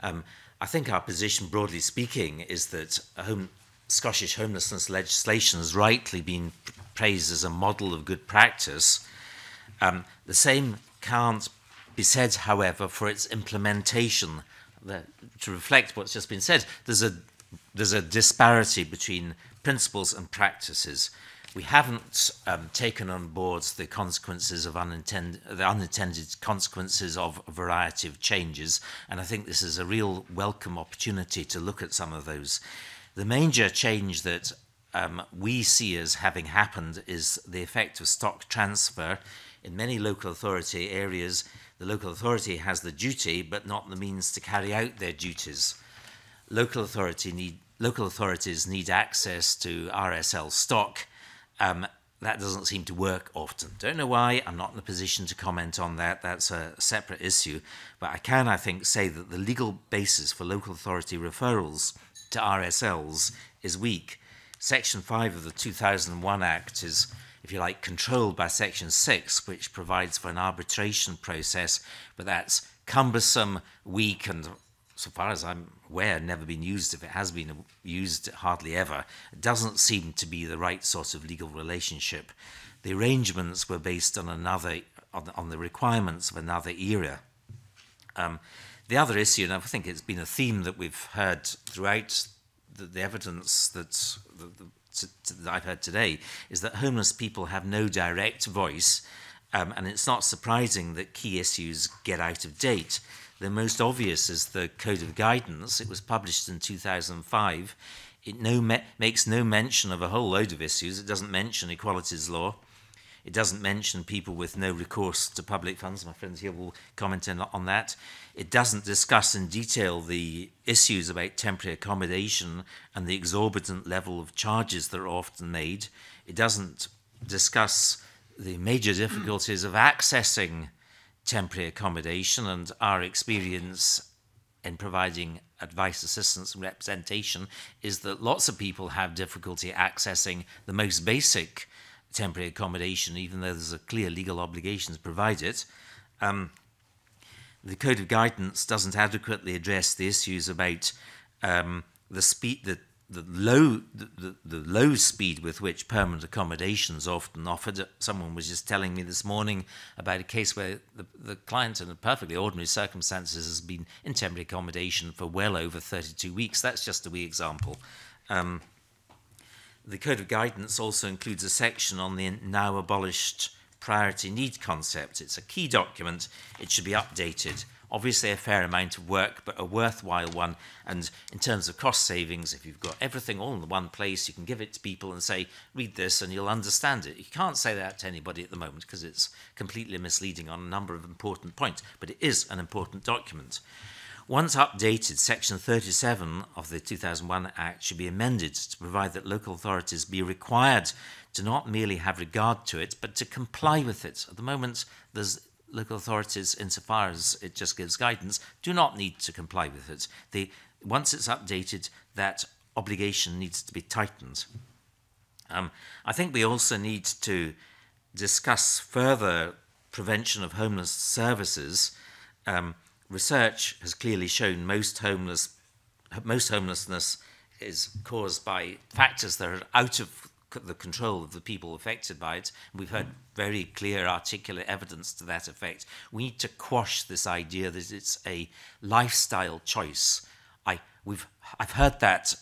Um, I think our position, broadly speaking, is that home, Scottish homelessness legislation has rightly been praised as a model of good practice. Um, the same can't be said, however, for its implementation. The, to reflect what's just been said, there's a, there's a disparity between principles and practices. We haven't um, taken on board the consequences of unintended, the unintended consequences of a variety of changes, and I think this is a real welcome opportunity to look at some of those. The major change that um, we see as having happened is the effect of stock transfer. In many local authority areas, The local authority has the duty, but not the means to carry out their duties. Local, authority need, local authorities need access to R S L stock. Um, that doesn't seem to work often. Don't know why. I'm not in a position to comment on that. That's a separate issue. But I can, I think, say that the legal basis for local authority referrals to R S Ls is weak. Section five of the two thousand one Act is, if you like, controlled by Section six, which provides for an arbitration process, but that's cumbersome, weak, and so far as I'm aware, never been used. If it has been used, hardly ever. It doesn't seem to be the right sort of legal relationship. The arrangements were based on another, on, on the requirements of another era. Um, the other issue, and I think it's been a theme that we've heard throughout the, the evidence that's, the, the, To, to, that I've heard today, is that homeless people have no direct voice, um, and it's not surprising that key issues get out of date. The most obvious is the Code of Guidance. It was published in two thousand five. It no me- makes no mention of a whole load of issues. It doesn't mention equalities law. It doesn't mention people with no recourse to public funds. My friends here will comment on that. It doesn't discuss in detail the issues about temporary accommodation and the exorbitant level of charges that are often made. It doesn't discuss the major difficulties of accessing temporary accommodation and our experience in providing advice, assistance and representation is that lots of people have difficulty accessing the most basic temporary accommodation, even though there's a clear legal obligation to provide it. Um, the Code of Guidance doesn't adequately address the issues about um, the speed, the, the low, the, the low speed with which permanent accommodation is often offered. Someone was just telling me this morning about a case where the, the client, in perfectly ordinary circumstances, has been in temporary accommodation for well over thirty-two weeks. That's just a wee example. Um, The Code of Guidance also includes a section on the now abolished priority need concept. It's a key document. It should be updated. Obviously a fair amount of work, but a worthwhile one. And in terms of cost savings, if you've got everything all in one place, you can give it to people and say, read this and you'll understand it. You can't say that to anybody at the moment because it's completely misleading on a number of important points, but it is an important document. Once updated, Section thirty-seven of the two thousand one Act should be amended to provide that local authorities be required to not merely have regard to it, but to comply with it. At the moment, there's local authorities, insofar as it just gives guidance, do not need to comply with it. They, once it's updated, that obligation needs to be tightened. Um, I think we also need to discuss further prevention of homeless services. Um, Research has clearly shown most homeless, most homelessness is caused by factors that are out of the control of the people affected by it. We've heard very clear, articulate evidence to that effect. We need to quash this idea that it's a lifestyle choice. I, we've, I've heard that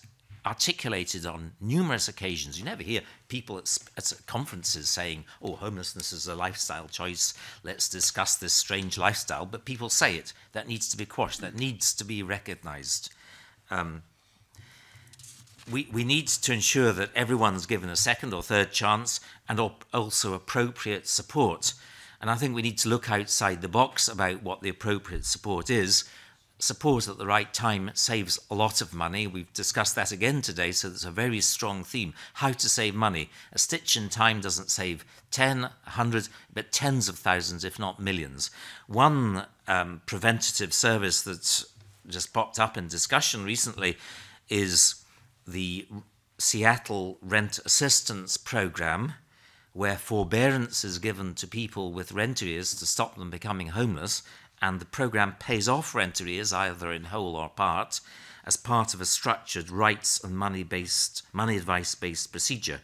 articulated on numerous occasions. You never hear people at, at conferences saying, oh, homelessness is a lifestyle choice, let's discuss this strange lifestyle, but people say it. That needs to be quashed, that needs to be recognised. Um, we, we need to ensure that everyone's given a second or third chance and also appropriate support. And I think we need to look outside the box about what the appropriate support is. Support at the right time saves a lot of money. We've discussed that again today, so that's a very strong theme. How to save money. A stitch in time doesn't save ten, a hundred, but tens of thousands, if not millions. One um, preventative service that's just popped up in discussion recently is the Seattle Rent Assistance Program, where forbearance is given to people with rent arrears to stop them becoming homeless, and the programme pays off rent arrears, either in whole or part, as part of a structured rights and money-based, money advice-based procedure.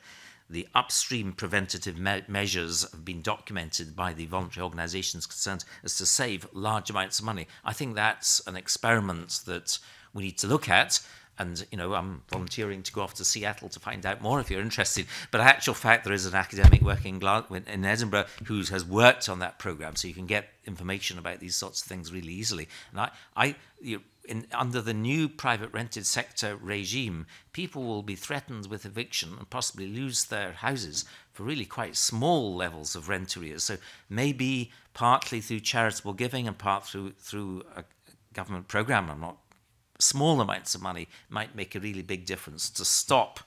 The upstream preventative me measures have been documented by the voluntary organisations concerned as to save large amounts of money. I think that's an experiment that we need to look at, And, you know, I'm volunteering to go off to Seattle to find out more if you're interested. But in actual fact, there is an academic working in Edinburgh who has worked on that programme, so you can get information about these sorts of things really easily. And I, I you know, in, under the new private rented sector regime, people will be threatened with eviction and possibly lose their houses for really quite small levels of rent arrears. So maybe partly through charitable giving and part through, through a government programme, I'm not small amounts of money might make a really big difference to stop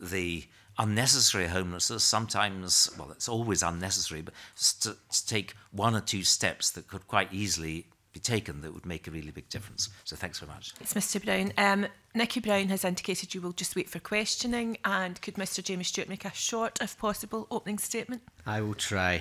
the unnecessary homelessness. Sometimes, well, it's always unnecessary, but to, to take one or two steps that could quite easily be taken that would make a really big difference. So thanks very much. It's Mister Brown. Um, Nicky Brown has indicated you will just wait for questioning, and could Mister Jamie Stewart make a short, if possible, opening statement? I will try.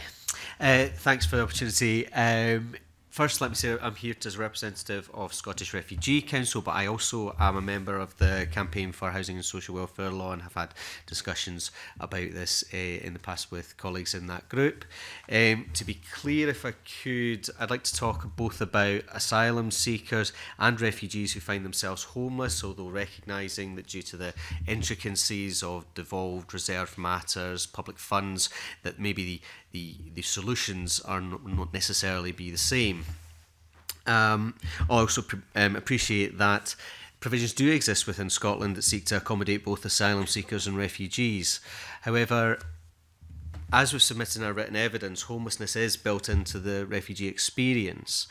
Uh, thanks for the opportunity. Um, First, let me say I'm here as a representative of Scottish Refugee Council, but I also am a member of the Campaign for Housing and Social Welfare Law and have had discussions about this uh, in the past with colleagues in that group. Um, to be clear, if I could, I'd like to talk both about asylum seekers and refugees who find themselves homeless, although recognising that due to the intricacies of devolved reserve matters, public funds, that maybe the The, the solutions are not, not necessarily be the same. Um, I also um, appreciate that provisions do exist within Scotland that seek to accommodate both asylum seekers and refugees. However, as we've submitted in our written evidence, homelessness is built into the refugee experience.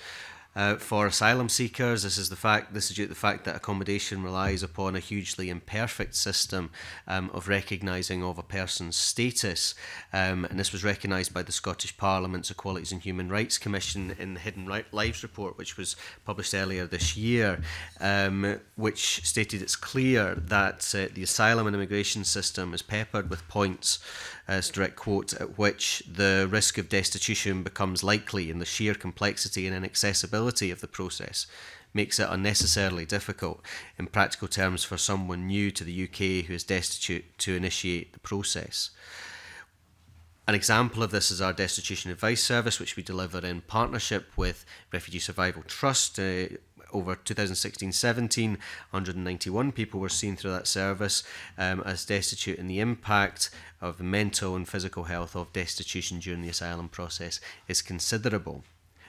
Uh, for asylum seekers, this is the fact. This is due to the fact that accommodation relies upon a hugely imperfect system um, of recognising of a person's status, um, and this was recognised by the Scottish Parliament's Equalities and Human Rights Commission in the Hidden Lives Report, which was published earlier this year, um, which stated it's clear that uh, the asylum and immigration system is peppered with points, as direct quote, at which the risk of destitution becomes likely, and the sheer complexity and inaccessibility of the process makes it unnecessarily difficult in practical terms for someone new to the U K who is destitute to initiate the process. An example of this is our Destitution Advice Service, which we deliver in partnership with Refugee Survival Trust. Uh, over two thousand sixteen seventeen, one hundred ninety-one people were seen through that service um, as destitute, and the impact of the mental and physical health of destitution during the asylum process is considerable.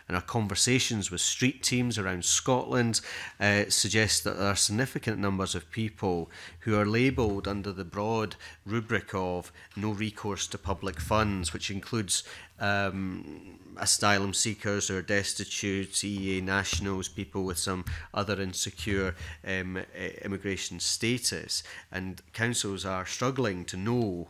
And our conversations with street teams around Scotland uh, suggest that there are significant numbers of people who are labelled under the broad rubric of no recourse to public funds, which includes um, asylum seekers or destitute, E E A nationals, people with some other insecure um, immigration status. And councils are struggling to know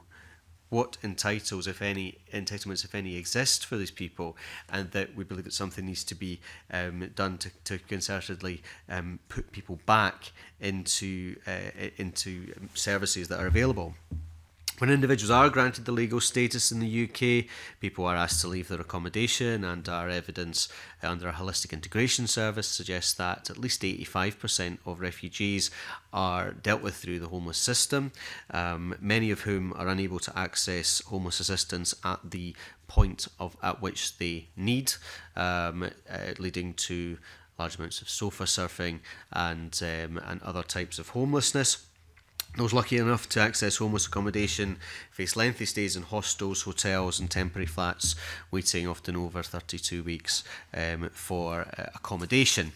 what entitles, if any, entitlements, if any, exist for these people, and that we believe that something needs to be um, done to, to concertedly um, put people back into, uh, into services that are available. When individuals are granted the legal status in the U K, people are asked to leave their accommodation, and our evidence under our Holistic Integration Service suggests that at least eighty-five percent of refugees are dealt with through the homeless system, um, many of whom are unable to access homeless assistance at the point of, at which they need, um, uh, leading to large amounts of sofa surfing and, um, and other types of homelessness. Those lucky enough to access homeless accommodation face lengthy stays in hostels, hotels and temporary flats, waiting often over thirty-two weeks um, for uh, accommodation.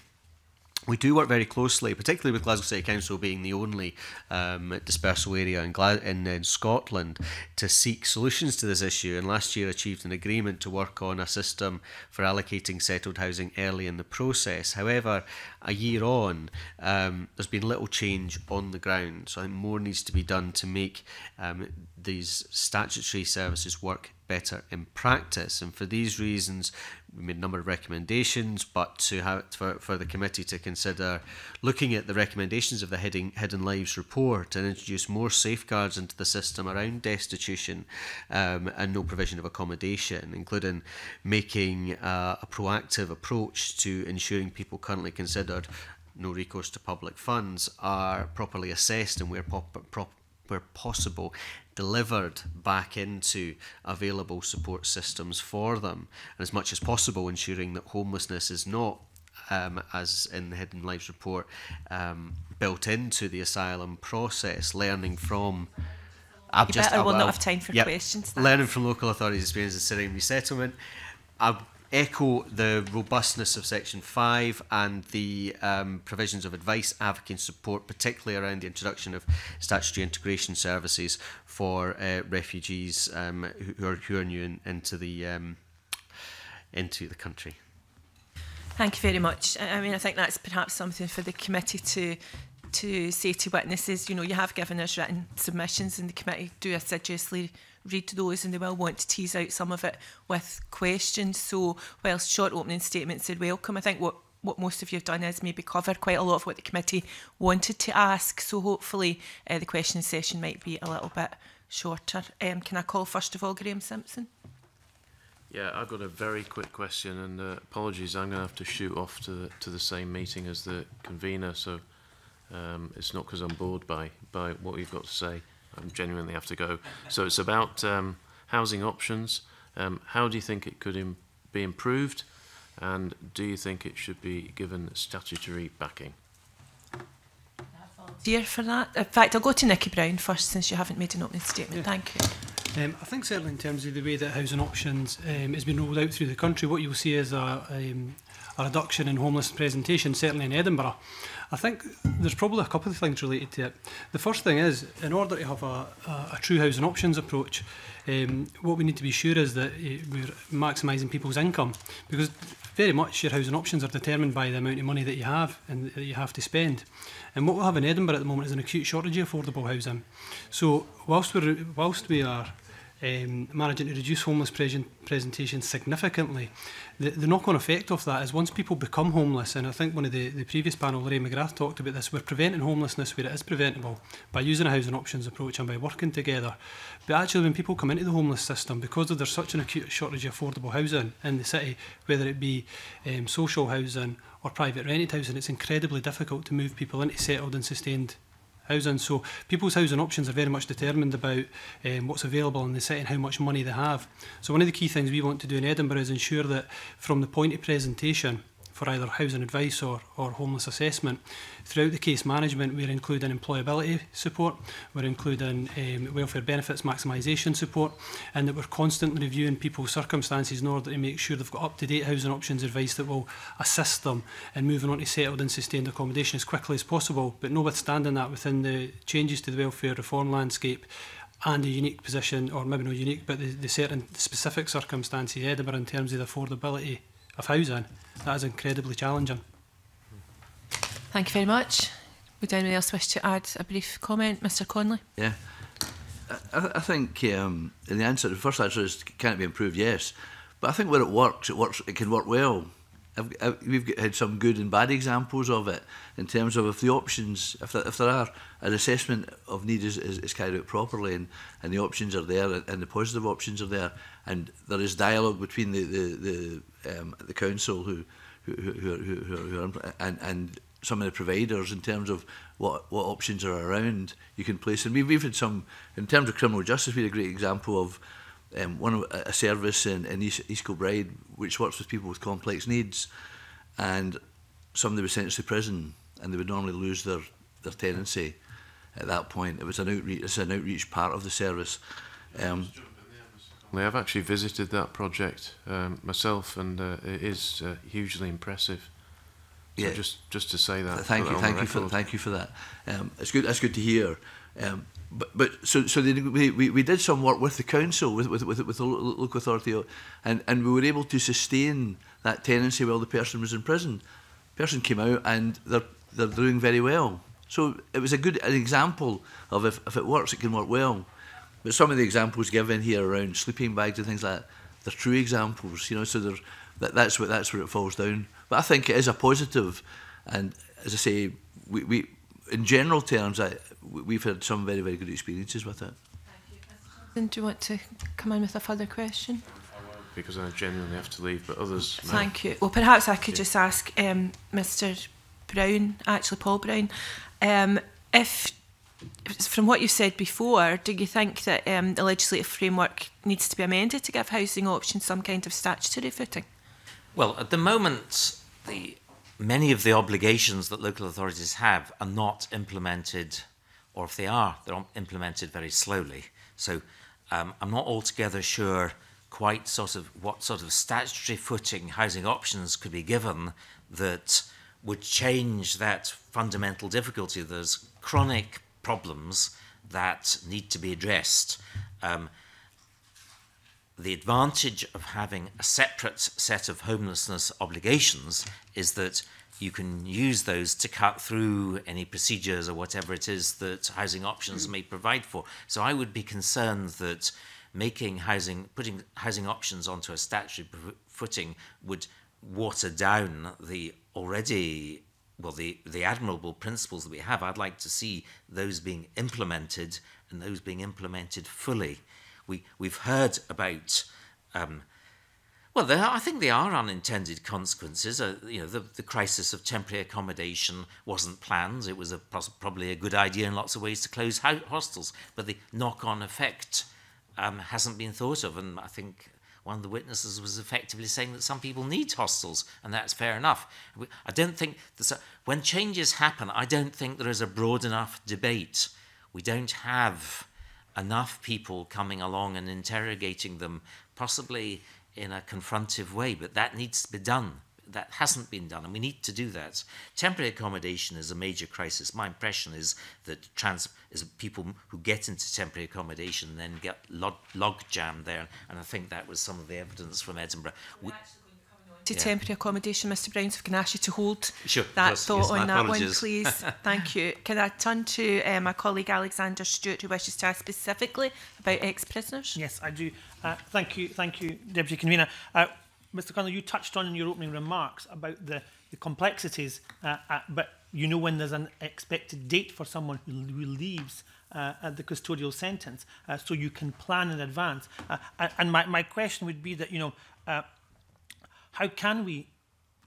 We do work very closely, particularly with Glasgow City Council being the only um, dispersal area in, Gla in, in Scotland, to seek solutions to this issue, and last year achieved an agreement to work on a system for allocating settled housing early in the process. However, a year on, um, there's been little change on the ground, so I think more needs to be done to make um, these statutory services work better in practice. And for these reasons, we made a number of recommendations, but to have, for, for the committee to consider looking at the recommendations of the Hidden, Hidden Lives Report and introduce more safeguards into the system around destitution um, and no provision of accommodation, including making uh, a proactive approach to ensuring people currently considered no recourse to public funds are properly assessed and where pop, prop, where possible, delivered back into available support systems for them, and as much as possible ensuring that homelessness is not um, as in the Hidden Lives Report, um, built into the asylum process, learning from... I've you just, better I will not have time for yep, questions. Thanks. Learning from local authorities' experience in Syrian resettlement. I echo the robustness of Section five and the um, provisions of advice, advocacy and support, particularly around the introduction of statutory integration services for uh, refugees um, who, are, who are new in, into, the, um, into the country. Thank you very much. I mean, I think that's perhaps something for the committee to to say to witnesses. You know, you have given us written submissions and the committee do assiduously read those, and they will want to tease out some of it with questions. So whilst short opening statements are welcome, I think what, what most of you have done is maybe cover quite a lot of what the committee wanted to ask. So hopefully uh, the question session might be a little bit shorter. Um, can I call first of all Graeme Simpson? Yeah, I've got a very quick question, and uh, apologies, I'm going to have to shoot off to the, to the same meeting as the convener, so um, it's not because I'm bored by, by what you've got to say. I genuinely have to go. So it's about um, housing options. Um, how do you think it could im- be improved, and do you think it should be given statutory backing? Dear for that. In fact, I'll go to Nicky Brown first, since you haven't made an opening statement. Yeah. Thank you. Um, I think certainly in terms of the way that housing options um, has been rolled out through the country, what you'll see is a, um, a reduction in homeless presentation, certainly in Edinburgh. I think there's probably a couple of things related to it. The first thing is, in order to have a, a, a true housing options approach, um, what we need to be sure is that uh, we're maximising people's income, because very much your housing options are determined by the amount of money that you have and that you have to spend. And what we have in Edinburgh at the moment is an acute shortage of affordable housing. So whilst, we're, whilst we are Um, managing to reduce homeless pre- presentation significantly, the, the knock-on effect of that is once people become homeless, and I think one of the, the previous panel, Lorraine McGrath, talked about this, we're preventing homelessness where it is preventable by using a housing options approach and by working together. But actually when people come into the homeless system, because of there's such an acute shortage of affordable housing in the city, whether it be um, social housing or private rented housing, it's incredibly difficult to move people into settled and sustained housing. So people's housing options are very much determined about um, what's available in the city and how much money they have. So one of the key things we want to do in Edinburgh is ensure that from the point of presentation for either housing advice or, or homeless assessment, throughout the case management we're including employability support, we're including um, welfare benefits maximisation support, and that we're constantly reviewing people's circumstances in order to make sure they've got up-to-date housing options advice that will assist them in moving on to settled and sustained accommodation as quickly as possible. But notwithstanding that, within the changes to the welfare reform landscape and a unique position, or maybe not unique, but the, the certain specific circumstances in Edinburgh in terms of the affordability of housing, that is incredibly challenging. Thank you very much. Would anyone else wish to add a brief comment? Mister Conley? Yeah, I, I think um, in the answer, the first answer is, can it be improved? Yes, but I think where it works, it works. It can work well. I've, I, we've had some good and bad examples of it in terms of if the options, if there, if there are an assessment of need is, is, is carried out properly, and, and the options are there, and the positive options are there, and there is dialogue between the the the, um, the council who who who, who, who are, and and some of the providers in terms of what what options are around you can place. And we we've had some in terms of criminal justice. We had a great example of. Um, one a service in, in East, East Kilbride which works with people with complex needs, and somebody was sentenced to prison and they would normally lose their, their tenancy at that point. It was an outreach, it's an outreach part of the service. Um, I've actually visited that project um, myself, and uh, it is uh, hugely impressive. So yeah. just just to say that. Thank you, thank you for thank you for that. Um, it's good. That's good to hear. Um, But, but so so they, we, we did some work with the council, with with with, with the local authority, and, and we were able to sustain that tenancy while the person was in prison. The person came out and they're they're doing very well. So it was a good an example of if, if it works, it can work well. But some of the examples given here around sleeping bags and things like that, they're true examples, you know. So they're, that that's what that's where it falls down. But I think it is a positive, and as I say, we. we in general terms, I, we've had some very, very good experiences with it. And do you want to come in with a further question? Because I genuinely have to leave, but others... Thank may. you. Well, perhaps I could yeah. just ask um, Mister Brown, actually Paul Brown, um, if, from what you said before, do you think that um, the legislative framework needs to be amended to give housing options some kind of statutory footing? Well, at the moment, the many of the obligations that local authorities have are not implemented, or if they are, they're implemented very slowly. So um, I'm not altogether sure quite sort of what sort of statutory footing housing options could be given that would change that fundamental difficulty. There's chronic problems that need to be addressed. Um, the advantage of having a separate set of homelessness obligations is that you can use those to cut through any procedures or whatever it is that housing options may provide for. So I would be concerned that making housing, putting housing options onto a statutory footing would water down the already, well, the, the admirable principles that we have. I'd like to see those being implemented, and those being implemented fully. We, we've heard about, um, well, there are, I think there are unintended consequences. Uh, you know, the, the crisis of temporary accommodation wasn't planned. It was a, probably a good idea in lots of ways to close hostels, but the knock-on effect um, hasn't been thought of, and I think one of the witnesses was effectively saying that some people need hostels, and that's fair enough. I don't think, a, when changes happen, I don't think there is a broad enough debate. We don't have enough people coming along and interrogating them, possibly in a confrontive way, but that needs to be done. That hasn't been done, and we need to do that. Temporary accommodation is a major crisis. My impression is that trans is people who get into temporary accommodation then get log, log jammed there, and I think that was some of the evidence from Edinburgh. We're we, actually going to come on to yeah. temporary accommodation, Mister Brown, so if I can ask you to hold sure, that yes, thought yes, on that apologies. one, please. Thank you. Can I turn to uh, my colleague Alexander Stewart, who wishes to ask specifically about ex-prisoners? Yes, I do. Uh, thank you, thank you, Deputy Convener. Uh, Mister Connell, you touched on in your opening remarks about the, the complexities, uh, uh, but you know when there's an expected date for someone who, who leaves uh, at the custodial sentence, uh, so you can plan in advance. Uh, and my, my question would be that, you know, uh, how can we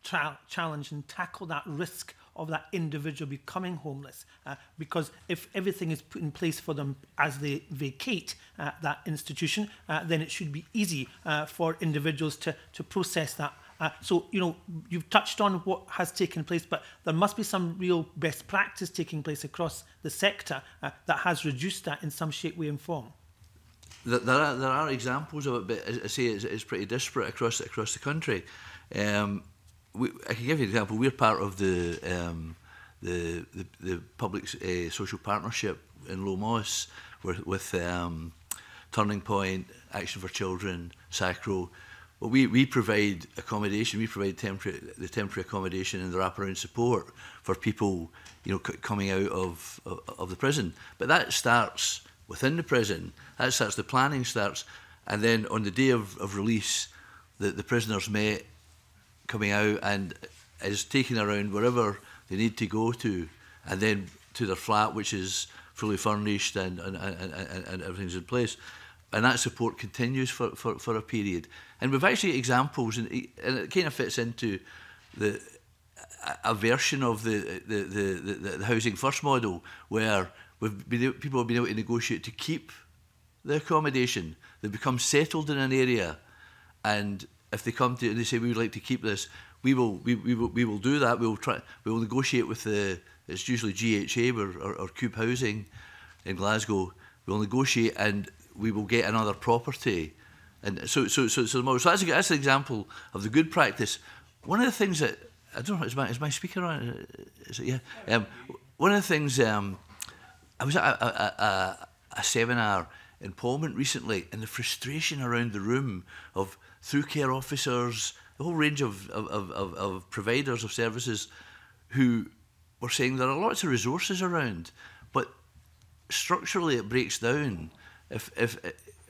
tra- challenge and tackle that risk of that individual becoming homeless? Uh, because if everything is put in place for them as they vacate uh, that institution, uh, then it should be easy uh, for individuals to, to process that. Uh, so, you know, you've touched on what has taken place, but there must be some real best practice taking place across the sector uh, that has reduced that in some shape, way and form. There are, there are examples of it, but as I say, it's, it's pretty disparate across, across the country. Um, We, I can give you an example. We're part of the um, the, the the public uh, social partnership in Low Moss with, with um, Turning Point, Action for Children, SACRO. Well, we we provide accommodation. We provide temporary the temporary accommodation and the wraparound support for people, you know, c coming out of, of of the prison. But that starts within the prison. That starts the planning starts, and then on the day of, of release, the the prisoners met. Coming out and is taken around wherever they need to go to, and then to their flat, which is fully furnished and and, and, and, and everything's in place, and that support continues for, for, for a period. And we've actually examples, and it kind of fits into the a version of the the the, the, the housing first model, where we've been, people have been able to negotiate to keep their accommodation. They become settled in an area, and if they come to and they say we would like to keep this, we will we, we will we will do that. We will try. We will negotiate with the. It's usually G H A or, or, or Cube Housing in Glasgow. We will negotiate and we will get another property. And so so so so, so that's a, that's an example of the good practice. One of the things that I don't know is my is my speaker on? Is it yeah? Um, one of the things um, I was at a, a, a, a seminar in Parliament recently, and the frustration around the room of through care officers, the whole range of, of, of, of providers of services who were saying there are lots of resources around, but structurally it breaks down. If, if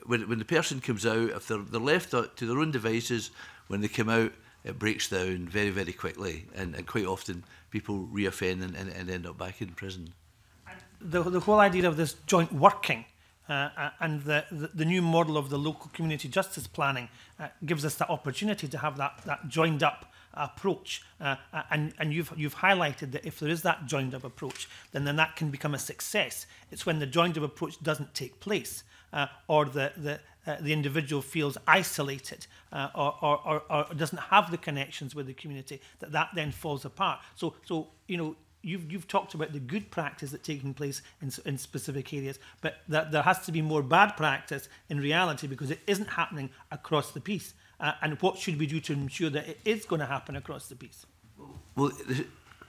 when, when the person comes out, if they're, they're left to their own devices, when they come out, it breaks down very, very quickly. And, and quite often people reoffend and, and, and end up back in prison. The, the whole idea of this joint working Uh, and the, the, the new model of the local community justice planning uh, gives us that opportunity to have that, that joined up approach. Uh, and and you've, you've highlighted that if there is that joined up approach, then, then that can become a success. It's when the joined up approach doesn't take place uh, or the, the, uh, the individual feels isolated uh, or, or, or, or doesn't have the connections with the community, that that then falls apart. So, so you know, You've, you've talked about the good practice that's taking place in, in specific areas, but that there has to be more bad practice in reality, because it isn't happening across the piece. Uh, and what should we do to ensure that it is going to happen across the piece? Well,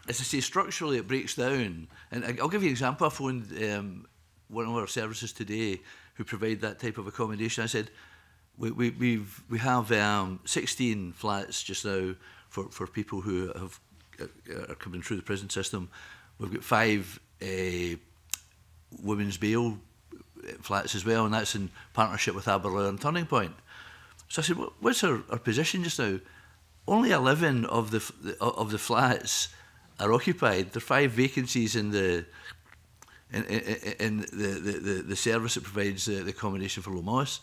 as I say, structurally it breaks down. And I'll give you an example. I phoned um, one of our services today who provide that type of accommodation. I said, we, we, we've, we have um, sixteen flats just now for, for people who have are coming through the prison system. We've got five uh, women's bail flats as well, and that's in partnership with Aberlour and Turning Point. So I said, well, what's our, our position just now? Only eleven of the of the flats are occupied. There are five vacancies in the in, in, in the, the, the, the service that provides the, the accommodation for Lomos,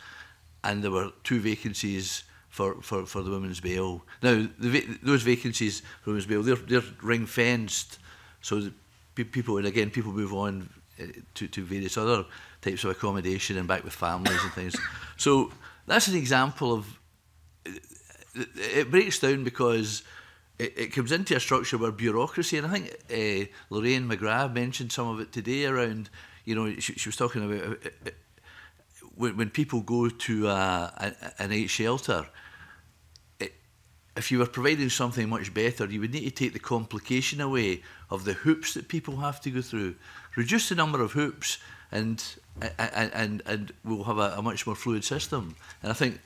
and there were two vacancies For, for, for the women's bail. Now, the va those vacancies for women's bail, they're, they're ring-fenced, so that pe people, and again, people move on uh, to, to various other types of accommodation and back with families and things. So that's an example of, it, it breaks down because it, it comes into a structure where bureaucracy, and I think uh, Lorraine McGrath mentioned some of it today around, you know, she, she was talking about uh, when, when people go to uh, a, an aid shelter, if you were providing something much better, you would need to take the complication away of the hoops that people have to go through. Reduce the number of hoops, and and and, and we'll have a, a much more fluid system. And I think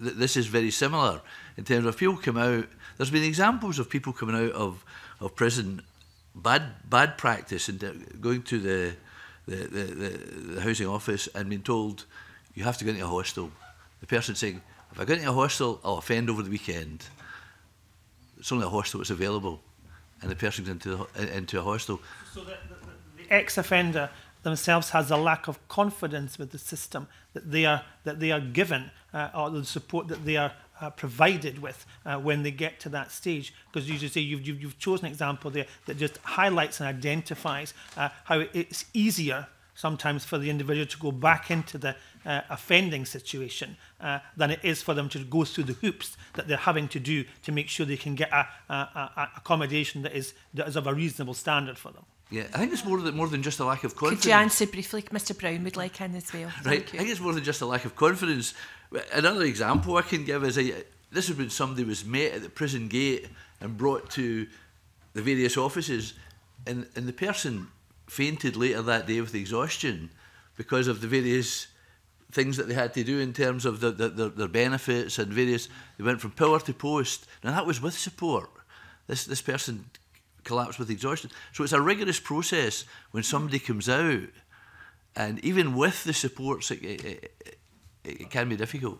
that this is very similar in terms of people come out. There's been examples of people coming out of of prison, bad bad practice, and going to the the the, the, the housing office and being told you have to go into a hostel. The person saying, if I go into a hostel, I'll offend over the weekend. It's only a hostel that's available, and the person goes into, the, into a hostel. So the, the, the ex-offender themselves has a lack of confidence with the system that they are, that they are given, uh, or the support that they are uh, provided with uh, when they get to that stage. Because you just say, you've, you've, you've chosen an example there that just highlights and identifies uh, how it's easier sometimes for the individual to go back into the uh, offending situation uh, than it is for them to go through the hoops that they're having to do to make sure they can get a, a, a accommodation that is, that is of a reasonable standard for them. Yeah, I think it's more than, more than just a lack of confidence. Could you answer briefly? Mister Brown would like in as well. Right, I think it's more than just a lack of confidence. Another example I can give is, a, this is when somebody was met at the prison gate and brought to the various offices, and, and the person fainted later that day with exhaustion because of the various things that they had to do in terms of the, the, the, their benefits and various. They went from pillar to post. Now, that was with support. This, this person collapsed with exhaustion. So it's a rigorous process when somebody comes out, and even with the supports, it, it, it, it can be difficult.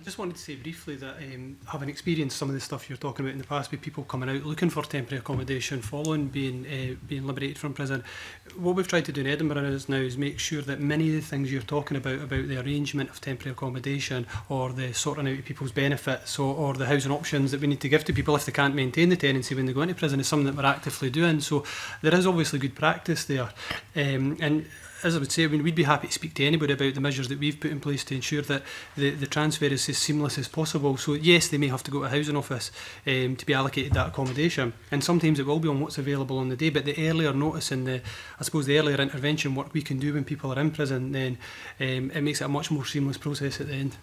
I just wanted to say briefly that um, having experienced some of the stuff you're talking about in the past with people coming out looking for temporary accommodation following being uh, being liberated from prison, what we've tried to do in Edinburgh is now is make sure that many of the things you're talking about, about the arrangement of temporary accommodation or the sorting out of people's benefits or, or the housing options that we need to give to people if they can't maintain the tenancy when they go into prison, is something that we're actively doing. So there is obviously good practice there. Um, and as I would say, I mean, we'd be happy to speak to anybody about the measures that we've put in place to ensure that the, the transfer is as seamless as possible. So yes, they may have to go to a housing office um, to be allocated that accommodation, and sometimes it will be on what's available on the day, but the earlier notice and the, I suppose, the earlier intervention work we can do when people are in prison, then um, it makes it a much more seamless process at the end.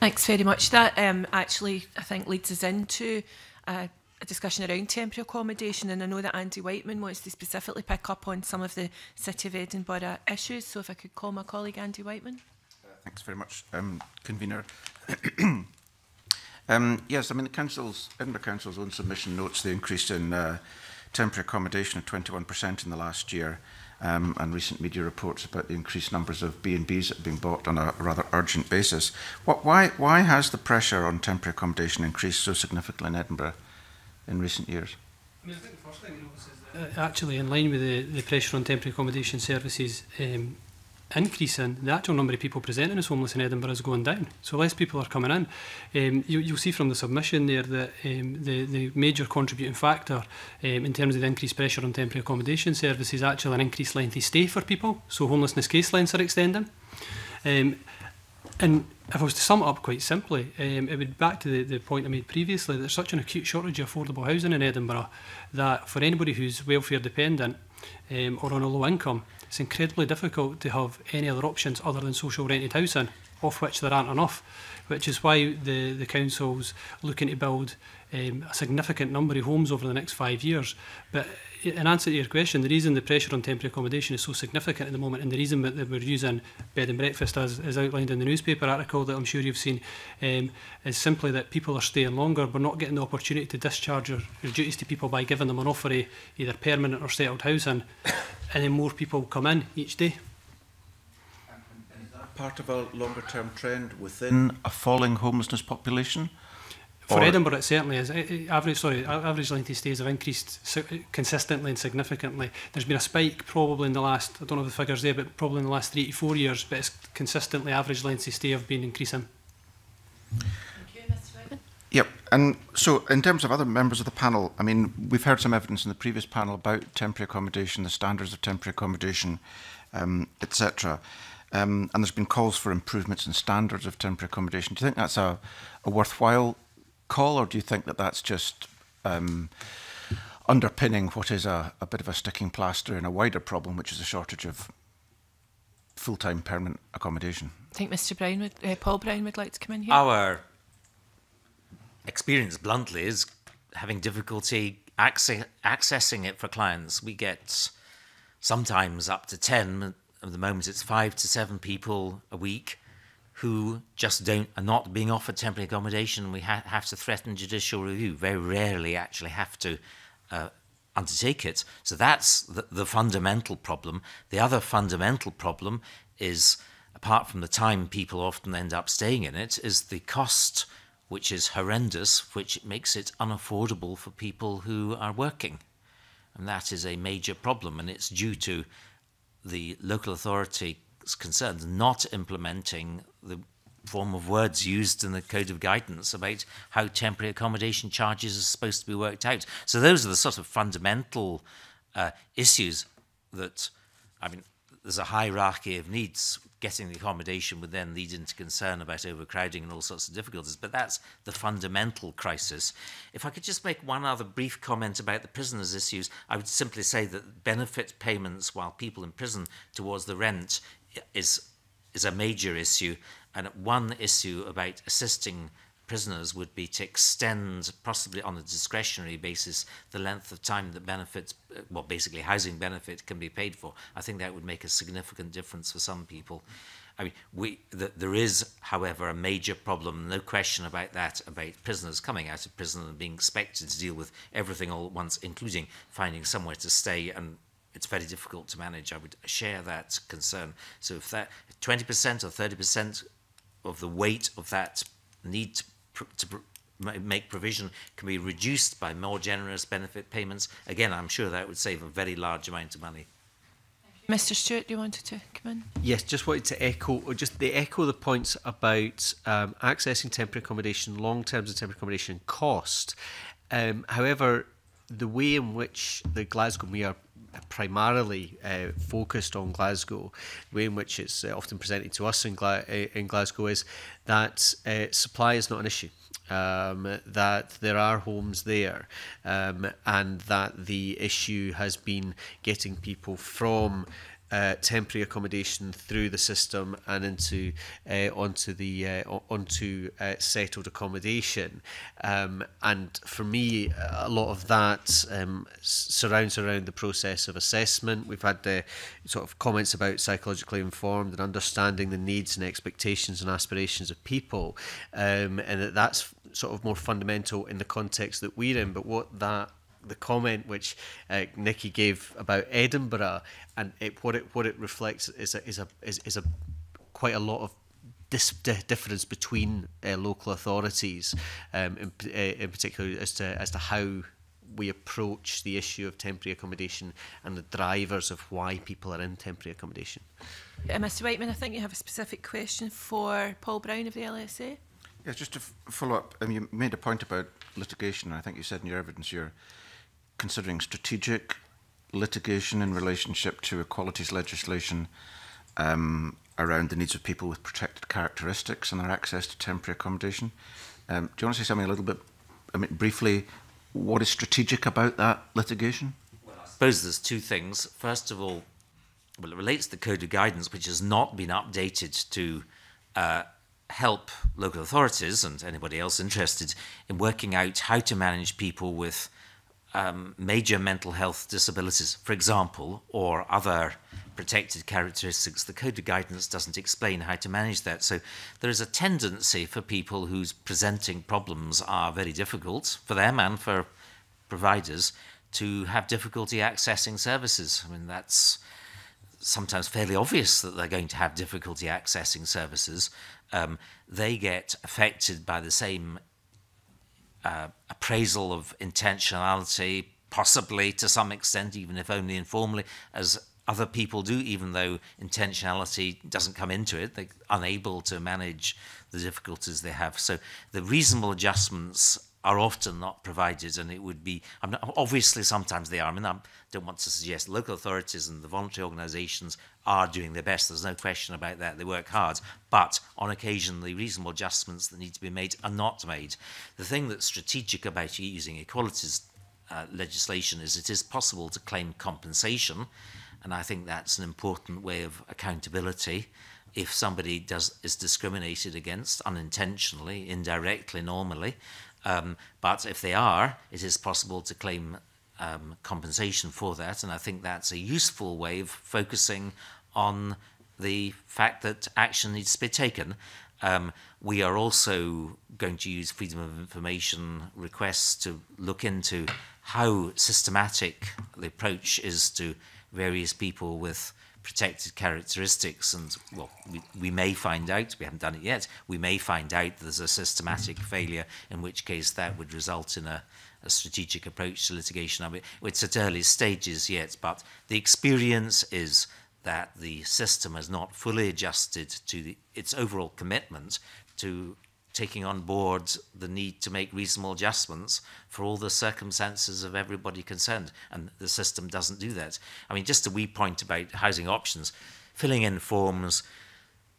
Thanks very much. That um, actually, I think, leads us into uh, a discussion around temporary accommodation, and I know that Andy Wightman wants to specifically pick up on some of the City of Edinburgh issues, so if I could call my colleague Andy Wightman. Uh, thanks very much, um, convener. um, yes, I mean, the Council's, Edinburgh Council's own submission notes the increase in uh, temporary accommodation of twenty-one percent in the last year, um, and recent media reports about the increased numbers of B and Bs that are being bought on a rather urgent basis. What, why, why has the pressure on temporary accommodation increased so significantly in Edinburgh in recent years? I mean, I think the first thing you notice is that uh, actually, in line with the, the pressure on temporary accommodation services um, increasing, the actual number of people presenting as homeless in Edinburgh is going down. So less people are coming in. Um, you, you'll see from the submission there that um, the, the major contributing factor um, in terms of the increased pressure on temporary accommodation services is actually an increased lengthy stay for people. So homelessness case lengths are extending. Um, and if I was to sum it up quite simply, um, it would back to the, the point I made previously, that there's such an acute shortage of affordable housing in Edinburgh that for anybody who's welfare dependent um, or on a low income, it's incredibly difficult to have any other options other than social rented housing, of which there aren't enough, which is why the, the council's looking to build um, a significant number of homes over the next five years. But in answer to your question, the reason the pressure on temporary accommodation is so significant at the moment, and the reason that we're using bed and breakfast as, as outlined in the newspaper article that I'm sure you've seen, um, is simply that people are staying longer. We're not getting the opportunity to discharge your, your duties to people by giving them an offer of either permanent or settled housing, and then more people come in each day. Part of a longer term trend within a falling homelessness population? For Edinburgh, it certainly is. Average, sorry, average length of stays have increased consistently and significantly. There's been a spike probably in the last, I don't know the figures there, but probably in the last three to four years, but it's consistently average lengths of stay have been increasing. Thank you, Mister Wightman. Yep, and so in terms of other members of the panel, I mean, we've heard some evidence in the previous panel about temporary accommodation, the standards of temporary accommodation, um, et cetera. Um, and there's been calls for improvements in standards of temporary accommodation. Do you think that's a, a worthwhile call, or do you think that that's just um, underpinning what is a, a bit of a sticking plaster and a wider problem, which is a shortage of full-time permanent accommodation? I think Mister Brown, would, uh, Paul Brown would like to come in here. Our experience, bluntly, is having difficulty access, accessing it for clients. We get sometimes up to ten. At the moment, it's five to seven people a week who just don't are not being offered temporary accommodation. We ha have to threaten judicial review. Very rarely actually have to uh, undertake it. So that's the, the fundamental problem. The other fundamental problem is, apart from the time people often end up staying in it, is the cost, which is horrendous, which makes it unaffordable for people who are working. And that is a major problem, and it's due to the local authority's concerns not implementing the form of words used in the Code of Guidance about how temporary accommodation charges are supposed to be worked out. So those are the sort of fundamental uh, issues that, I mean, there's a hierarchy of needs. Getting the accommodation would then lead into concern about overcrowding and all sorts of difficulties, but that's the fundamental crisis. If I could just make one other brief comment about the prisoners' issues, I would simply say that benefit payments while people in prison towards the rent is, is a major issue, and one issue about assisting prisoners would be to extend, possibly on a discretionary basis, the length of time that benefits, well, basically housing benefit can be paid for. I think that would make a significant difference for some people. I mean, we, the, there is, however, a major problem, no question about that, about prisoners coming out of prison and being expected to deal with everything all at once, including finding somewhere to stay, and it's very difficult to manage. I would share that concern. So if that twenty percent or thirty percent of the weight of that need to to make provision can be reduced by more generous benefit payments. Again, I'm sure that would save a very large amount of money. Mister Stewart, you wanted to come in? Yes, just wanted to echo, or just the echo the points about um, accessing temporary accommodation, long terms of temporary accommodation cost. Um, however, the way in which the Glasgow Mayor primarily uh, focused on Glasgow, the way in which it's uh, often presented to us in, Gla in Glasgow is that uh, supply is not an issue, um, that there are homes there, um, and that the issue has been getting people from Uh, temporary accommodation through the system and into uh, onto the uh, onto uh, settled accommodation, um, and for me, a lot of that um, surrounds around the process of assessment. We've had the sort of comments about psychologically informed and understanding the needs and expectations and aspirations of people, um, and that that's sort of more fundamental in the context that we're in. But what that the comment which uh, Nikki gave about Edinburgh and it, what it what it reflects is a, is a is, is a quite a lot of dis difference between uh, local authorities, um, in, uh, in particular as to as to how we approach the issue of temporary accommodation and the drivers of why people are in temporary accommodation. Uh, Mister Wightman, I think you have a specific question for Paul Brown of the L S A. Yeah, just to f follow up. Um, you made a point about litigation. I think you said in your evidence you're considering strategic litigation in relationship to equalities legislation, um, around the needs of people with protected characteristics and their access to temporary accommodation. Um, do you want to say something a little bit, I mean, briefly, what is strategic about that litigation? Well, I suppose there's two things. First of all, well, it relates to the Code of Guidance, which has not been updated to uh, help local authorities and anybody else interested in working out how to manage people with um, major mental health disabilities, for example, or other protected characteristics. The Code of Guidance doesn't explain how to manage that. So there is a tendency for people whose presenting problems are very difficult, for them and for providers, to have difficulty accessing services. I mean, that's sometimes fairly obvious that they're going to have difficulty accessing services. Um, they get affected by the same uh, appraisal of intentionality, possibly to some extent, even if only informally, as other people do, even though intentionality doesn't come into it. They're unable to manage the difficulties they have. So the reasonable adjustments are often not provided, and it would be, I'm not, obviously sometimes they are. I mean, I don't want to suggest local authorities and the voluntary organisations are doing their best. There's no question about that. They work hard. But on occasion, the reasonable adjustments that need to be made are not made. The thing that's strategic about using equalities uh, legislation is it is possible to claim compensation. And I think that's an important way of accountability. If somebody does, is discriminated against unintentionally, indirectly, normally, um, but if they are, it is possible to claim um, compensation for that. And I think that's a useful way of focusing on the fact that action needs to be taken. Um, we are also going to use freedom of information requests to look into how systematic the approach is to various people with protected characteristics, and well, we, we may find out, we haven't done it yet, we may find out there's a systematic failure, in which case that would result in a, a strategic approach to litigation. I mean, it's at early stages yet, but the experience is that the system has not fully adjusted to the, its overall commitment to taking on board the need to make reasonable adjustments for all the circumstances of everybody concerned, and the system doesn't do that. I mean, just a wee point about housing options, filling in forms,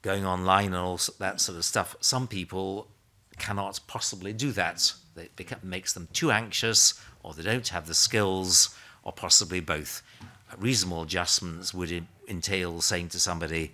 going online and all that sort of stuff. Some people cannot possibly do that. It makes them too anxious, or they don't have the skills, or possibly both. Reasonable adjustments would entail saying to somebody,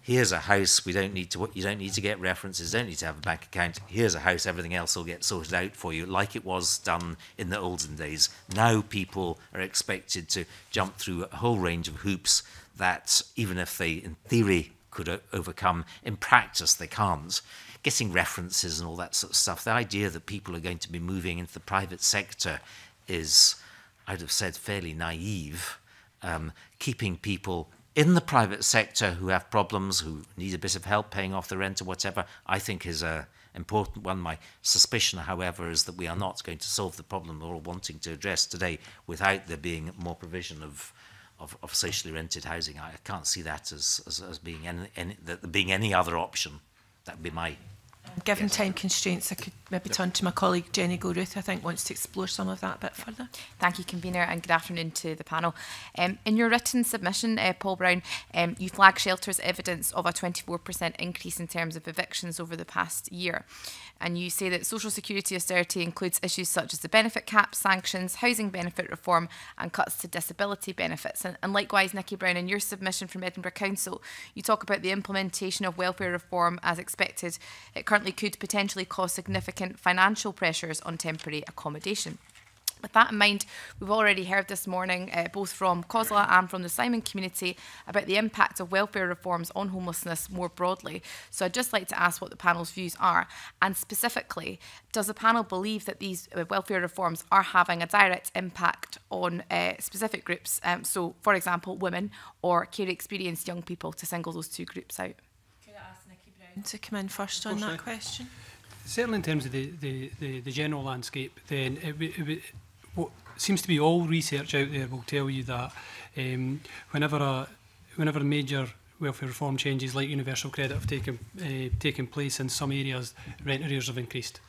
here's a house, we don't need to, you don't need to get references, don't need to have a bank account, here's a house, everything else will get sorted out for you, like it was done in the olden days. Now people are expected to jump through a whole range of hoops that, even if they, in theory, could overcome, in practice they can't. Getting references and all that sort of stuff, the idea that people are going to be moving into the private sector is, I'd have said, fairly naive. Um, keeping people in the private sector who have problems, who need a bit of help paying off the rent or whatever, I think is an important one. My suspicion, however, is that we are not going to solve the problem we're all wanting to address today without there being more provision of, of, of socially rented housing. I can't see that as, as, as being, any, any, that being any other option. That would be my... Given yes. time constraints, I could maybe turn to my colleague Jenny Gordon, I think, wants to explore some of that a bit further. Thank you, Convener, and good afternoon to the panel. Um, in your written submission, uh, Paul Brown, um, you flag Shelter's evidence of a twenty-four percent increase in terms of evictions over the past year. And you say that social security austerity includes issues such as the benefit cap, sanctions, housing benefit reform and cuts to disability benefits. And, and likewise, Nicky Brown, in your submission from Edinburgh Council, you talk about the implementation of welfare reform as expected. It currently could potentially cause significant financial pressures on temporary accommodation. With that in mind, we've already heard this morning, uh, both from COSLA and from the Simon community, about the impact of welfare reforms on homelessness more broadly. So I'd just like to ask what the panel's views are. And specifically, does the panel believe that these uh, welfare reforms are having a direct impact on uh, specific groups? Um, so, for example, women or care-experienced young people, to single those two groups out. Could I ask Nicky Brown to come in first on that question? Certainly in terms of the, the, the, the general landscape, then it, it, it, what seems to be all research out there will tell you that um, whenever a whenever a major welfare reform changes like universal credit have taken, uh, taken place in some areas, rent arrears have increased.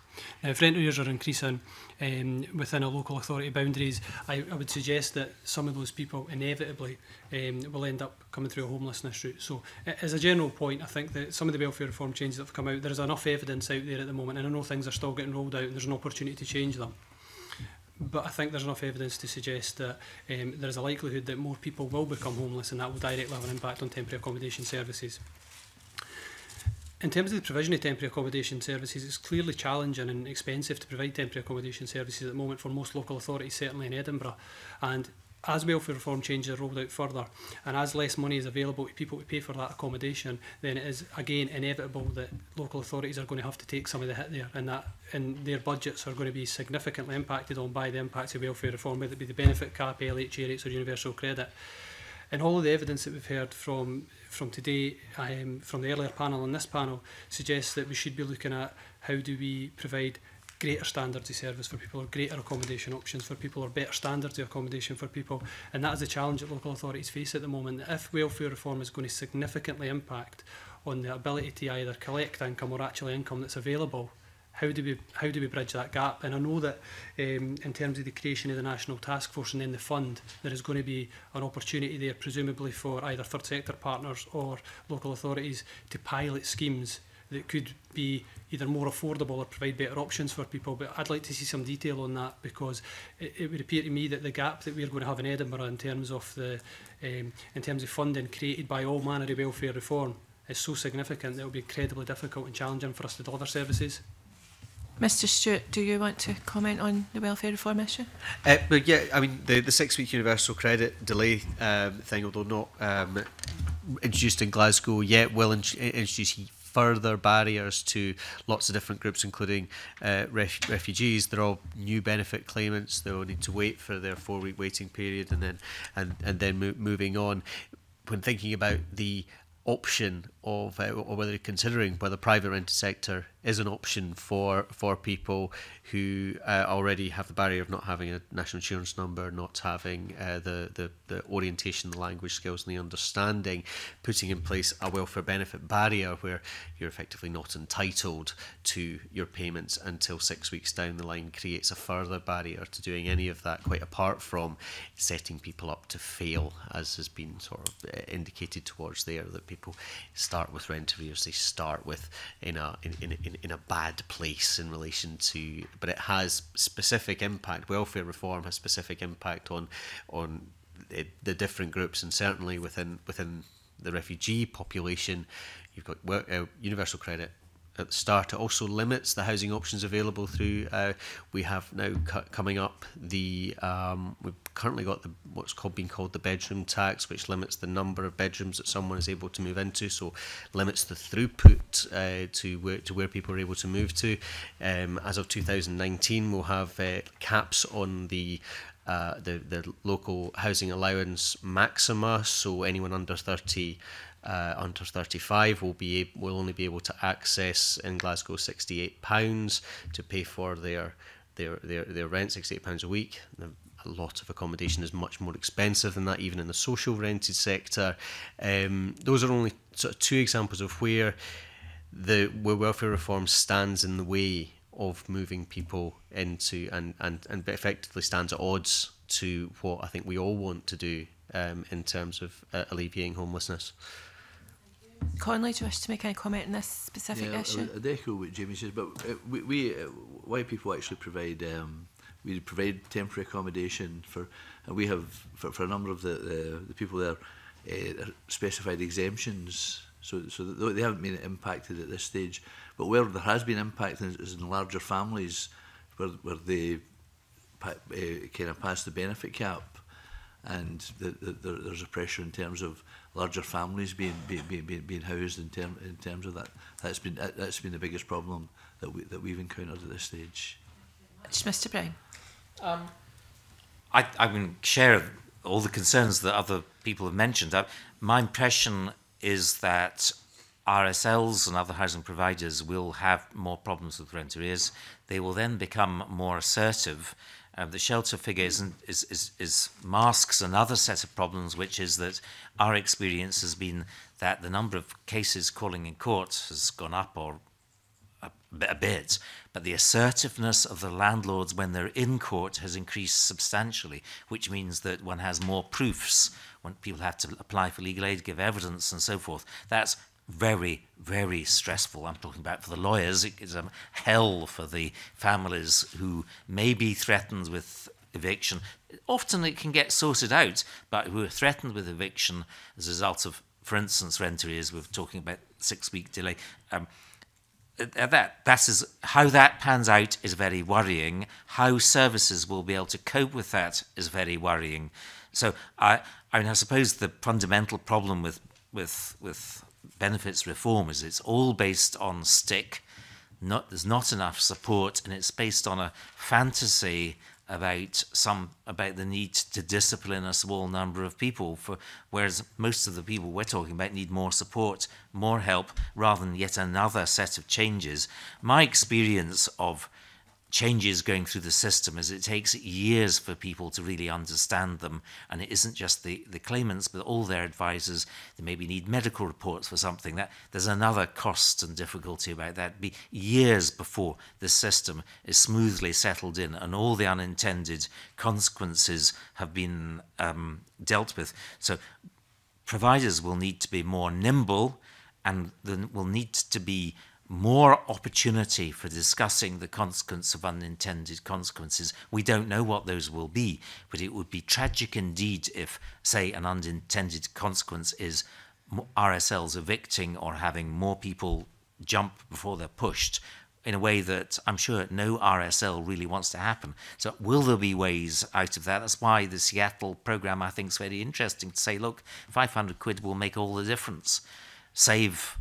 Now, if rent arrears are increasing um, within a local authority boundaries, I, I would suggest that some of those people inevitably um, will end up coming through a homelessness route. So, as a general point, I think that some of the welfare reform changes that have come out, there is enough evidence out there at the moment, and I know things are still getting rolled out and there's an opportunity to change them. But I think there's enough evidence to suggest that um, there is a likelihood that more people will become homeless, and that will directly have an impact on temporary accommodation services. In terms of the provision of temporary accommodation services, it's clearly challenging and expensive to provide temporary accommodation services at the moment for most local authorities, certainly in Edinburgh. And as welfare reform changes are rolled out further, and as less money is available to people to pay for that accommodation, then it is again inevitable that local authorities are going to have to take some of the hit there, and that and their budgets are going to be significantly impacted on by the impacts of welfare reform, whether it be the benefit cap, L H A rates or universal credit. And all of the evidence that we've heard from from today, um, from the earlier panel and this panel, suggests that we should be looking at how do we provide greater standards of service for people, or greater accommodation options for people, or better standards of accommodation for people. And that is a challenge that local authorities face at the moment, that if welfare reform is going to significantly impact on the ability to either collect income or actually income that's available, how do we how do we bridge that gap? And I know that um, in terms of the creation of the national task force and then the fund, there is going to be an opportunity there, presumably for either third sector partners or local authorities, to pilot schemes that could be either more affordable or provide better options for people. But I'd like to see some detail on that, because it, it would appear to me that the gap that we're going to have in Edinburgh in terms of the um, in terms of funding created by all manner of welfare reform is so significant that it will be incredibly difficult and challenging for us to deliver services. Mister Stewart, do you want to comment on the welfare reform issue? Uh, but yeah, I mean, the, the six-week universal credit delay um, thing, although not um, introduced in Glasgow yet, will in introduce further barriers to lots of different groups, including uh, ref refugees. They're all new benefit claimants. They all need to wait for their four-week waiting period, and then and and then mo moving on. When thinking about the option of uh, or whether considering whether private rented sector is an option for for people who uh, already have the barrier of not having a national insurance number, not having uh, the, the the orientation, the language skills, and the understanding, putting in place a welfare benefit barrier where you're effectively not entitled to your payments until six weeks down the line creates a further barrier to doing any of that. Quite apart from setting people up to fail, as has been sort of indicated towards there, that people start with rent arrears, they start with in a in, in, in, in a bad place in relation to, but it has specific impact. Welfare reform has specific impact on on the, the different groups, and certainly within within the refugee population, you've got work, uh, universal credit at the start. It also limits the housing options available through. Uh, we have now cu coming up the um, we've currently got the what's called being called the bedroom tax, which limits the number of bedrooms that someone is able to move into, so limits the throughput uh, to where to where people are able to move to. Um, as of two thousand nineteen, we'll have uh, caps on the. Uh, the the local housing allowance maxima, so anyone under thirty, uh, under thirty-five will be will only be able to access in Glasgow sixty-eight pounds to pay for their their their their rent, sixty-eight pounds a week. A lot of accommodation is much more expensive than that, even in the social rented sector. Um, those are only sort of two examples of where the where welfare reform stands in the way of moving people into and, and, and effectively stands at odds to what I think we all want to do um, in terms of uh, alleviating homelessness. Conley, do you wish to make any comment on this specific yeah, issue? I'd echo what Jamie says, but we, we uh, why people actually provide um, we provide temporary accommodation for, and we have for, for a number of the uh, the people there uh, specified exemptions. So, so they haven't been impacted at this stage, but where there has been impact is in larger families, where where they uh, kind of pass the benefit cap, and the, the, the, there's a pressure in terms of larger families being being being, being housed in term in terms of that. That's been that's been the biggest problem that we that we've encountered at this stage. Mister Brown, um, I I can share all the concerns that other people have mentioned. I, my impression is that R S Ls and other housing providers will have more problems with rent arrears. They will then become more assertive Uh, the shelter figure is, is, is, is masks another set of problems, which is that our experience has been that the number of cases calling in court has gone up or a, a bit, but the assertiveness of the landlords when they're in court has increased substantially, which means that one has more proofs when people have to apply for legal aid, give evidence and so forth. That's very, very stressful. I'm talking about for the lawyers. It is a hell for the families who may be threatened with eviction. Often it can get sorted out, but who are threatened with eviction as a result of, for instance, rent arrears. We're talking about six-week delay. Um, that, that is, how that pans out is very worrying. How services will be able to cope with that is very worrying. So I, I mean, I suppose the fundamental problem with with with benefits reform is it's all based on stick. Not, there's not enough support, and it's based on a fantasy about some about the need to discipline a small number of people, for whereas most of the people we're talking about need more support, more help, rather than yet another set of changes. My experience of changes going through the system is it takes years for people to really understand them, and it isn't just the, the claimants but all their advisors. They maybe need medical reports for something. That there's another cost and difficulty about that. It'd be years before the system is smoothly settled in and all the unintended consequences have been um, dealt with. So providers will need to be more nimble, and then will need to be more opportunity for discussing the consequence of unintended consequences. We don't know what those will be, but it would be tragic indeed if, say, an unintended consequence is R S Ls evicting or having more people jump before they're pushed, in a way that I'm sure no R S L really wants to happen. So will there be ways out of that? That's why the Seattle programme, I think, is very interesting to say, look, five hundred quid will make all the difference. Save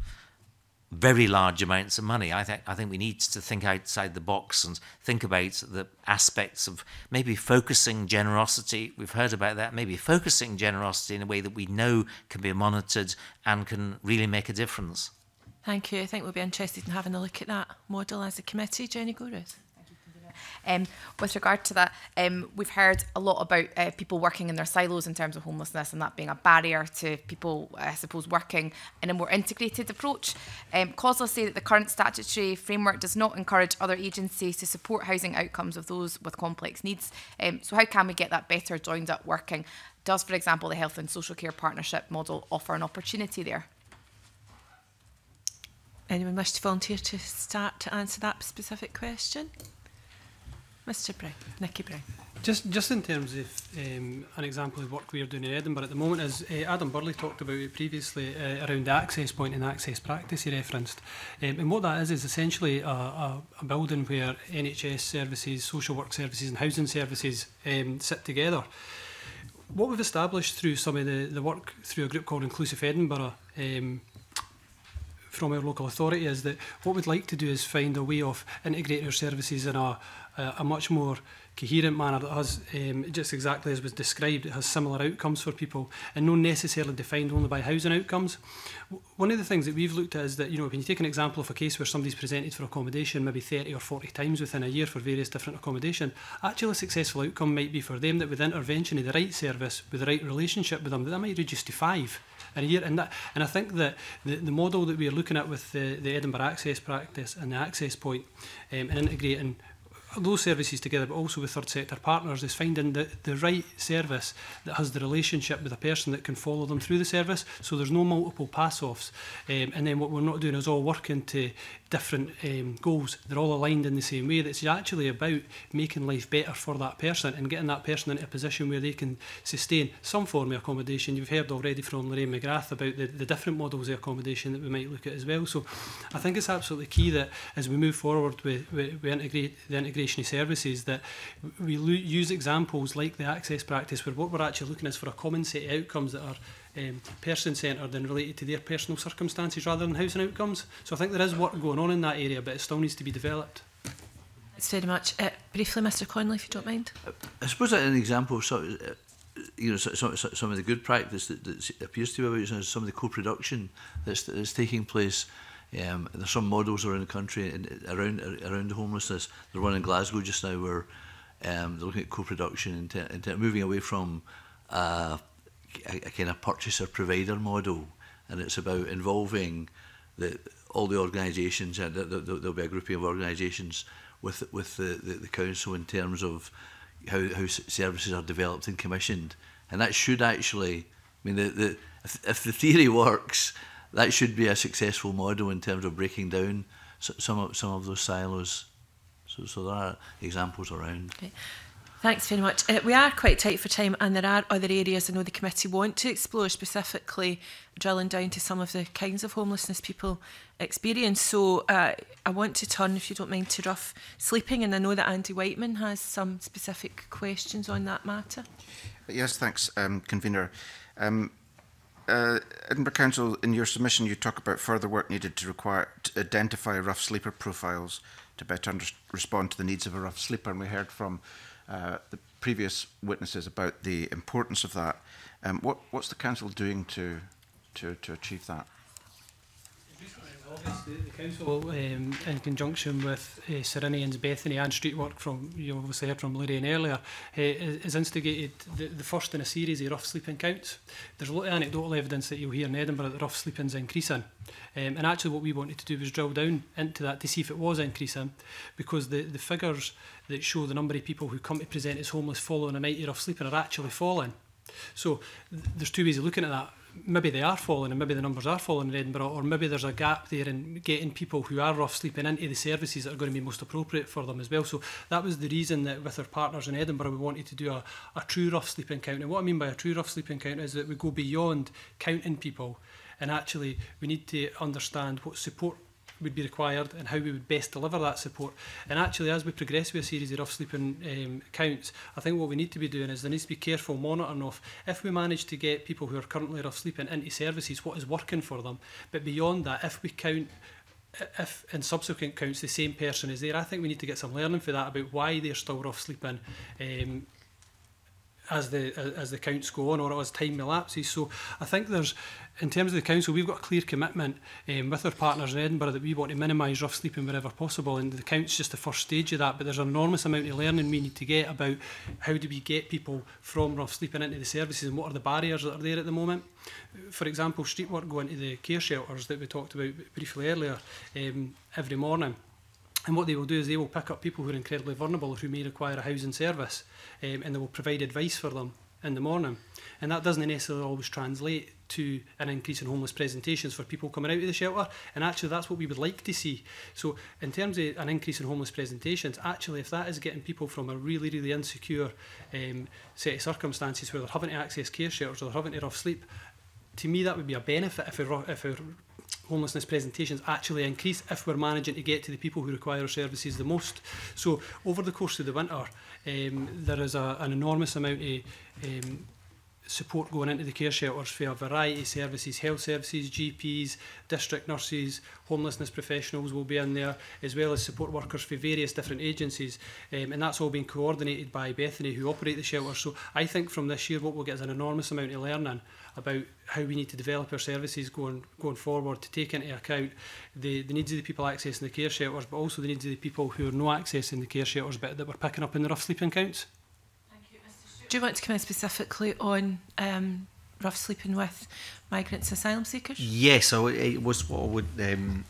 very large amounts of money. I think I think we need to think outside the box and think about the aspects of maybe focusing generosity. We've heard about that. Maybe focusing generosity in a way that we know can be monitored and can really make a difference. Thank you. I think we'll be interested in having a look at that model as a committee. Jenny Gordon. Um, with regard to that, um, we've heard a lot about uh, people working in their silos in terms of homelessness, and that being a barrier to people, I suppose, working in a more integrated approach. Um, COSLA say that the current statutory framework does not encourage other agencies to support housing outcomes of those with complex needs. Um, so how can we get that better joined up working? Does, for example, the health and social care partnership model offer an opportunity there? Anyone wish to volunteer to start to answer that specific question? Mister Brown, Nicky Brown. Just, just in terms of um, an example of work we are doing in Edinburgh at the moment is uh, Adam Burley talked about it previously uh, around the access point and access practice he referenced. Um, and what that is is essentially a, a, a building where N H S services, social work services and housing services um, sit together. What we've established through some of the, the work through a group called Inclusive Edinburgh um, from our local authority is that what we'd like to do is find a way of integrating our services in a Uh, a much more coherent manner that has, um, just exactly as was described, it has similar outcomes for people and not necessarily defined only by housing outcomes. W one of the things that we've looked at is that, you know, when you take an example of a case where somebody's presented for accommodation maybe thirty or forty times within a year for various different accommodation, actually a successful outcome might be for them that with intervention of the right service, with the right relationship with them, that, that might reduce to five in a year. And, that, and I think that the, the model that we're looking at with the, the Edinburgh Access Practice and the Access Point um, and integrating those services together, but also with third sector partners, is finding the, the right service that has the relationship with a person that can follow them through the service, so there's no multiple pass-offs. Um, and then what we're not doing is all working to different um, goals. They're all aligned in the same way. That's actually about making life better for that person and getting that person into a position where they can sustain some form of accommodation. You've heard already from Lorraine McGrath about the, the different models of accommodation that we might look at as well. So I think it's absolutely key that as we move forward with, with, with integrate, the integration of services, that we use examples like the access practice where what we're actually looking is for a common set of outcomes that are um, person-centred and related to their personal circumstances rather than housing outcomes. So I think there is work going on in that area, but it still needs to be developed. Thanks very much. Uh, briefly, Mister Connolly, if you don't mind. I suppose that an example of sort of, you know, some, some of the good practice that, that appears to be about some of the co-production that's, that's taking place. Um, there's some models around the country and around around homelessness. There's one in Glasgow just now where Um, they're looking at co-production and in ter- moving away from uh, a, a kind of purchaser-provider model, and it's about involving the, all the organisations, and th th there'll be a grouping of organisations with with the, the, the council in terms of how, how services are developed and commissioned. And that should actually, I mean, the, the, if, if the theory works, that should be a successful model in terms of breaking down some of, some of those silos. So, so there are examples around. Okay. Thanks very much. Uh, we are quite tight for time, and there are other areas I know the committee want to explore, specifically drilling down to some of the kinds of homelessness people experience. So uh, I want to turn, if you don't mind, to rough sleeping, and I know that Andy Wightman has some specific questions on that matter. Yes, thanks, um, Convener. Um, Uh, Edinburgh Council, in your submission, you talk about further work needed to require to identify rough sleeper profiles to better under respond to the needs of a rough sleeper, and we heard from uh, the previous witnesses about the importance of that. Um, what, what's the council doing to to, to achieve that? The, the council, um, in conjunction with uh, Serenians Bethany and Street Work, from you obviously heard from Lorraine earlier, has uh, instigated the, the first in a series of rough sleeping counts. There's a lot of anecdotal evidence that you'll hear in Edinburgh that rough sleeping's increasing, um, and actually what we wanted to do was drill down into that to see if it was increasing, because the, the figures that show the number of people who come to present as homeless following a night of rough sleeping are actually falling. So th there's two ways of looking at that. Maybe they are falling, and maybe the numbers are falling in Edinburgh, or maybe there's a gap there in getting people who are rough sleeping into the services that are going to be most appropriate for them as well. So that was the reason that with our partners in Edinburgh we wanted to do a, a true rough sleeping count. And what I mean by a true rough sleeping count is that we go beyond counting people, and actually we need to understand what support would be required and how we would best deliver that support. And actually, as we progress with a series of rough sleeping um, counts, I think what we need to be doing is there needs to be careful monitoring of if we manage to get people who are currently rough sleeping into services, what is working for them. But beyond that, if we count, if in subsequent counts the same person is there, I think we need to get some learning for that about why they're still rough sleeping um, as the as the counts go on, or as time elapses. So I think there's, in terms of the council, we've got a clear commitment um, with our partners in Edinburgh that we want to minimise rough sleeping wherever possible, and the count's just the first stage of that. But there's an enormous amount of learning we need to get about how do we get people from rough sleeping into the services, and what are the barriers that are there at the moment. For example, street work going to the care shelters that we talked about briefly earlier um, every morning. And what they will do is they will pick up people who are incredibly vulnerable, who may require a housing service, um, and they will provide advice for them in the morning. And that doesn't necessarily always translate to an increase in homeless presentations for people coming out of the shelter. And actually, that's what we would like to see. So in terms of an increase in homeless presentations, actually, if that is getting people from a really, really insecure um, set of circumstances where they're having to access care shelters or they're having to rough sleep, to me, that would be a benefit if we're, if we're homelessness presentations actually increase, if we're managing to get to the people who require our services the most. So over the course of the winter, um, there is a, an enormous amount of um, support going into the care shelters for a variety of services. Health services, G Ps, district nurses, homelessness professionals will be in there, as well as support workers for various different agencies, um, and that's all being coordinated by Bethany, who operate the shelters. So I think from this year what we'll get is an enormous amount of learning about how we need to develop our services going going forward to take into account the, the needs of the people accessing the care shelters, but also the needs of the people who are not accessing the care shelters but that we're picking up in the rough sleeping counts. Do you want to comment specifically on um, rough sleeping with migrants and asylum seekers? Yes, I it was what I would, um,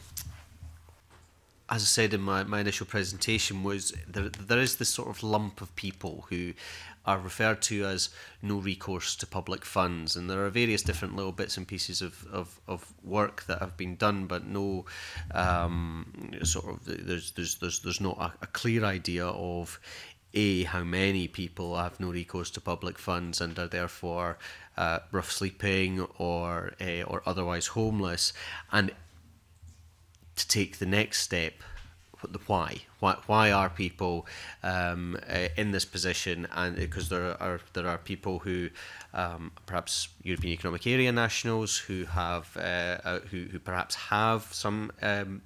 as I said in my, my initial presentation, was there, there is this sort of lump of people who are referred to as no recourse to public funds, and there are various different little bits and pieces of, of, of work that have been done, but no um, sort of there's there's there's there's not a, a clear idea of A, how many people have no recourse to public funds and are therefore uh, rough sleeping or uh, or otherwise homeless, and to take the next step, the why. Why, why are people um, uh, in this position? And because there are there are people who um, perhaps European Economic Area nationals who have uh, uh, who who perhaps have some. Um,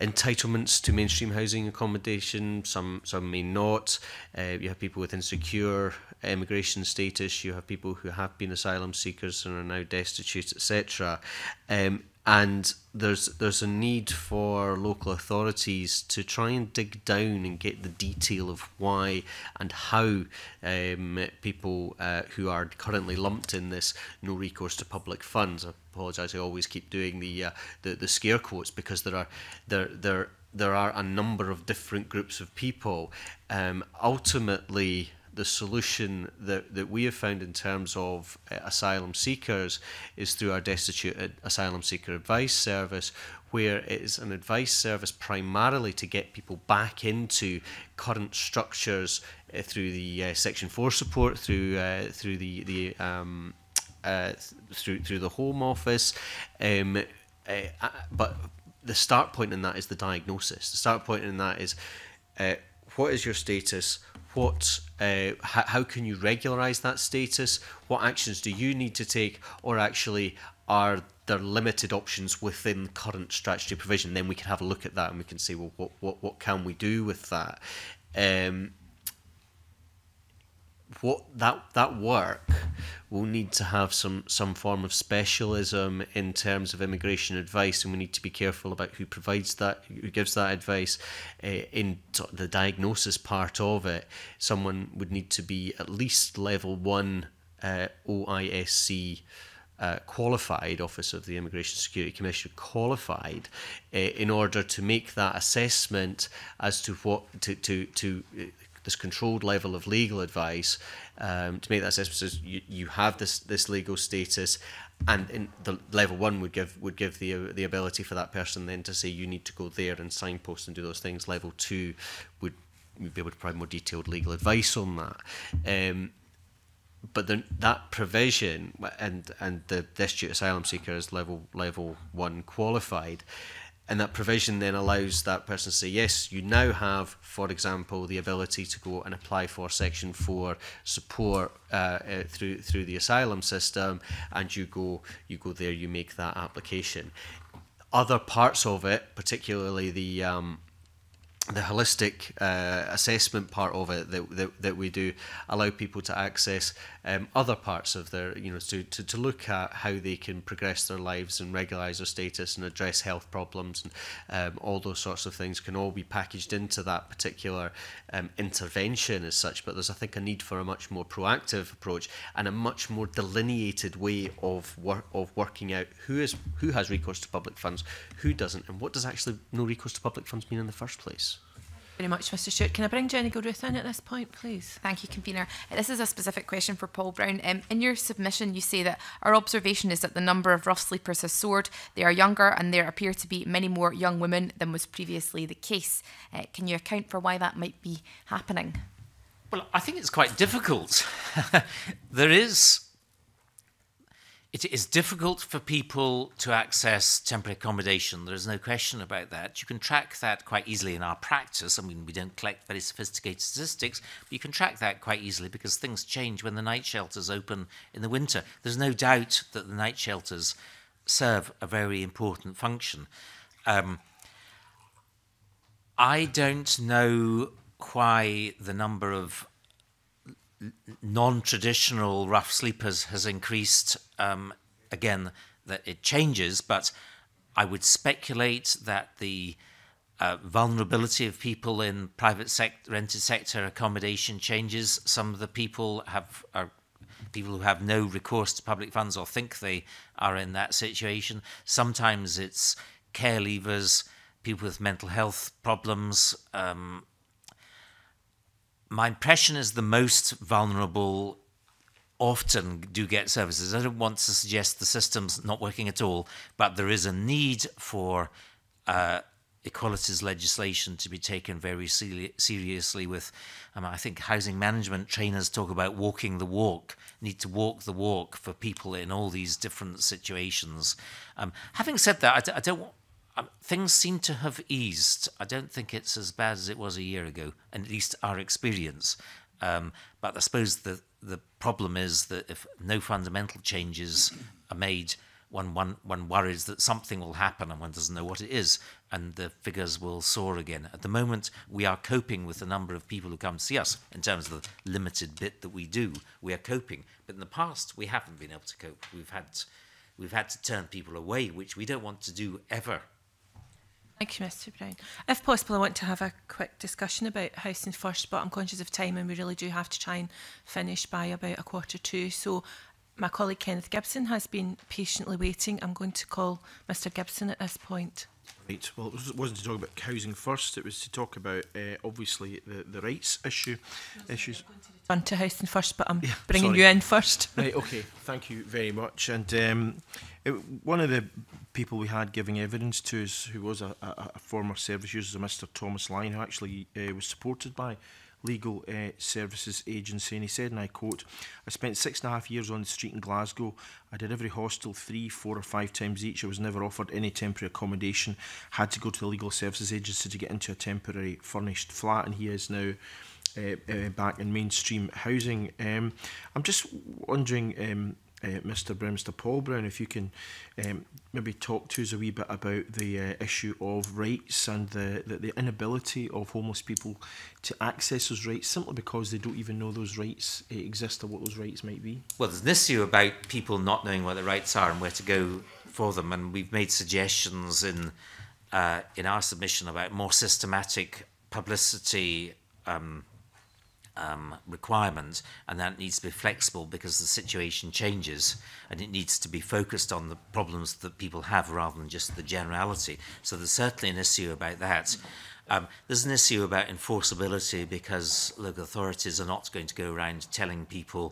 entitlements to mainstream housing accommodation, some some may not. Uh, you have people with insecure immigration status, you have people who have been asylum seekers and are now destitute, et cetera. Um, And there's there's a need for local authorities to try and dig down and get the detail of why and how um, people uh, who are currently lumped in this no recourse to public funds. I apologise, I always keep doing the uh, the the scare quotes, because there are there there there are a number of different groups of people. Um, ultimately, the solution that, that we have found in terms of uh, asylum seekers is through our destitute uh, asylum seeker advice service, where it is an advice service primarily to get people back into current structures uh, through the uh, Section four support, through uh, through the the um, uh, through through the Home Office, um, uh, but the start point in that is the diagnosis. The start point in that is uh, what is your status? What, uh, how can you regularise that status? What actions do you need to take? Or actually, are there limited options within current statutory provision? Then we can have a look at that and we can say, well, what, what, what can we do with that? Um, what that that work will need to have some some form of specialism in terms of immigration advice, and we need to be careful about who provides that, who gives that advice. Uh, in the diagnosis part of it, someone would need to be at least level one uh, O I S C uh, qualified, Office of the Immigration Security Commissioner qualified, uh, in order to make that assessment as to what to to to. Uh, this controlled level of legal advice, um, to make that assessment. So you, you have this this legal status, and in the level one would give would give the uh, the ability for that person then to say you need to go there and signpost and do those things. Level two would be able to provide more detailed legal advice on that. Um, but then that provision and and the destitute asylum seeker is level level one qualified. And that provision then allows that person to say, yes, you now have, for example, the ability to go and apply for Section four support uh, uh, through through the asylum system, and you go you go there, you make that application. Other parts of it, particularly the um, the holistic uh, assessment part of it that, that that we do, allow people to access um, other parts of their, you know, to, to to look at how they can progress their lives and regularise their status and address health problems, and um, all those sorts of things can all be packaged into that particular um, intervention as such. But there's, I think, a need for a much more proactive approach and a much more delineated way of work of working out who is who has recourse to public funds, who doesn't, and what does actually no recourse to public funds mean in the first place. Very much, Mister Stewart. Can I bring Jenny Gordon in at this point, please? Thank you, Convener. This is a specific question for Paul Brown. Um, in your submission, you say that our observation is that the number of rough sleepers has soared. They are younger, and there appear to be many more young women than was previously the case. Uh, can you account for why that might be happening? Well, I think it's quite difficult. There is... It is difficult for people to access temporary accommodation. There is no question about that. You can track that quite easily in our practice. I mean, we don't collect very sophisticated statistics, but you can track that quite easily because things change when the night shelters open in the winter. There's no doubt that the night shelters serve a very important function. Um, I don't know why the number of non-traditional rough sleepers has increased. Um, again, that it changes, but I would speculate that the uh, vulnerability of people in private sector, rented sector accommodation changes. Some of the people have are people who have no recourse to public funds or think they are in that situation. Sometimes it's care leavers, people with mental health problems. Um, My impression is the most vulnerable often do get services. I don't want to suggest the system's not working at all, but there is a need for uh, equalities legislation to be taken very se seriously with, um, I think housing management trainers talk about walking the walk, need to walk the walk for people in all these different situations. Um, having said that, I, d I don't want... Um, things seem to have eased. I don't think it's as bad as it was a year ago, and at least our experience. Um, but I suppose the, the problem is that if no fundamental changes are made, one, one, one worries that something will happen and one doesn't know what it is, and the figures will soar again. At the moment, we are coping with the number of people who come to see us in terms of the limited bit that we do. We are coping. But in the past, we haven't been able to cope. We've had... we've had to turn people away, which we don't want to do ever. Thank you, Mister Brown. If possible, I want to have a quick discussion about housing first, but I'm conscious of time and we really do have to try and finish by about a quarter to. So my colleague Kenneth Gibson has been patiently waiting. I'm going to call Mister Gibson at this point. Right. Well, it wasn't to talk about housing first, it was to talk about, uh, obviously, the, the rights issue. No, issues. On to housing first, but I'm yeah, bringing sorry. you in first. Right, OK, thank you very much. And um, it, one of the people we had giving evidence to us, who was a, a, a former service user, Mister Thomas Lyon, who actually uh, was supported by Legal uh, Services Agency, and he said, and I quote, "I spent six and a half years on the street in Glasgow. I did every hostel three, four or five times each. I was never offered any temporary accommodation. Had to go to the Legal Services Agency to get into a temporary furnished flat," and he is now uh, uh, back in mainstream housing. Um, I'm just wondering, um, Uh, Mister Brown, Mister Paul Brown, if you can um, maybe talk to us a wee bit about the uh, issue of rights and the, the, the inability of homeless people to access those rights simply because they don't even know those rights uh, exist or what those rights might be. Well, there's an issue about people not knowing what their rights are and where to go for them, and we've made suggestions in, uh, in our submission about more systematic publicity um, Um, requirement, and that needs to be flexible because the situation changes and it needs to be focused on the problems that people have rather than just the generality. So there's certainly an issue about that. Um, there's an issue about enforceability because local authorities are not going to go around telling people,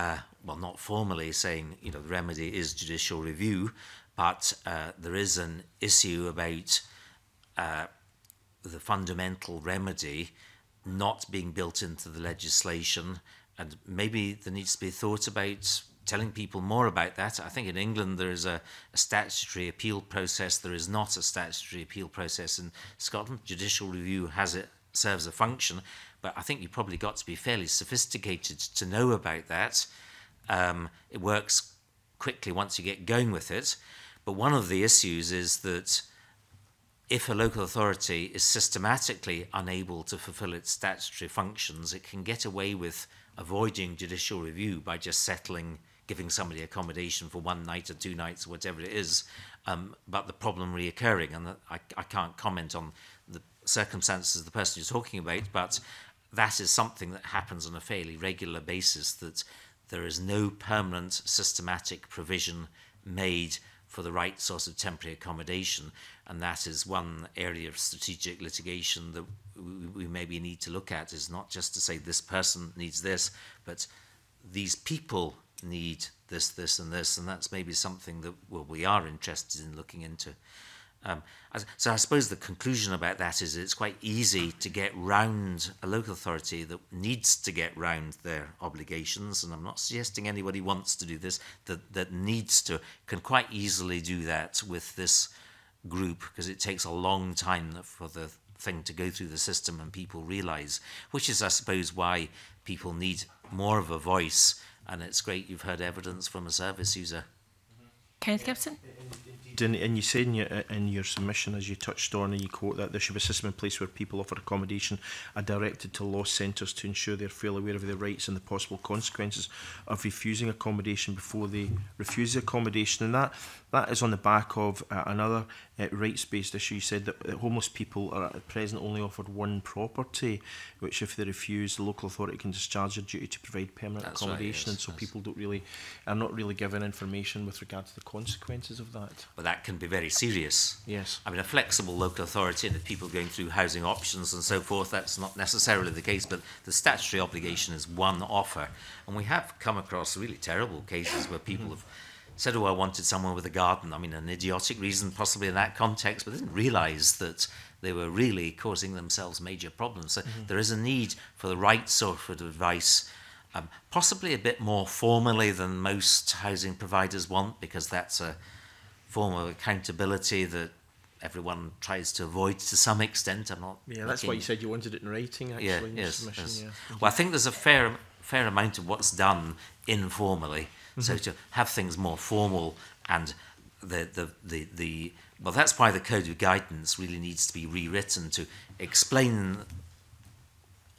uh, well, not formally saying, you know, the remedy is judicial review, but uh, there is an issue about uh, the fundamental remedy not being built into the legislation, and maybe there needs to be thought about telling people more about that. I think in England there is a, a statutory appeal process. There is not a statutory appeal process in Scotland. Judicial review has it serves a function, but I think you probably got to be fairly sophisticated to know about that. Um, it works quickly once you get going with it, but one of the issues is that if a local authority is systematically unable to fulfil its statutory functions, it can get away with avoiding judicial review by just settling, giving somebody accommodation for one night or two nights, or whatever it is, um, but the problem reoccurring. And I, I can't comment on the circumstances of the person you're talking about, but that is something that happens on a fairly regular basis, that there is no permanent systematic provision made for the right sort of temporary accommodation, and that is one area of strategic litigation that we, we maybe need to look at, is not just to say this person needs this, but these people need this, this and this, and that's maybe something that well, we are interested in looking into. Um, so I suppose the conclusion about that is it's quite easy to get round a local authority that needs to get round their obligations, and I'm not suggesting anybody wants to do this, that, that needs to, can quite easily do that with this group, because it takes a long time for the thing to go through the system and people realise, which is, I suppose, why people need more of a voice, and it's great you've heard evidence from a service user. Kenneth Gibson? And, and you said in your, in your submission, as you touched on, and you quote that there should be a system in place where people offered accommodation are directed to law centres to ensure they're fully aware of their rights and the possible consequences of refusing accommodation before they refuse the accommodation. And that, that is on the back of uh, another uh, rights-based issue. You said that, that homeless people are at present only offered one property, which if they refuse, the local authority can discharge their duty to provide permanent That's accommodation. Right, yes, and so yes. people don't really are not really given information with regard to the consequences of that. But that can be very serious. Yes. I mean, a flexible local authority and the people going through housing options and so forth, that's not necessarily the case, but the statutory obligation is one offer. And we have come across really terrible cases where people have said, oh, I wanted someone with a garden. I mean, an idiotic reason possibly in that context, but didn't realise that they were really causing themselves major problems. So mm-hmm. there is a need for the right sort of advice, um, possibly a bit more formally than most housing providers want, because that's a form of accountability that everyone tries to avoid to some extent. I'm not. Yeah, that's why you said you wanted it in writing, actually. Yeah, in yes, submission, yes. Yeah. Well, I think there's a fair fair amount of what's done informally. Mm-hmm. So to have things more formal and the the the the well, that's why the Code of Guidance really needs to be rewritten to explain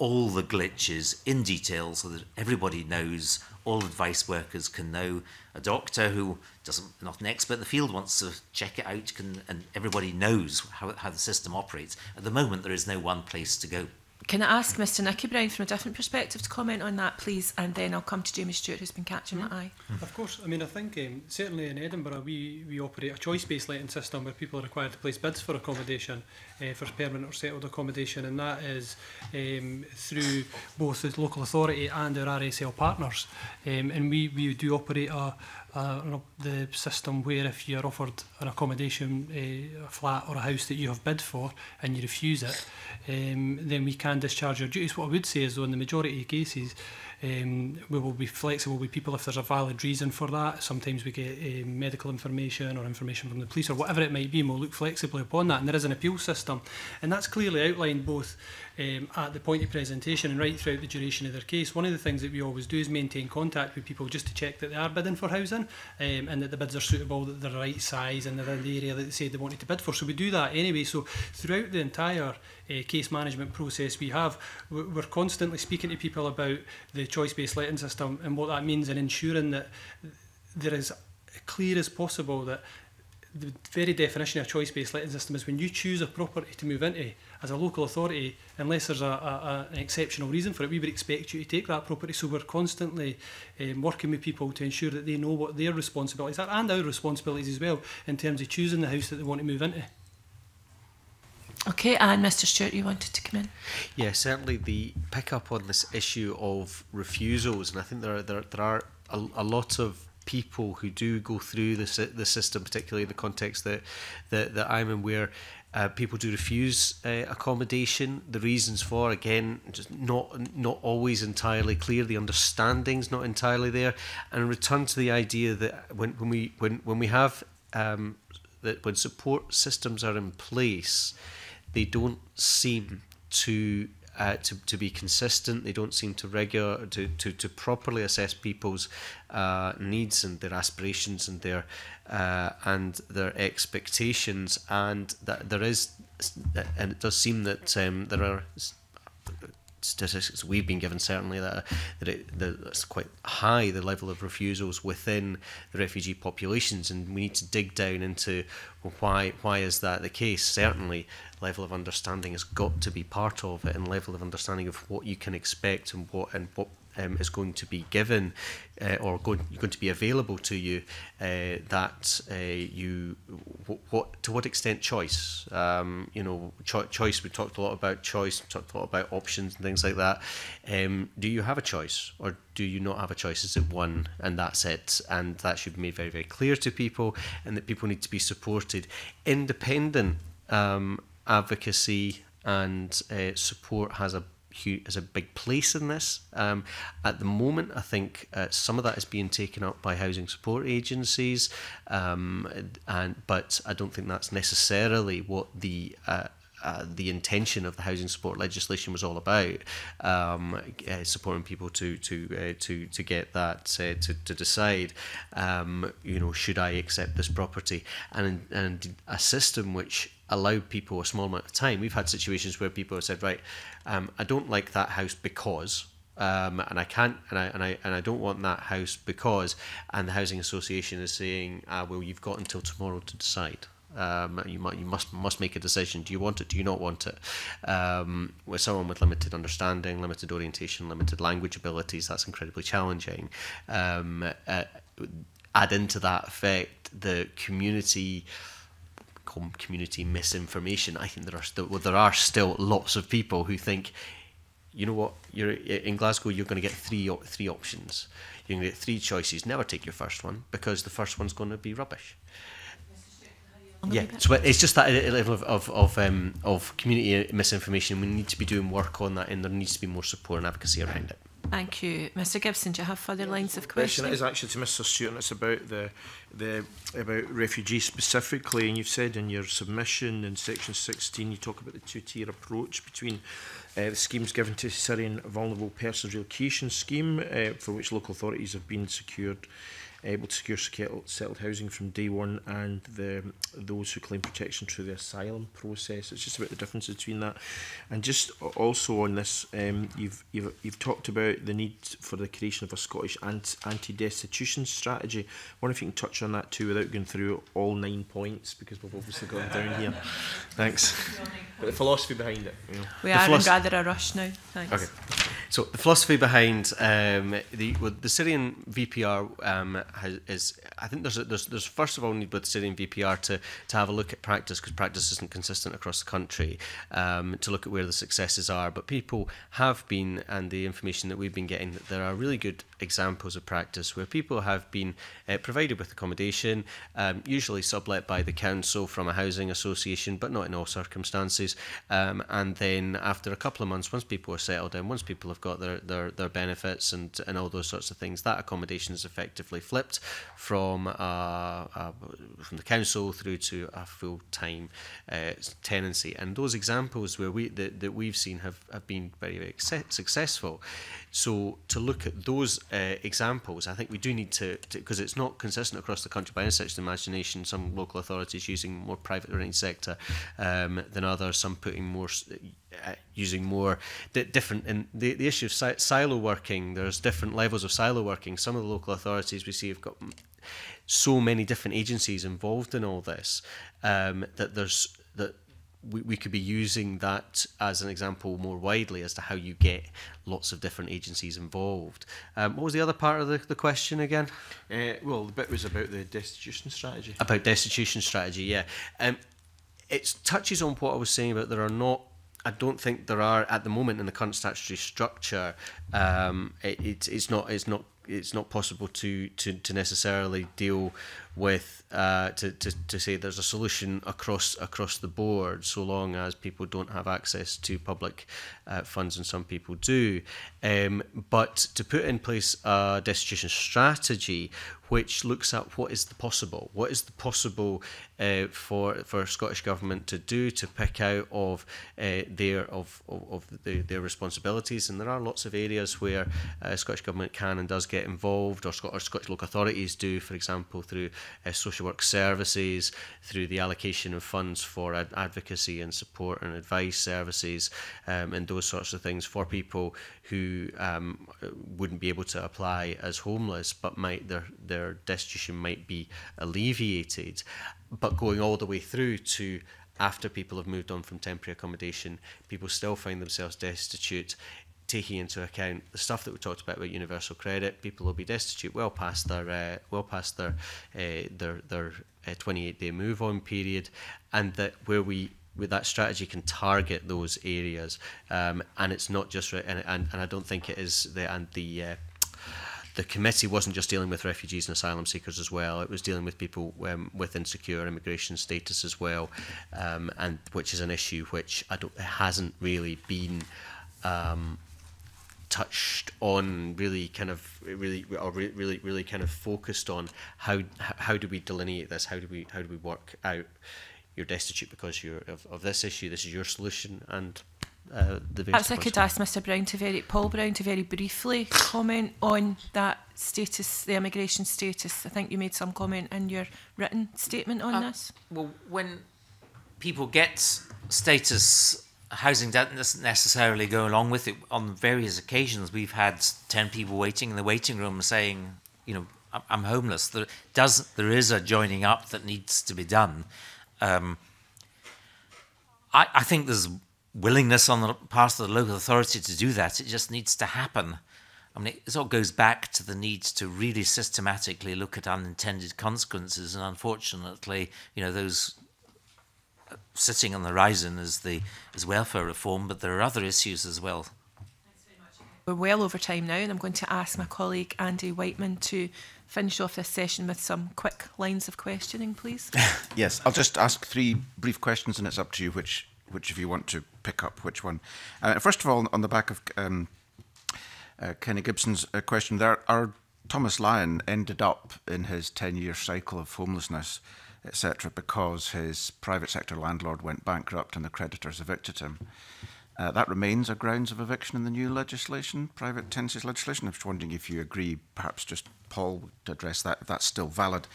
all the glitches in detail so that everybody knows, all advice workers can know. A doctor who doesn't, not an expert in the field, wants to check it out, can, and everybody knows how, how the system operates. At the moment, there is no one place to go. Can I ask Mister Nicky Brown from a different perspective to comment on that, please? And then I'll come to Jamie Stewart, who's been catching my eye. Of course. I mean, I think um, certainly in Edinburgh, we, we operate a choice-based letting system where people are required to place bids for accommodation, uh, for permanent or settled accommodation, and that is um, through both the local authority and our R S L partners. Um, and we, we do operate a, Uh, the system where if you're offered an accommodation, uh, a flat or a house that you have bid for and you refuse it, um, then we can discharge your duties. What I would say is, though, in the majority of cases, um, we will be flexible with people if there's a valid reason for that. Sometimes we get uh, medical information or information from the police or whatever it might be, and we'll look flexibly upon that. And there is an appeal system, and that's clearly outlined both um, at the point of presentation and right throughout the duration of their case. One of the things that we always do is maintain contact with people just to check that they are bidding for housing, Um, and that the bids are suitable, that they're the right size and they're in the area that they said they wanted to bid for. So we do that anyway. So throughout the entire uh, case management process we have, we're constantly speaking to people about the choice-based letting system and what that means, and ensuring that they're as clear as possible that the very definition of choice-based letting system is when you choose a property to move into as a local authority, unless there's a, a, an exceptional reason for it, we would expect you to take that property. So we're constantly um, working with people to ensure that they know what their responsibilities are and our responsibilities as well in terms of choosing the house that they want to move into. Okay, and Mister Stewart, you wanted to come in? Yeah, certainly the pick up on this issue of refusals, and I think there are, there, there are a, a lot of people who do go through this the system, particularly in the context that that, that I'm in, where uh, people do refuse uh, accommodation. The reasons for, again, just not not always entirely clear. The understanding's not entirely there, and return to the idea that when when we when when we have um, that when support systems are in place, they don't seem to. Uh, to, to be consistent. They don't seem to regular to, to, to properly assess people's uh, needs and their aspirations and their uh, and their expectations, and that there is, and it does seem that um, there are statistics we've been given, certainly, that that, it, that it's quite high, the level of refusals within the refugee populations, and we need to dig down into, well, why why is that the case? Certainly, level of understanding has got to be part of it, and level of understanding of what you can expect and what and what um, is going to be given uh, or going going to be available to you. Uh, that uh, you what to what extent choice? Um, you know, cho choice. We talked a lot about choice. We talked a lot about options and things like that. Um, do you have a choice, or do you not have a choice? Is it one and that's it? And that should be made very very clear to people, and that people need to be supported. Independent. Um, Advocacy and uh, support has a huge, has a big place in this. Um, at the moment, I think uh, some of that is being taken up by housing support agencies, um, and but I don't think that's necessarily what the uh, uh, the intention of the housing support legislation was all about. Um, uh, supporting people to to uh, to to get that uh, to to decide, um, you know, should I accept this property, and and a system which allowed people a small amount of time. We've had situations where people have said, right, um, I don't like that house because, um, and I can't, and I and I and I don't want that house because, and the housing association is saying, ah, well, you've got until tomorrow to decide. Um, you might, you must must make a decision. Do you want it? Do you not want it? Um, with someone with limited understanding, limited orientation, limited language abilities, that's incredibly challenging. Um, uh, add into that effect the community. Community misinformation. I think there are still well, there are still lots of people who think, you know what, you're in Glasgow, you're going to get three three options, you're going to get three choices. Never take your first one because the first one's going to be rubbish. Yeah, so it's just that level of of of, um, of community misinformation. We need to be doing work on that, and there needs to be more support and advocacy around it. Thank you. Mister Gibson, do you have further lines of questioning? It is actually to Mister Stewart, and it's about, the, the, about refugees specifically, and you've said in your submission in section sixteen, you talk about the two-tier approach between uh, the schemes given to Syrian Vulnerable Persons Relocation Scheme, uh, for which local authorities have been secured able to secure settled housing from day one, and the, those who claim protection through the asylum process. It's just about the differences between that. And just also on this, um, you've, you've, you've talked about the need for the creation of a Scottish anti-destitution strategy. I wonder if you can touch on that too, without going through all nine points, because we've obviously got them down here. Thanks. But the philosophy behind it. You know. We are in rather a rush now. Thanks. Okay. So the philosophy behind um, the well, the Syrian V P R um, has, is, I think there's, a, there's there's first of all need with Syrian V P R to to have a look at practice, because practice isn't consistent across the country. Um, to look at where the successes are, but people have been, and the information that we've been getting, that there are really good examples of practice where people have been uh, provided with accommodation, um, usually sublet by the council from a housing association, but not in all circumstances. Um, and then after a couple of months, once people are settled in, once people have got their, their, their benefits and, and all those sorts of things, that accommodation is effectively flipped from uh, uh, from the council through to a full-time uh, tenancy. And those examples where we that, that we've seen have, have been very, very successful. So to look at those uh, examples, I think we do need to, because it's not consistent across the country by any stretch of the imagination, some local authorities using more private renting sector um, than others, some putting more... Uh, using more di different, and the, the issue of si silo working, there's different levels of silo working. Some of the local authorities we see have got so many different agencies involved in all this um, that there's that we, we could be using that as an example more widely as to how you get lots of different agencies involved. Um, what was the other part of the, the question again? Uh, well, the bit was about the destitution strategy. About destitution strategy, yeah. Um, it touches on what I was saying about there are not I don't think there are at the moment in the current statutory structure. Um, it, it, it's not. It's not. It's not possible to to, to necessarily deal with uh, to, to to say there's a solution across across the board, so long as people don't have access to public uh, funds, and some people do. Um, but to put in place a destitution strategy, which looks at what is the possible, what is the possible uh, for for Scottish Government to do to pick out of uh, their of of, of the, their responsibilities, and there are lots of areas where uh, Scottish Government can and does get involved, or, Scot or Scottish local authorities do, for example, through uh, social work services, through the allocation of funds for ad advocacy and support and advice services, um, and those sorts of things for people who um, wouldn't be able to apply as homeless, but might their their destitution might be alleviated, but going all the way through to after people have moved on from temporary accommodation, people still find themselves destitute, taking into account the stuff that we talked about about universal credit. People will be destitute well past their uh, well past their uh, their their uh, twenty-eight day move on period, and that where we with that strategy can target those areas, um, and it's not just and, and and I don't think it is the and the. Uh, The committee wasn't just dealing with refugees and asylum seekers as well. It was dealing with people um, with insecure immigration status as well, um, and which is an issue which I don't, hasn't really been um, touched on, really kind of really or really really kind of focused on how how do we delineate this? How do we how do we work out you're destitute because you're of, of this issue? This is your solution and. Uh, the Perhaps I could ask Mister Brown to very, Paul Brown to very briefly comment on that status, the immigration status. I think you made some comment in your written statement on uh, this. Well, when people get status, housing doesn't necessarily go along with it. On various occasions, we've had ten people waiting in the waiting room saying, you know, I'm homeless. There, does, there is a joining up that needs to be done. Um, I, I think there's... willingness on the part of the local authority to do that. It just needs to happen. I mean, it all goes back to the need to really systematically look at unintended consequences, and unfortunately, you know, those sitting on the horizon is the is welfare reform, but there are other issues as well. We're well over time now, and I'm going to ask my colleague Andy Wightman to finish off this session with some quick lines of questioning, please. Yes, I'll just ask three brief questions, and it's up to you which which if you want to pick up which one. Uh, first of all, on the back of um, uh, Kenny Gibson's uh, question there, our Thomas Lyon ended up in his ten-year cycle of homelessness, et cetera, because his private sector landlord went bankrupt and the creditors evicted him. Uh, that remains a grounds of eviction in the new legislation, private tenancies legislation. I'm just wondering if you agree, perhaps just Paul to address that, if that's still valid.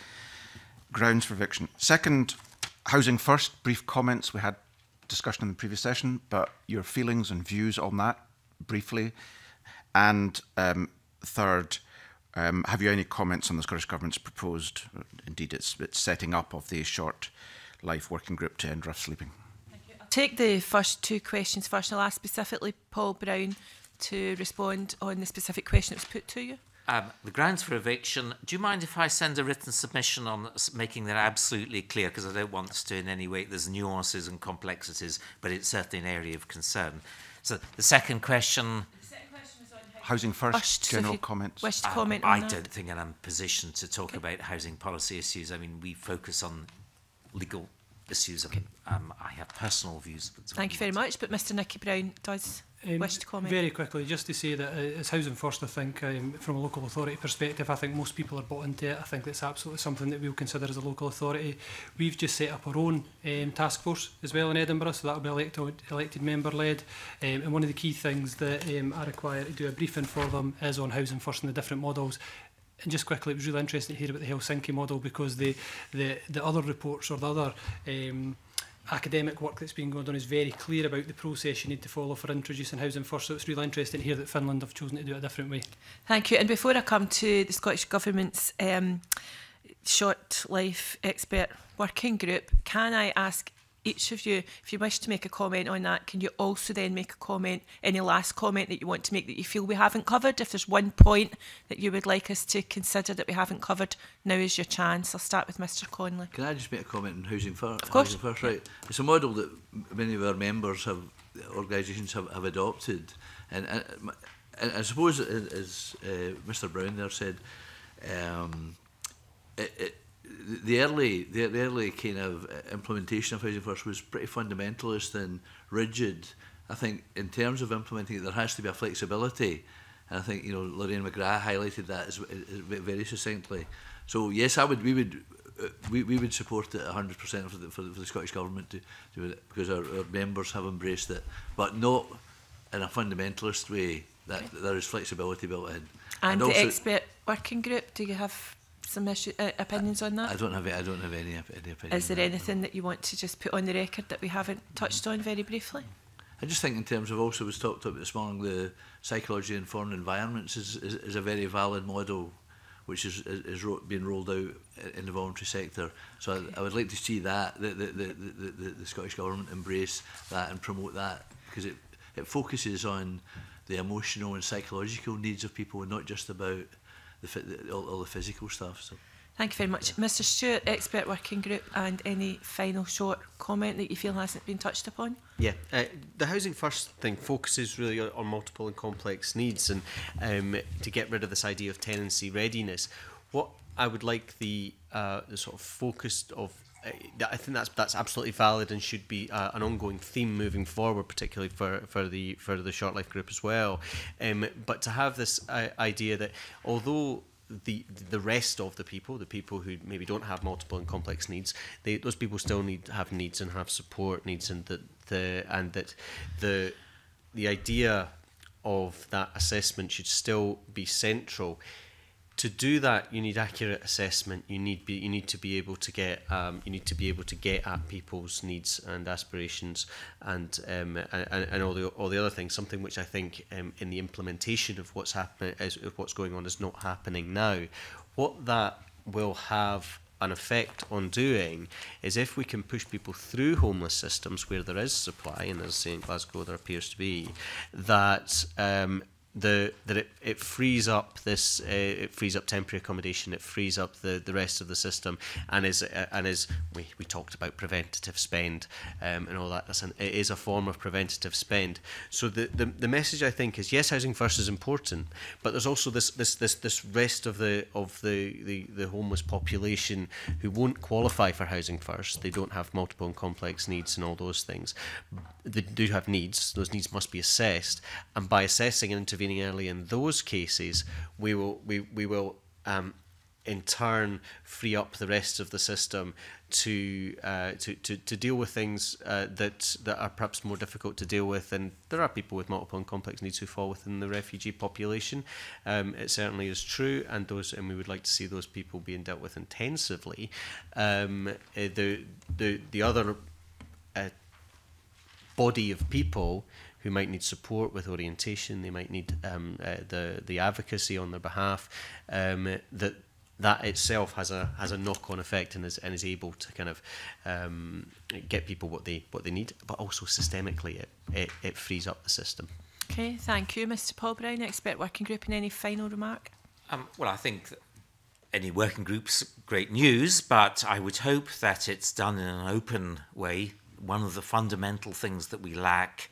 Grounds for eviction. Second, housing first, brief comments. We had discussion in the previous session, but your feelings and views on that briefly. And um, third, um, have you any comments on the Scottish Government's proposed, indeed it's, it's setting up of the short life working group to end rough sleeping? Thank you. I'll take the first two questions first. I'll ask specifically Paul Brown to respond on the specific question that was put to you. Um, the grounds for eviction, do you mind if I send a written submission on making that absolutely clear, because I don't want to in any way, there's nuances and complexities, but it's certainly an area of concern. So the second question... The second question was on housing first, first general so comments. Wish to comment um, on I that. Don't think I'm positioned to talk okay. about housing policy issues. I mean, we focus on legal issues and okay. um, I have personal views. Thank you very much, but Mr Nicky Brown does... Um, Wish to comment. Very quickly, just to say that uh, it's housing first, I think, um, from a local authority perspective. I think most people are bought into it. I think that's absolutely something that we'll consider as a local authority. We've just set up our own um, task force as well in Edinburgh, so that'll be elected, elected member-led. Um, and one of the key things that um, I require to do a briefing for them is on housing first and the different models. And just quickly, it was really interesting to hear about the Helsinki model, because the, the, the other reports or the other... Um, academic work that's been going on is very clear about the process you need to follow for introducing housing first, so it's really interesting to hear that Finland have chosen to do it a different way. Thank you. And before I come to the Scottish Government's um, short life expert working group, can I ask each of you, if you wish to make a comment on that, can you also then make a comment, any last comment that you want to make that you feel we haven't covered? If there's one point that you would like us to consider that we haven't covered, now is your chance. I'll start with Mr Conley. Can I just make a comment on housing first? Of course. Housing first, right. It's a model that many of our members have, organisations have, have adopted. And, and, and I suppose, as uh, Mr Brown there said, um, it, it, The early, the early kind of implementation of housing first was pretty fundamentalist and rigid. I think in terms of implementing it, there has to be a flexibility, and I think you know Lorraine McGrath highlighted that as, as very succinctly. So yes, I would, we would, we we would support it one hundred percent for the, for the for the Scottish Government to do it, because our, our members have embraced it, but not in a fundamentalist way. That okay. there is flexibility built in. And, and the expert working group, do you have some issue, uh, opinions on that? I don't have I don't have any, any opinion. Is there anything that you want to just put on the record that we haven't touched on very briefly? I just think in terms of also was talked about this morning, the psychology informed environments is, is, is a very valid model which is, is, is ro being rolled out in the voluntary sector. So okay. I, I would like to see that the the, the, the, the the Scottish Government embrace that and promote that, because it, it focuses on the emotional and psychological needs of people, not just about The, the, all, all the physical stuff. So. Thank you very much. Yeah. Mr Stewart, expert working group, and any final short comment that you feel hasn't been touched upon? Yeah, uh, the housing first thing focuses really on multiple and complex needs, and um, to get rid of this idea of tenancy readiness. What I would like the, uh, the sort of focus of, uh, I think that's that's absolutely valid and should be uh, an ongoing theme moving forward, particularly for for the for the short life group as well. Um, but to have this uh, idea that although the the rest of the people, the people who maybe don't have multiple and complex needs, they, those people still need have needs and have support needs, and that the and that the the idea of that assessment should still be central. To do that, you need accurate assessment. You need be you need to be able to get um, you need to be able to get at people's needs and aspirations, and um, and, and all the all the other things. Something which I think um, in the implementation of what's happening, of what's going on, is not happening now. What that will have an effect on doing is if we can push people through homeless systems where there is supply, and as I say in Glasgow there appears to be, that. Um, The, that it, it frees up this, uh, it frees up temporary accommodation, it frees up the, the rest of the system, and is uh, and is we, we talked about preventative spend um, and all that. That's an, it is a form of preventative spend. So the, the the message I think is yes, housing first is important, but there's also this this this this rest of the of the the, the homeless population who won't qualify for housing first. They don't have multiple and complex needs and all those things. They do have needs. Those needs must be assessed, and by assessing and intervening early in those cases, we will we we will um, in turn free up the rest of the system to uh, to, to to deal with things uh, that that are perhaps more difficult to deal with. And there are people with multiple and complex needs who fall within the refugee population. Um, it certainly is true, and those and we would like to see those people being dealt with intensively. Um, the the the other uh, body of people who might need support with orientation, they might need um, uh, the the advocacy on their behalf. Um, that that itself has a has a knock-on effect and is and is able to kind of um, get people what they what they need, but also systemically it it, it frees up the system. Okay, thank you, Mister Paul Brown, Expert Working Group. And any final remark? Um, well, I think any working group's great news, but I would hope that it's done in an open way. One of the fundamental things that we lack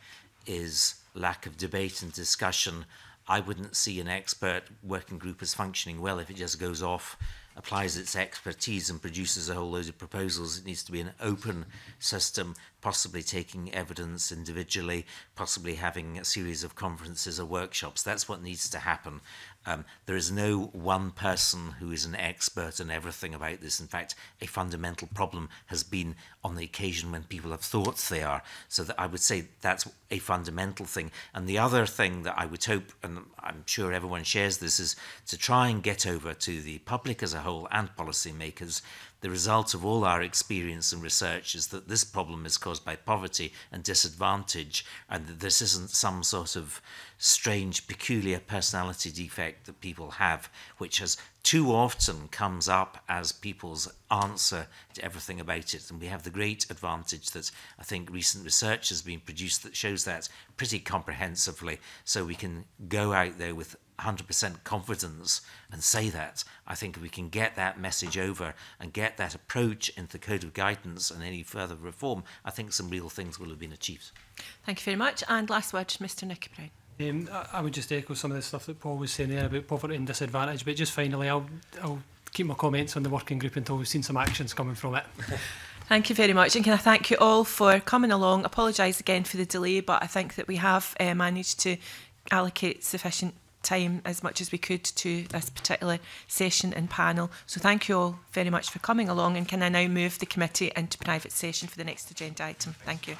is lack of debate and discussion. I wouldn't see an expert working group as functioning well if it just goes off, applies its expertise and produces a whole load of proposals. It needs to be an open system, possibly taking evidence individually, possibly having a series of conferences or workshops. That's what needs to happen. Um, there is no one person who is an expert in everything about this. In fact, a fundamental problem has been on the occasion when people have thought they are. So that I would say that's a fundamental thing. And the other thing that I would hope, and I'm sure everyone shares this, is to try and get over to the public as a whole and policymakers. The result of all our experience and research is that this problem is caused by poverty and disadvantage, and that this isn't some sort of strange, peculiar personality defect that people have, which has too often comes up as people's answer to everything about it. And we have the great advantage that I think recent research has been produced that shows that pretty comprehensively, so we can go out there with one hundred percent confidence and say that. I think if we can get that message over and get that approach into the code of guidance and any further reform, I think some real things will have been achieved. Thank you very much. And last word, Mister Nicky Brown. Um, I would just echo some of the stuff that Paul was saying there about poverty and disadvantage, but just finally, I'll, I'll keep my comments on the working group until we've seen some actions coming from it. Thank you very much, and can I thank you all for coming along. Apologise again for the delay, but I think that we have uh, managed to allocate sufficient time as much as we could to this particular session and panel. So thank you all very much for coming along, and can I now move the committee into private session for the next agenda item. Thank you.